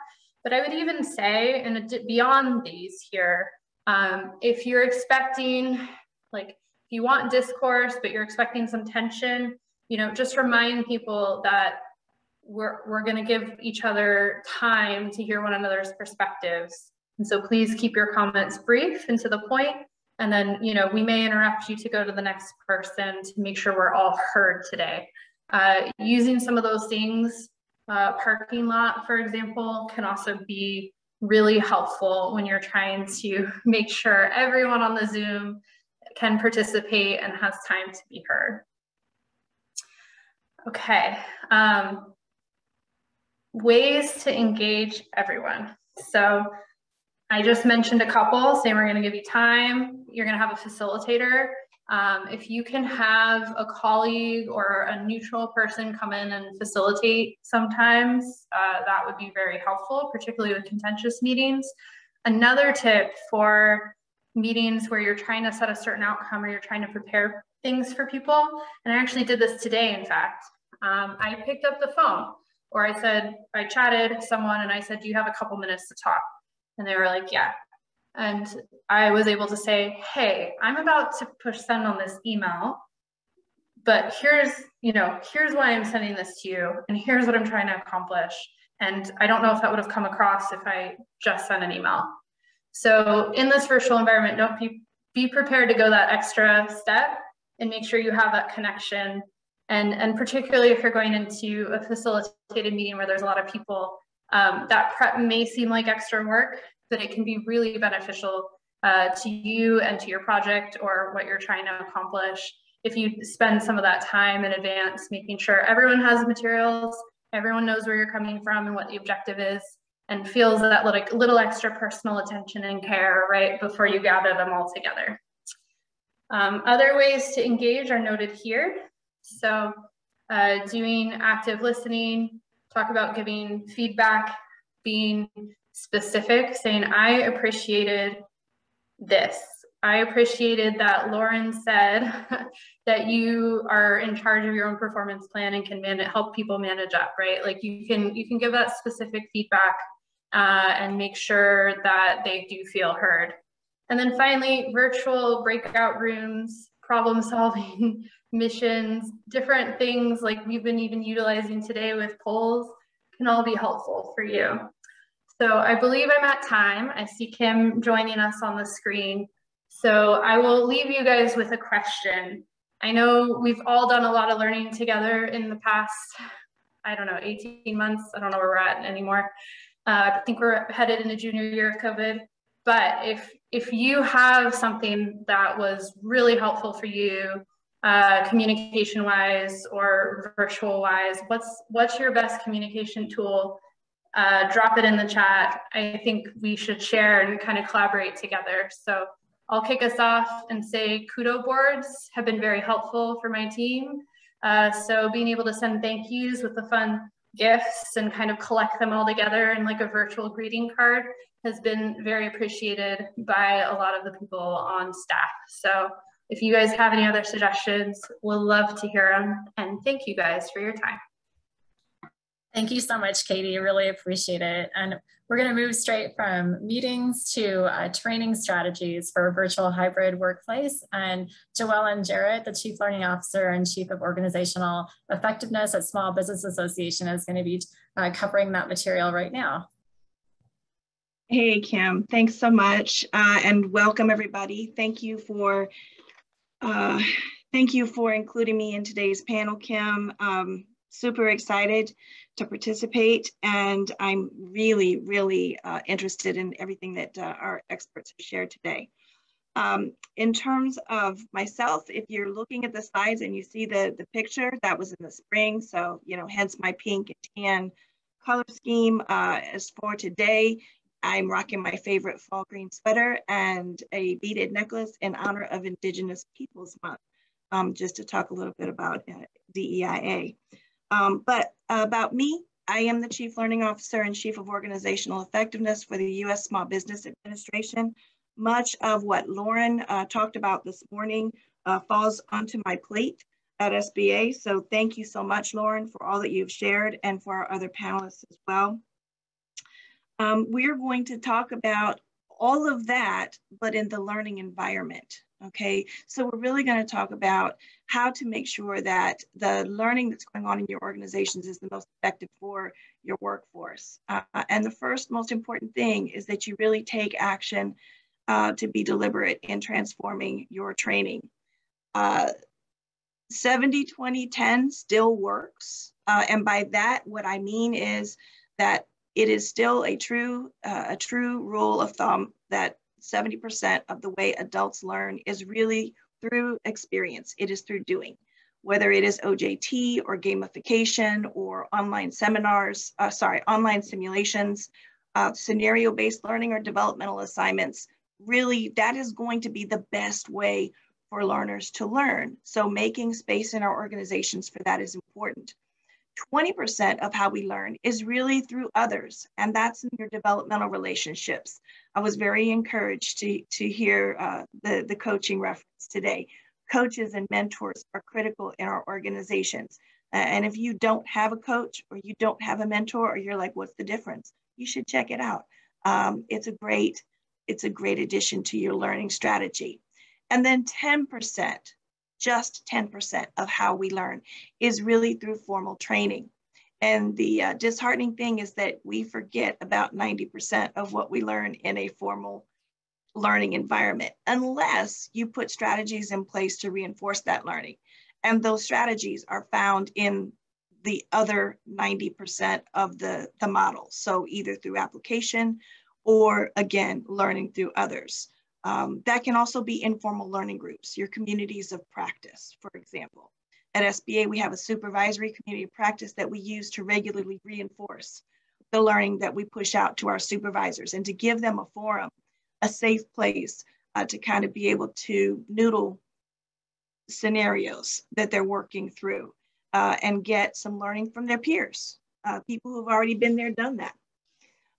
But I would even say, and beyond these here, um, if you're expecting, like, if you want discourse, but you're expecting some tension, you know, just remind people that we're, we're going to give each other time to hear one another's perspectives. And so please keep your comments brief and to the point. And then, you know, we may interrupt you to go to the next person to make sure we're all heard today. Uh, using some of those things, uh, parking lot, for example, can also be really helpful when you're trying to make sure everyone on the Zoom can participate and has time to be heard. Okay, um, ways to engage everyone. So I just mentioned a couple, saying we're gonna give you time, you're gonna have a facilitator. Um, if you can have a colleague or a neutral person come in and facilitate sometimes, uh, that would be very helpful, particularly with contentious meetings. Another tip for meetings where you're trying to set a certain outcome or you're trying to prepare things for people, and I actually did this today, in fact. Um, I picked up the phone, or I said, I chatted someone and I said, do you have a couple minutes to talk? And they were like, yeah. And I was able to say, hey, I'm about to push send on this email, but here's, you know, here's why I'm sending this to you, and here's what I'm trying to accomplish. And I don't know if that would have come across if I just sent an email. So in this virtual environment, don't be, be prepared to go that extra step and make sure you have that connection. And, and particularly if you're going into a facilitated meeting where there's a lot of people, um, that prep may seem like extra work, but it can be really beneficial uh, to you and to your project or what you're trying to accomplish. If you spend some of that time in advance, making sure everyone has materials, everyone knows where you're coming from and what the objective is, and feels that little, little extra personal attention and care right before you gather them all together. Um, other ways to engage are noted here. So uh, doing active listening, talk about giving feedback, being specific, saying, I appreciated this. I appreciated that Lauren said that you are in charge of your own performance plan and can manage, help people manage up, right? Like you can, you can give that specific feedback uh, and make sure that they do feel heard. And then finally, virtual breakout rooms, problem solving, missions, different things like we've been even utilizing today with polls can all be helpful for you. So I believe I'm at time. I see Kim joining us on the screen. So I will leave you guys with a question. I know we've all done a lot of learning together in the past, I don't know, eighteen months. I don't know where we're at anymore. Uh, I think we're headed into junior year of COVID. But if, if you have something that was really helpful for you, uh, communication-wise or virtual-wise, what's, what's your best communication tool? Uh, drop it in the chat. I think we should share and kind of collaborate together. So I'll kick us off and say kudo boards have been very helpful for my team. Uh, so being able to send thank yous with the fun gifts and kind of collect them all together in like a virtual greeting card has been very appreciated by a lot of the people on staff. So if you guys have any other suggestions, we'll love to hear them. And thank you guys for your time. Thank you so much, Katie. Really appreciate it. And we're going to move straight from meetings to uh, training strategies for a virtual hybrid workplace. And Joellen Jarrett, the Chief Learning Officer and Chief of Organizational Effectiveness at Small Business Association, is going to be uh, covering that material right now. Hey, Kim. Thanks so much. Uh, and welcome, everybody. Thank you for uh, thank you for including me in today's panel, Kim. Um, super excited to participate, and I'm really, really uh, interested in everything that uh, our experts shared today. Um, in terms of myself, if you're looking at the slides and you see the, the picture, that was in the spring, so, you know, hence my pink and tan color scheme. Uh, as for today, I'm rocking my favorite fall green sweater and a beaded necklace in honor of Indigenous Peoples Month, um, just to talk a little bit about uh, D E I A. Um, but about me, I am the Chief Learning Officer and Chief of Organizational Effectiveness for the U S Small Business Administration. Much of what Lauren uh, talked about this morning uh, falls onto my plate at S B A. So thank you so much, Lauren, for all that you've shared and for our other panelists as well. Um, we're going to talk about all of that, but in the learning environment. Okay, so we're really going to talk about how to make sure that the learning that's going on in your organizations is the most effective for your workforce. Uh, and the first most important thing is that you really take action uh, to be deliberate in transforming your training. Uh, seventy twenty ten still works. Uh, and by that, what I mean is that it is still a true, uh, a true rule of thumb that seventy percent of the way adults learn is really through experience. It is through doing, whether it is O J T or gamification or online seminars, uh, sorry, online simulations, uh, scenario-based learning or developmental assignments. Really, that is going to be the best way for learners to learn. So making space in our organizations for that is important. twenty percent of how we learn is really through others, and that's in your developmental relationships. I was very encouraged to, to hear uh, the, the coaching reference today. Coaches and mentors are critical in our organizations. Uh, and if you don't have a coach or you don't have a mentor, or you're like, what's the difference? You should check it out. Um, it's a great, it's a great addition to your learning strategy. And then ten percent. Just ten percent of how we learn is really through formal training. And the uh, disheartening thing is that we forget about ninety percent of what we learn in a formal learning environment, unless you put strategies in place to reinforce that learning. And those strategies are found in the other ninety percent of the, the model. So either through application or, again, learning through others. Um, that can also be informal learning groups, your communities of practice, for example. At S B A, we have a supervisory community of practice that we use to regularly reinforce the learning that we push out to our supervisors and to give them a forum, a safe place uh, to kind of be able to noodle scenarios that they're working through uh, and get some learning from their peers, uh, people who've already been there, done that.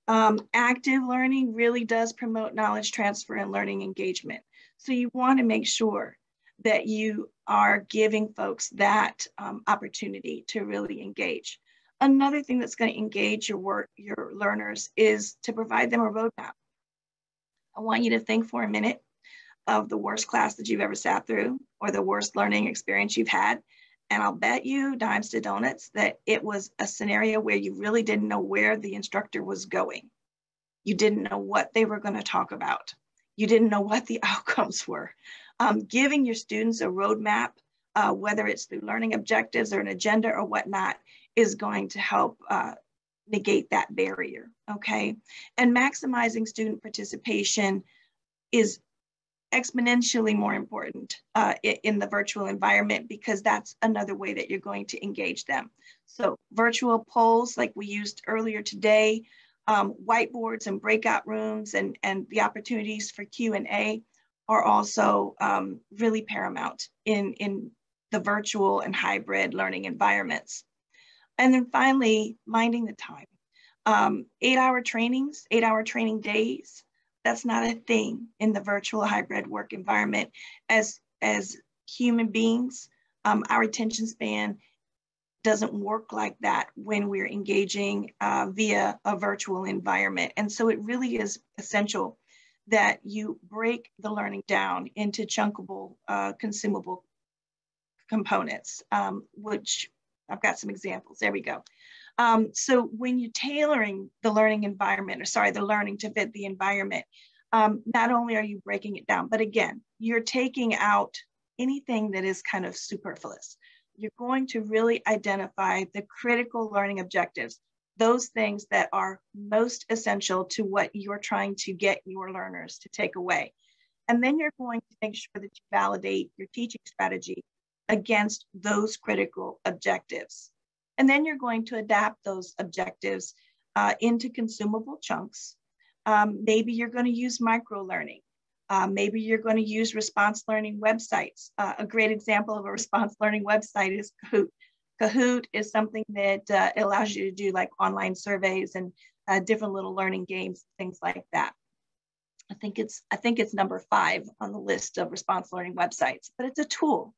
Um, active learning really does promote knowledge transfer and learning engagement. So you want to make sure that you are giving folks that um, opportunity to really engage. Another thing that's going to engage your work, your learners, is to provide them a roadmap. I want you to think for a minute of the worst class that you've ever sat through or the worst learning experience you've had. And I'll bet you dimes to donuts that it was a scenario where you really didn't know where the instructor was going. You didn't know what they were going to talk about. You didn't know what the outcomes were. Um, giving your students a roadmap, uh, whether it's through learning objectives or an agenda or whatnot, is going to help uh, negate that barrier, okay? And maximizing student participation is exponentially more important uh, in the virtual environment, because that's another way that you're going to engage them. So virtual polls like we used earlier today, um, whiteboards and breakout rooms and, and the opportunities for Q and A are also um, really paramount in, in the virtual and hybrid learning environments. And then finally, minding the time. Um, eight-hour trainings, eight-hour training days, that's not a thing in the virtual hybrid work environment. As, as human beings, um, our attention span doesn't work like that when we're engaging uh, via a virtual environment. And so it really is essential that you break the learning down into chunkable, uh, consumable components, um, which I've got some examples, there we go. Um, so when you're tailoring the learning environment, or sorry, the learning to fit the environment, um, not only are you breaking it down, but again, you're taking out anything that is kind of superfluous. You're going to really identify the critical learning objectives, those things that are most essential to what you're trying to get your learners to take away. And then you're going to make sure that you validate your teaching strategy against those critical objectives. And then you're going to adapt those objectives uh, into consumable chunks. Um, maybe you're going to use micro-learning. Uh, maybe you're going to use response learning websites. Uh, a great example of a response learning website is Kahoot. Kahoot is something that uh, allows you to do like online surveys and uh, different little learning games, things like that. I think it's I think it's number five on the list of response learning websites, but it's a tool.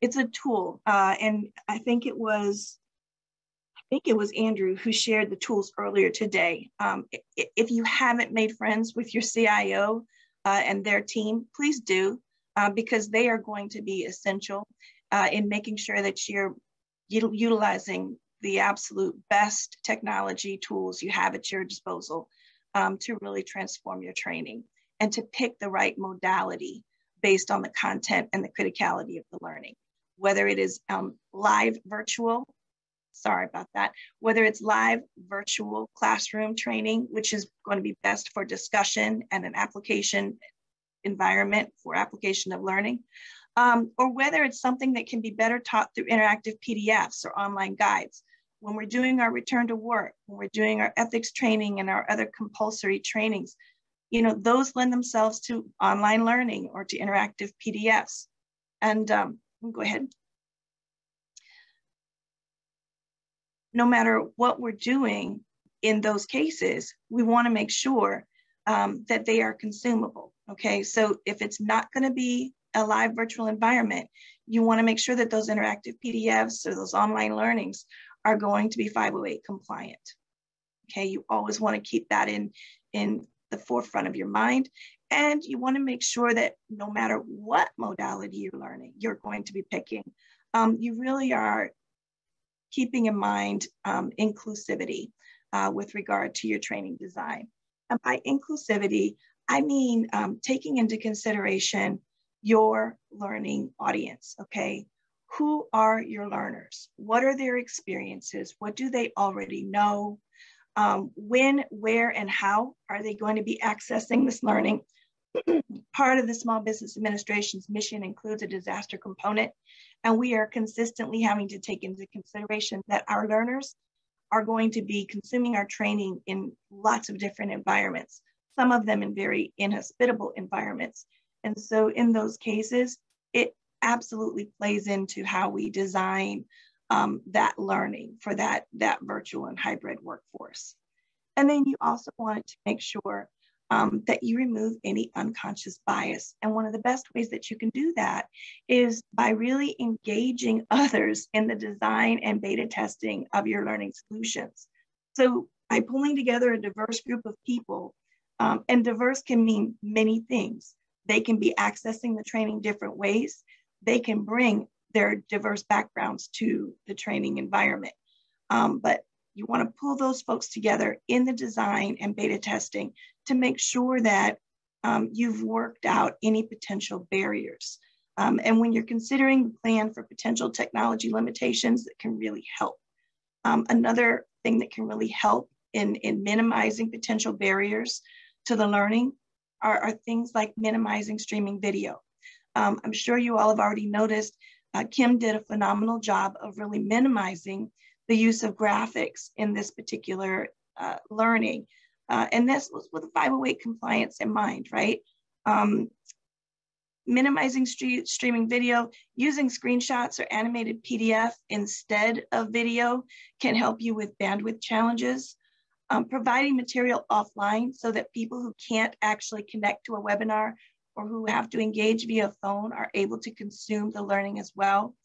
It's a tool, uh, and I think it was I think it was Andrew who shared the tools earlier today. Um, if you haven't made friends with your C I O uh, and their team, please do, uh, because they are going to be essential uh, in making sure that you're utilizing the absolute best technology tools you have at your disposal um, to really transform your training and to pick the right modality based on the content and the criticality of the learning, whether it is um, live virtual, sorry about that, whether it's live virtual classroom training, which is going to be best for discussion and an application environment for application of learning, um, or whether it's something that can be better taught through interactive P D Fs or online guides. When we're doing our return to work, when we're doing our ethics training and our other compulsory trainings, you know, those lend themselves to online learning or to interactive P D Fs. And um, go ahead. No matter what we're doing in those cases, we want to make sure um, that they are consumable, okay? So if it's not going to be a live virtual environment, you want to make sure that those interactive P D Fs or those online learnings are going to be five oh eight compliant, okay? You always want to keep that in, in the forefront of your mind. And you want to make sure that no matter what modality you're learning, you're going to be picking, um, you really are keeping in mind um, inclusivity uh, with regard to your training design. And by inclusivity, I mean um, taking into consideration your learning audience, okay? Who are your learners? What are their experiences? What do they already know? Um, when, where, and how are they going to be accessing this learning? Part of the Small Business Administration's mission includes a disaster component, and we are consistently having to take into consideration that our learners are going to be consuming our training in lots of different environments, some of them in very inhospitable environments. And so in those cases, it absolutely plays into how we design um, that learning for that, that virtual and hybrid workforce. And then you also want to make sure um, that you remove any unconscious bias. And one of the best ways that you can do that is by really engaging others in the design and beta testing of your learning solutions. So by pulling together a diverse group of people, um, and diverse can mean many things. They can be accessing the training different ways. They can bring their diverse backgrounds to the training environment. Um, but you want to pull those folks together in the design and beta testing to make sure that um, you've worked out any potential barriers. Um, and when you're considering the plan for potential technology limitations, that can really help. Um, another thing that can really help in, in minimizing potential barriers to the learning Are, are things like minimizing streaming video. Um, I'm sure you all have already noticed, uh, Kim did a phenomenal job of really minimizing the use of graphics in this particular uh, learning. Uh, and this was with five oh eight compliance in mind, right? Um, minimizing street, streaming video, using screenshots or animated P D F instead of video can help you with bandwidth challenges. Um, providing material offline so that people who can't actually connect to a webinar or who have to engage via phone are able to consume the learning as well.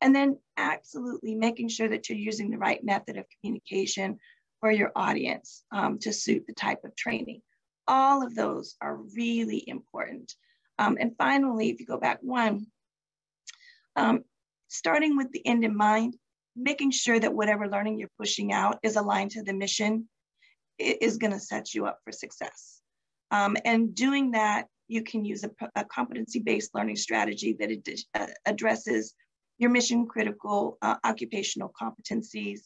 And then absolutely making sure that you're using the right method of communication for your audience um, to suit the type of training. All of those are really important. Um, and finally, if you go back one, um, starting with the end in mind, making sure that whatever learning you're pushing out is aligned to the mission is going to set you up for success. Um, and doing that, you can use a, a competency-based learning strategy that it, uh, addresses your mission-critical uh, occupational competencies.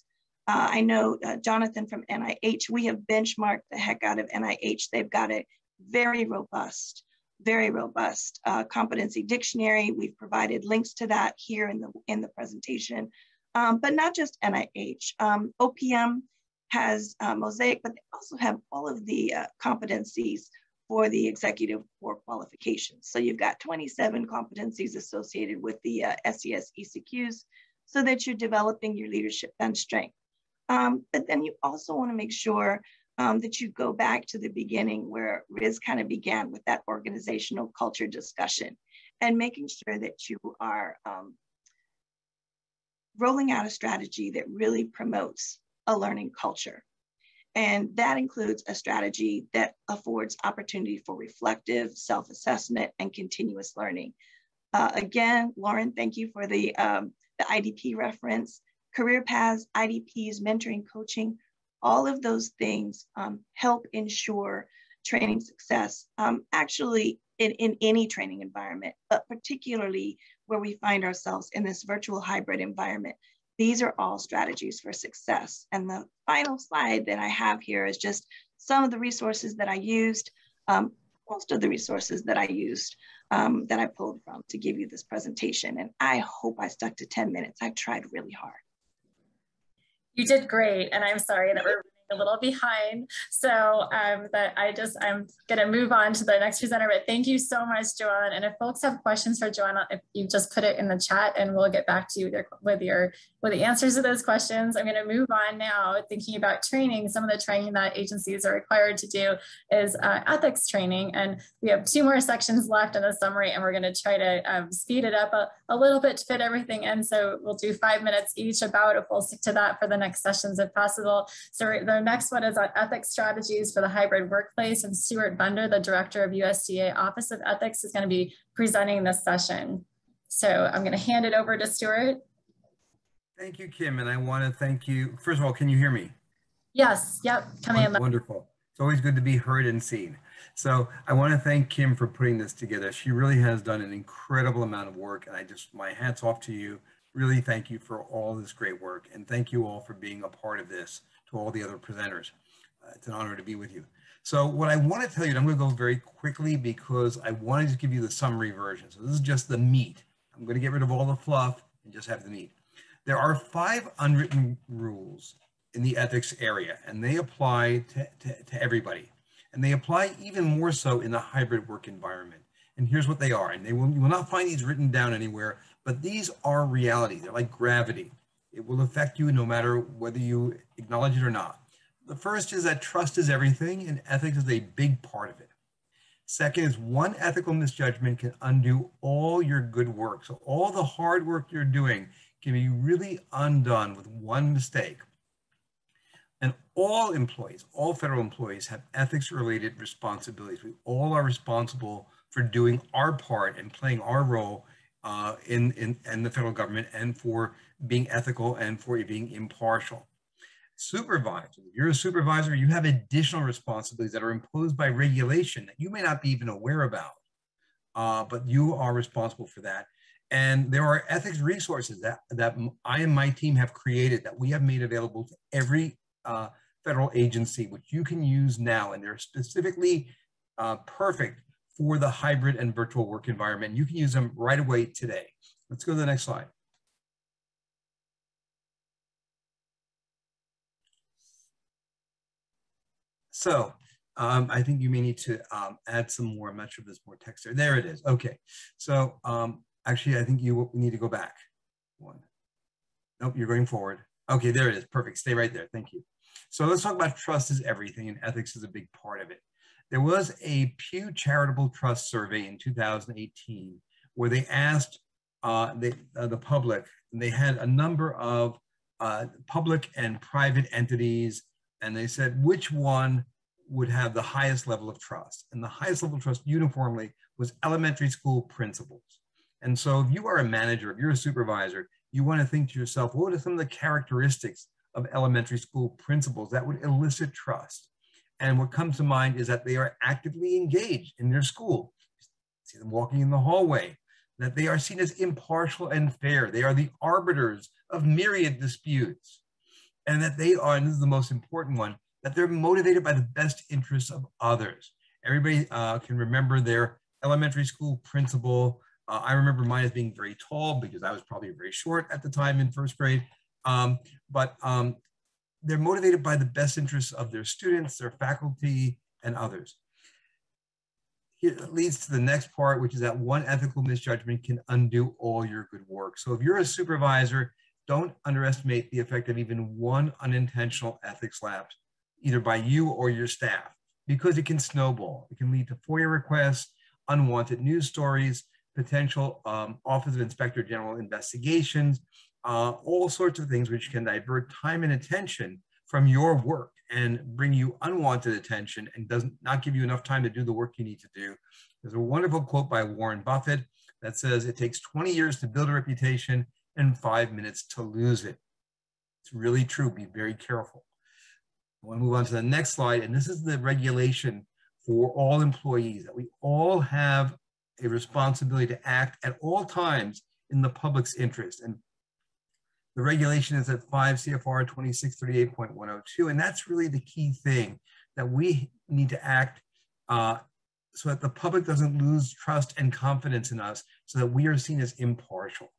Uh, I know uh, Jonathan from N I H, we have benchmarked the heck out of N I H. They've got a very robust, very robust uh, competency dictionary. We've provided links to that here in the, in the presentation. Um, but not just N I H, um, O P M has uh, Mosaic, but they also have all of the uh, competencies for the executive core qualifications. So you've got twenty-seven competencies associated with the uh, S E S E C Qs so that you're developing your leadership bench strength. Um, but then you also want to make sure um, that you go back to the beginning where Riz kind of began with that organizational culture discussion and making sure that you are um, rolling out a strategy that really promotes a learning culture. And that includes a strategy that affords opportunity for reflective self-assessment and continuous learning. Uh, again, Lauren, thank you for the, um, the I D P reference. Career paths, I D Ps, mentoring, coaching, all of those things um, help ensure training success, um, actually in, in any training environment, but particularly where we find ourselves in this virtual hybrid environment. These are all strategies for success. And the final slide that I have here is just some of the resources that I used, um, most of the resources that I used, um, that I pulled from to give you this presentation. And I hope I stuck to ten minutes. I tried really hard. You did great. And I'm sorry that we're a little behind. So um, that I just, I'm going to move on to the next presenter, but thank you so much, Joanne. And if folks have questions for Joanne, if you just put it in the chat and we'll get back to you with your, with, your, with the answers to those questions. I'm going to move on now thinking about training. Some of the training that agencies are required to do is uh, ethics training. And we have two more sections left in the summary, and we're going to try to um, speed it up a, a little bit to fit everything in. So we'll do five minutes each about if we'll stick to that for the next sessions if possible. So the Our next one is on ethics strategies for the hybrid workplace, and Stuart Bunder, the director of U S D A Office of Ethics, is going to be presenting this session. So I'm going to hand it over to Stuart. Thank you, Kim, and I want to thank you. First of all, can you hear me? Yes. Yep. Coming in. Wonderful. It's always good to be heard and seen. So I want to thank Kim for putting this together. She really has done an incredible amount of work, and I just my hat's off to you. Really, thank you for all this great work, and thank you all for being a part of this. To all the other presenters. Uh, it's an honor to be with you. So what I want to tell you, and I'm going to go very quickly because I wanted to give you the summary version. So this is just the meat. I'm going to get rid of all the fluff and just have the meat. There are five unwritten rules in the ethics area, and they apply to, to, to everybody. And they apply even more so in the hybrid work environment. And here's what they are, and they will, you will not find these written down anywhere, but these are reality. They're like gravity. It will affect you no matter whether you acknowledge it or not. The first is that trust is everything, and ethics is a big part of it. Second is one ethical misjudgment can undo all your good work. So all the hard work you're doing can be really undone with one mistake. And all employees, all federal employees, have ethics-related responsibilities. We all are responsible for doing our part and playing our role uh, in, in, in the federal government, and for being ethical and for being impartial. Supervisors, if you're a supervisor, you have additional responsibilities that are imposed by regulation that you may not be even aware about, uh, but you are responsible for that. And there are ethics resources that, that I and my team have created that we have made available to every uh, federal agency, which you can use now. And they're specifically uh, perfect for the hybrid and virtual work environment. You can use them right away today. Let's go to the next slide. So um, I think you may need to um, add some more. I'm not sure if there's more text there. There it is. Okay. So um, actually, I think you need to go back one. Nope, you're going forward. Okay, there it is. Perfect. Stay right there. Thank you. So let's talk about trust is everything, and ethics is a big part of it. There was a Pew Charitable Trust survey in two thousand eighteen where they asked uh, they, uh, the public, and they had a number of uh, public and private entities. And they said, which one would have the highest level of trust? And the highest level of trust uniformly was elementary school principals. And so if you are a manager, if you're a supervisor, you want to think to yourself, what are some of the characteristics of elementary school principals that would elicit trust? And what comes to mind is that they are actively engaged in their school. You see them walking in the hallway, that they are seen as impartial and fair. They are the arbiters of myriad disputes. And that they are, and this is the most important one, that they're motivated by the best interests of others. Everybody uh, can remember their elementary school principal. Uh, I remember mine as being very tall because I was probably very short at the time in first grade. Um, but um, they're motivated by the best interests of their students, their faculty, and others. It leads to the next part, which is that one ethical misjudgment can undo all your good work. So if you're a supervisor, don't underestimate the effect of even one unintentional ethics lapse, either by you or your staff, because it can snowball. It can lead to FOIA requests, unwanted news stories, potential um, Office of Inspector General investigations, uh, all sorts of things which can divert time and attention from your work and bring you unwanted attention and does not give you enough time to do the work you need to do. There's a wonderful quote by Warren Buffett that says, it takes twenty years to build a reputation and five minutes to lose it. It's really true. Be very careful. I want to move on to the next slide. And this is the regulation for all employees, that we all have a responsibility to act at all times in the public's interest. And the regulation is at five C F R twenty-six thirty-eight point one oh two. And that's really the key thing, that we need to act uh, so that the public doesn't lose trust and confidence in us, so that we are seen as impartial.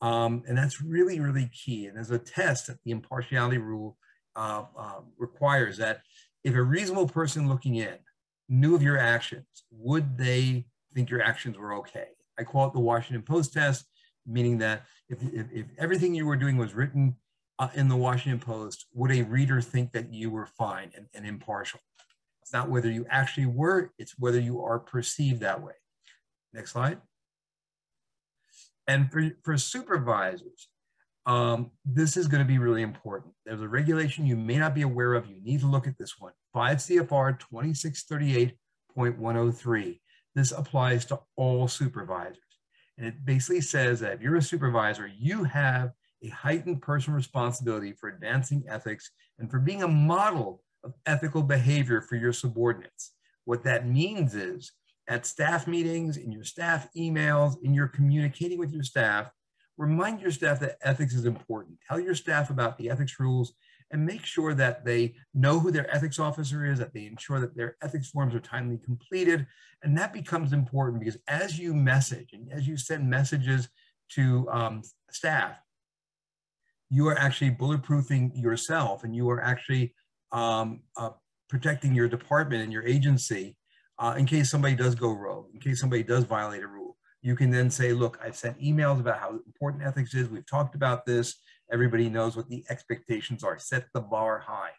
Um, and that's really, really key. And there's a test that the impartiality rule uh, uh, requires, that if a reasonable person looking in knew of your actions, would they think your actions were okay? I call it the Washington Post test, meaning that if, if, if everything you were doing was written uh, in the Washington Post, would a reader think that you were fine and, and impartial? It's not whether you actually were, it's whether you are perceived that way. Next slide. And for, for supervisors, um, this is going to be really important. There's a regulation you may not be aware of. You need to look at this one, five C F R twenty-six thirty-eight point one oh three. This applies to all supervisors. And it basically says that if you're a supervisor, you have a heightened personal responsibility for advancing ethics and for being a model of ethical behavior for your subordinates. What that means is, at staff meetings, in your staff emails, in your communicating with your staff, remind your staff that ethics is important. Tell your staff about the ethics rules and make sure that they know who their ethics officer is, that they ensure that their ethics forms are timely completed. And that becomes important, because as you message and as you send messages to um, staff, you are actually bulletproofing yourself, and you are actually um, uh, protecting your department and your agency uh, in case somebody does go rogue, in case somebody does violate a rule. You can then say, look, I've sent emails about how important ethics is. We've talked about this. Everybody knows what the expectations are. Set the bar high.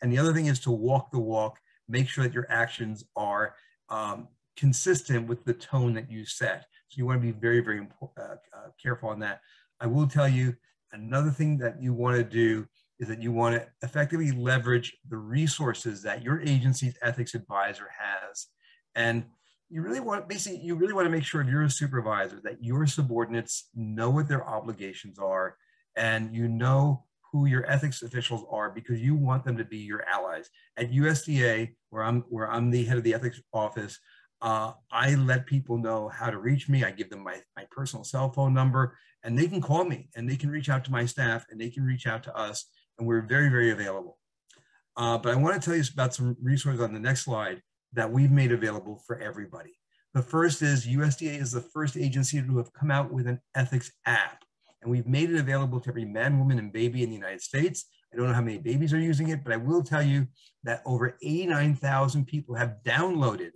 And the other thing is to walk the walk. Make sure that your actions are um, consistent with the tone that you set. So you want to be very, very uh, uh, careful on that. I will tell you, another thing that you want to do is that you want to effectively leverage the resources that your agency's ethics advisor has. And you really want, basically, you really want to make sure if you're a supervisor that your subordinates know what their obligations are, and you know who your ethics officials are, because you want them to be your allies. At U S D A, where I'm, where I'm the head of the ethics office, uh, I let people know how to reach me. I give them my, my personal cell phone number, and they can call me, and they can reach out to my staff, and they can reach out to us, and we're very, very available. Uh, but I want to tell you about some resources on the next slide that we've made available for everybody. The first is U S D A is the first agency to have come out with an ethics app. And we've made it available to every man, woman, and baby in the United States. I don't know how many babies are using it, but I will tell you that over eighty-nine thousand people have downloaded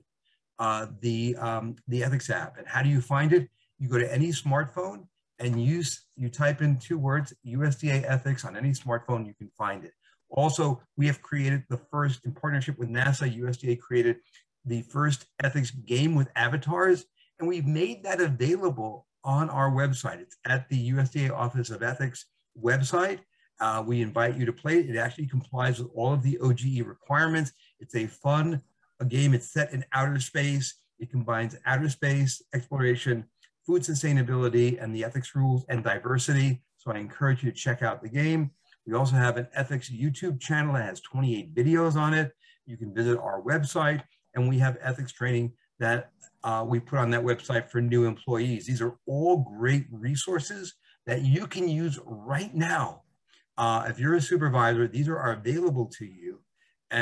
uh, the, um, the ethics app. And how do you find it? You go to any smartphone and use, you type in two words, U S D A ethics, on any smartphone, you can find it. Also, we have created the first, in partnership with NASA, U S D A created the first ethics game with avatars, and we've made that available on our website. It's at the U S D A Office of Ethics website. Uh, we invite you to play it. It actually complies with all of the O G E requirements. It's a fun a game. It's set in outer space. It combines outer space exploration, food sustainability, and the ethics rules and diversity. So I encourage you to check out the game. We also have an ethics YouTube channel that has twenty-eight videos on it. You can visit our website, and we have ethics training that Uh, we put on that website for new employees. These are all great resources that you can use right now. Uh, if you're a supervisor, these are, are available to you,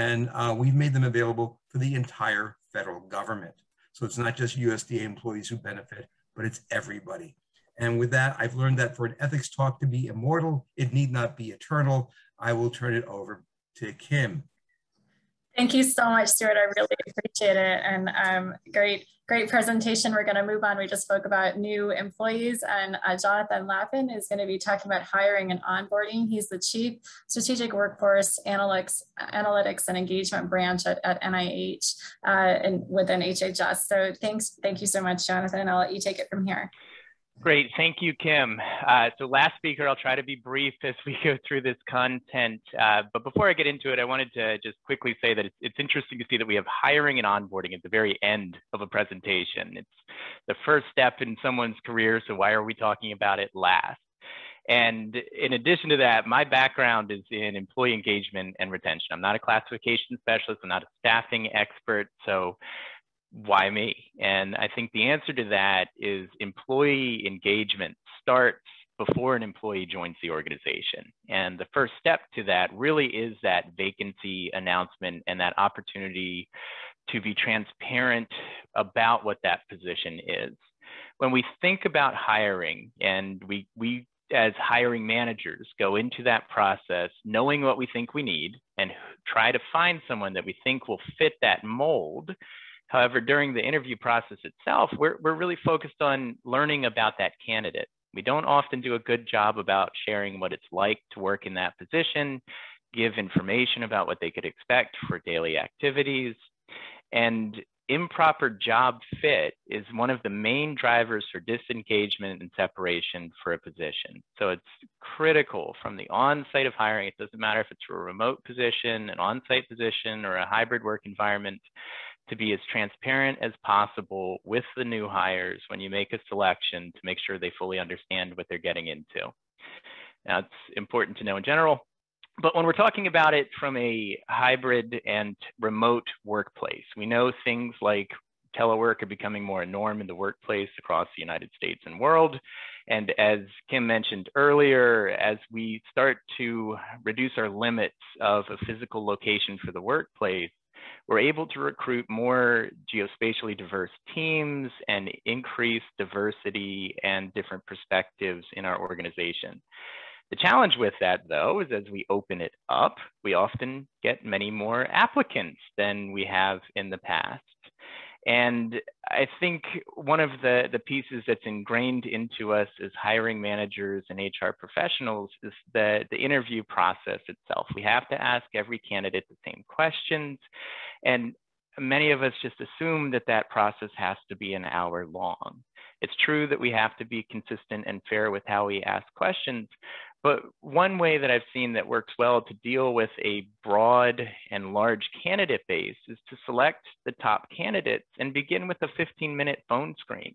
and uh, we've made them available for the entire federal government. So it's not just U S D A employees who benefit, but it's everybody. And with that, I've learned that for an ethics talk to be immortal, it need not be eternal. I will turn it over to Kim. Thank you so much, Stuart. I really appreciate it, and um, great, great presentation. We're going to move on. We just spoke about new employees, and uh, Jonathan Lappin is going to be talking about hiring and onboarding. He's the Chief Strategic Workforce Analytics, Analytics and Engagement Branch at, at N I H uh, and within H H S. So thanks, thank you so much, Jonathan. I'll let you take it from here. Great, thank you, Kim. Uh, so last speaker, I'll try to be brief as we go through this content. Uh, but before I get into it, I wanted to just quickly say that it's, it's interesting to see that we have hiring and onboarding at the very end of a presentation. It's the first step in someone's career, so why are we talking about it last? And in addition to that, my background is in employee engagement and retention. I'm not a classification specialist, I'm not a staffing expert, so why me? And I think the answer to that is employee engagement starts before an employee joins the organization. And the first step to that really is that vacancy announcement and that opportunity to be transparent about what that position is. When we think about hiring, and we, we as hiring managers go into that process knowing what we think we need and try to find someone that we think will fit that mold. However, during the interview process itself, we're, we're really focused on learning about that candidate. We don't often do a good job about sharing what it's like to work in that position, give information about what they could expect for daily activities. And improper job fit is one of the main drivers for disengagement and separation for a position. So it's critical from the on-site of hiring. It doesn't matter if it's a remote position, an on-site position, or a hybrid work environment, to be as transparent as possible with the new hires when you make a selection to make sure they fully understand what they're getting into. Now, it's important to know in general, but when we're talking about it from a hybrid and remote workplace, we know things like telework are becoming more a norm in the workplace across the United States and world. And as Kim mentioned earlier, as we start to reduce our limits of a physical location for the workplace, we're able to recruit more geospatially diverse teams and increase diversity and different perspectives in our organization. The challenge with that, though, is as we open it up, we often get many more applicants than we have in the past. And I think one of the, the pieces that's ingrained into us as hiring managers and H R professionals is the, the interview process itself. We have to ask every candidate the same questions. And many of us just assume that that process has to be an hour long. It's true that we have to be consistent and fair with how we ask questions. But one way that I've seen that works well to deal with a broad and large candidate base is to select the top candidates and begin with a fifteen minute phone screen.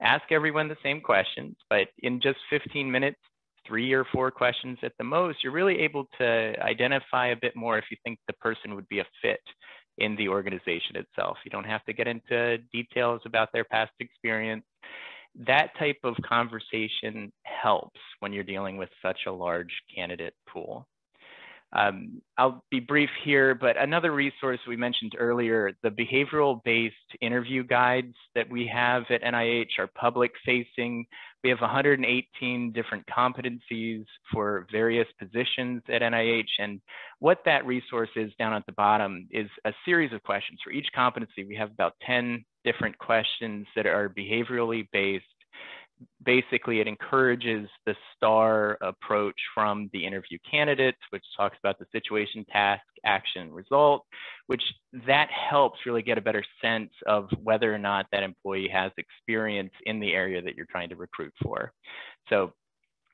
Ask everyone the same questions, but in just fifteen minutes, three or four questions at the most, you're really able to identify a bit more if you think the person would be a fit in the organization itself. You don't have to get into details about their past experience. That type of conversation helps when you're dealing with such a large candidate pool. Um, I'll be brief here, but another resource we mentioned earlier, the behavioral-based interview guides that we have at N I H are public-facing. We have one hundred eighteen different competencies for various positions at N I H, and what that resource is down at the bottom is a series of questions. For each competency, we have about ten different questions that are behaviorally based. Basically, it encourages the STAR approach from the interview candidates, which talks about the situation, task, action, result, which that helps really get a better sense of whether or not that employee has experience in the area that you're trying to recruit for. So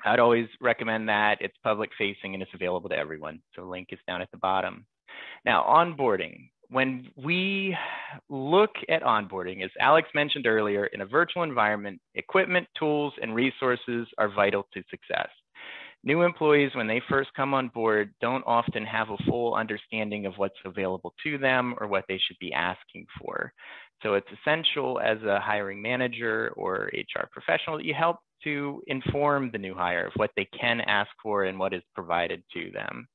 I'd always recommend that. It's public facing and it's available to everyone. So the link is down at the bottom. Now, onboarding. When we look at onboarding, as Alex mentioned earlier, in a virtual environment, equipment, tools, and resources are vital to success. New employees, when they first come on board, don't often have a full understanding of what's available to them or what they should be asking for. So it's essential as a hiring manager or H R professional that you help to inform the new hire of what they can ask for and what is provided to them.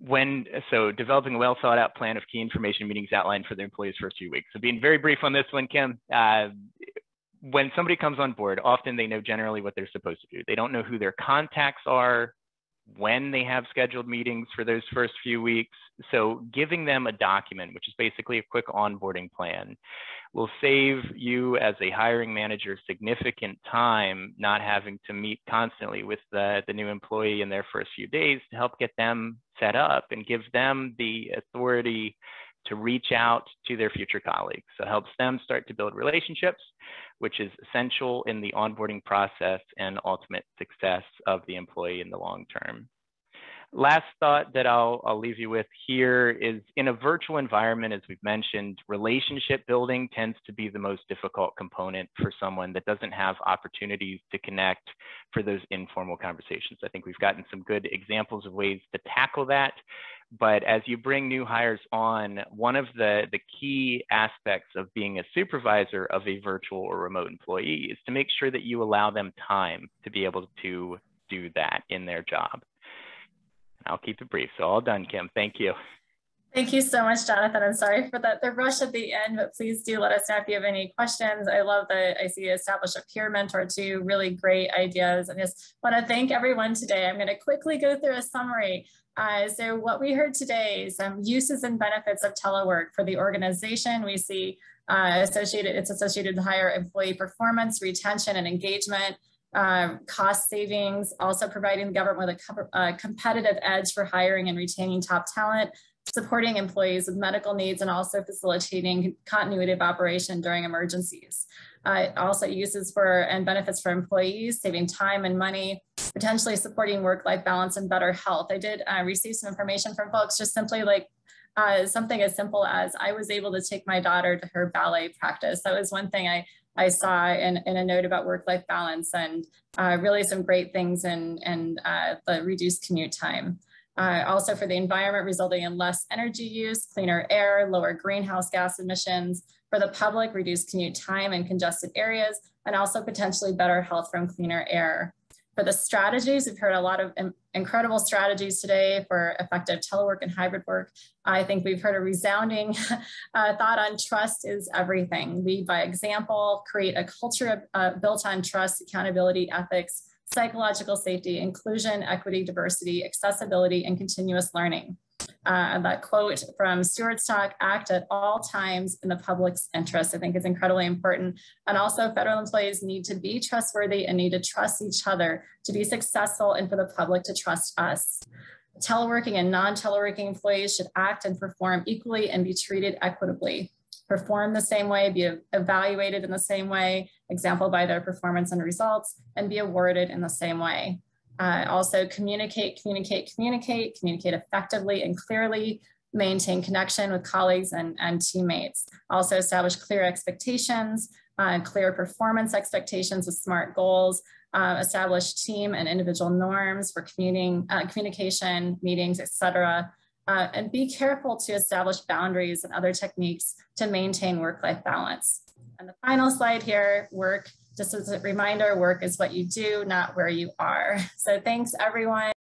When, so developing a well thought out plan of key information meetings outlined for the employees' first few weeks. So being very brief on this one, Kim, uh, when somebody comes on board, often they know generally what they're supposed to do. They don't know who their contacts are, when they have scheduled meetings for those first few weeks. So giving them a document, which is basically a quick onboarding plan, will save you as a hiring manager significant time not having to meet constantly with the, the new employee in their first few days to help get them set up and give them the authority to reach out to their future colleagues. So it helps them start to build relationships, which is essential in the onboarding process and ultimate success of the employee in the long term. Last thought that I'll, I'll leave you with here is, in a virtual environment, as we've mentioned, relationship building tends to be the most difficult component for someone that doesn't have opportunities to connect for those informal conversations. I think we've gotten some good examples of ways to tackle that. But as you bring new hires on, one of the, the key aspects of being a supervisor of a virtual or remote employee is to make sure that you allow them time to be able to do that in their job. I'll keep it brief. So all done, Kim. Thank you. Thank you so much, Jonathan. I'm sorry for that, the rush at the end, but please do let us know if you have any questions. I love that I see establish a peer mentor too, really great ideas. And just want to thank everyone today. I'm going to quickly go through a summary. Uh, so what we heard today is um, uses and benefits of telework for the organization. We see uh, associated, it's associated with higher employee performance, retention, and engagement. Um, cost savings, also providing the government with a co uh, competitive edge for hiring and retaining top talent, supporting employees with medical needs, and also facilitating continuity of operation during emergencies. Uh, also uses for and benefits for employees, saving time and money, potentially supporting work-life balance and better health. I did uh, receive some information from folks just simply like uh, something as simple as I was able to take my daughter to her ballet practice. That was one thing I I saw in, in a note about work-life balance, and uh, really some great things in, in uh, the reduced commute time. Uh, also for the environment, resulting in less energy use, cleaner air, lower greenhouse gas emissions. For the public, reduced commute time in congested areas, and also potentially better health from cleaner air. For the strategies, we've heard a lot of incredible strategies today for effective telework and hybrid work. I think we've heard a resounding uh, thought on trust is everything. Lead by example, create a culture of, uh, built on trust, accountability, ethics, psychological safety, inclusion, equity, diversity, accessibility, and continuous learning. Uh, that quote from Stewart's talk, act at all times in the public's interest, I think is incredibly important. And also federal employees need to be trustworthy and need to trust each other to be successful and for the public to trust us. Teleworking and non-teleworking employees should act and perform equally and be treated equitably. Perform the same way, be evaluated in the same way, example by their performance and results, and be awarded in the same way. Uh, also communicate, communicate, communicate, communicate effectively and clearly, maintain connection with colleagues and, and teammates. Also establish clear expectations, uh, clear performance expectations with SMART goals, uh, establish team and individual norms for communing, uh, communication, meetings, et cetera. Uh, and be careful to establish boundaries and other techniques to maintain work-life balance. And the final slide here, work. Just as a reminder, work is what you do, not where you are. So thanks, everyone.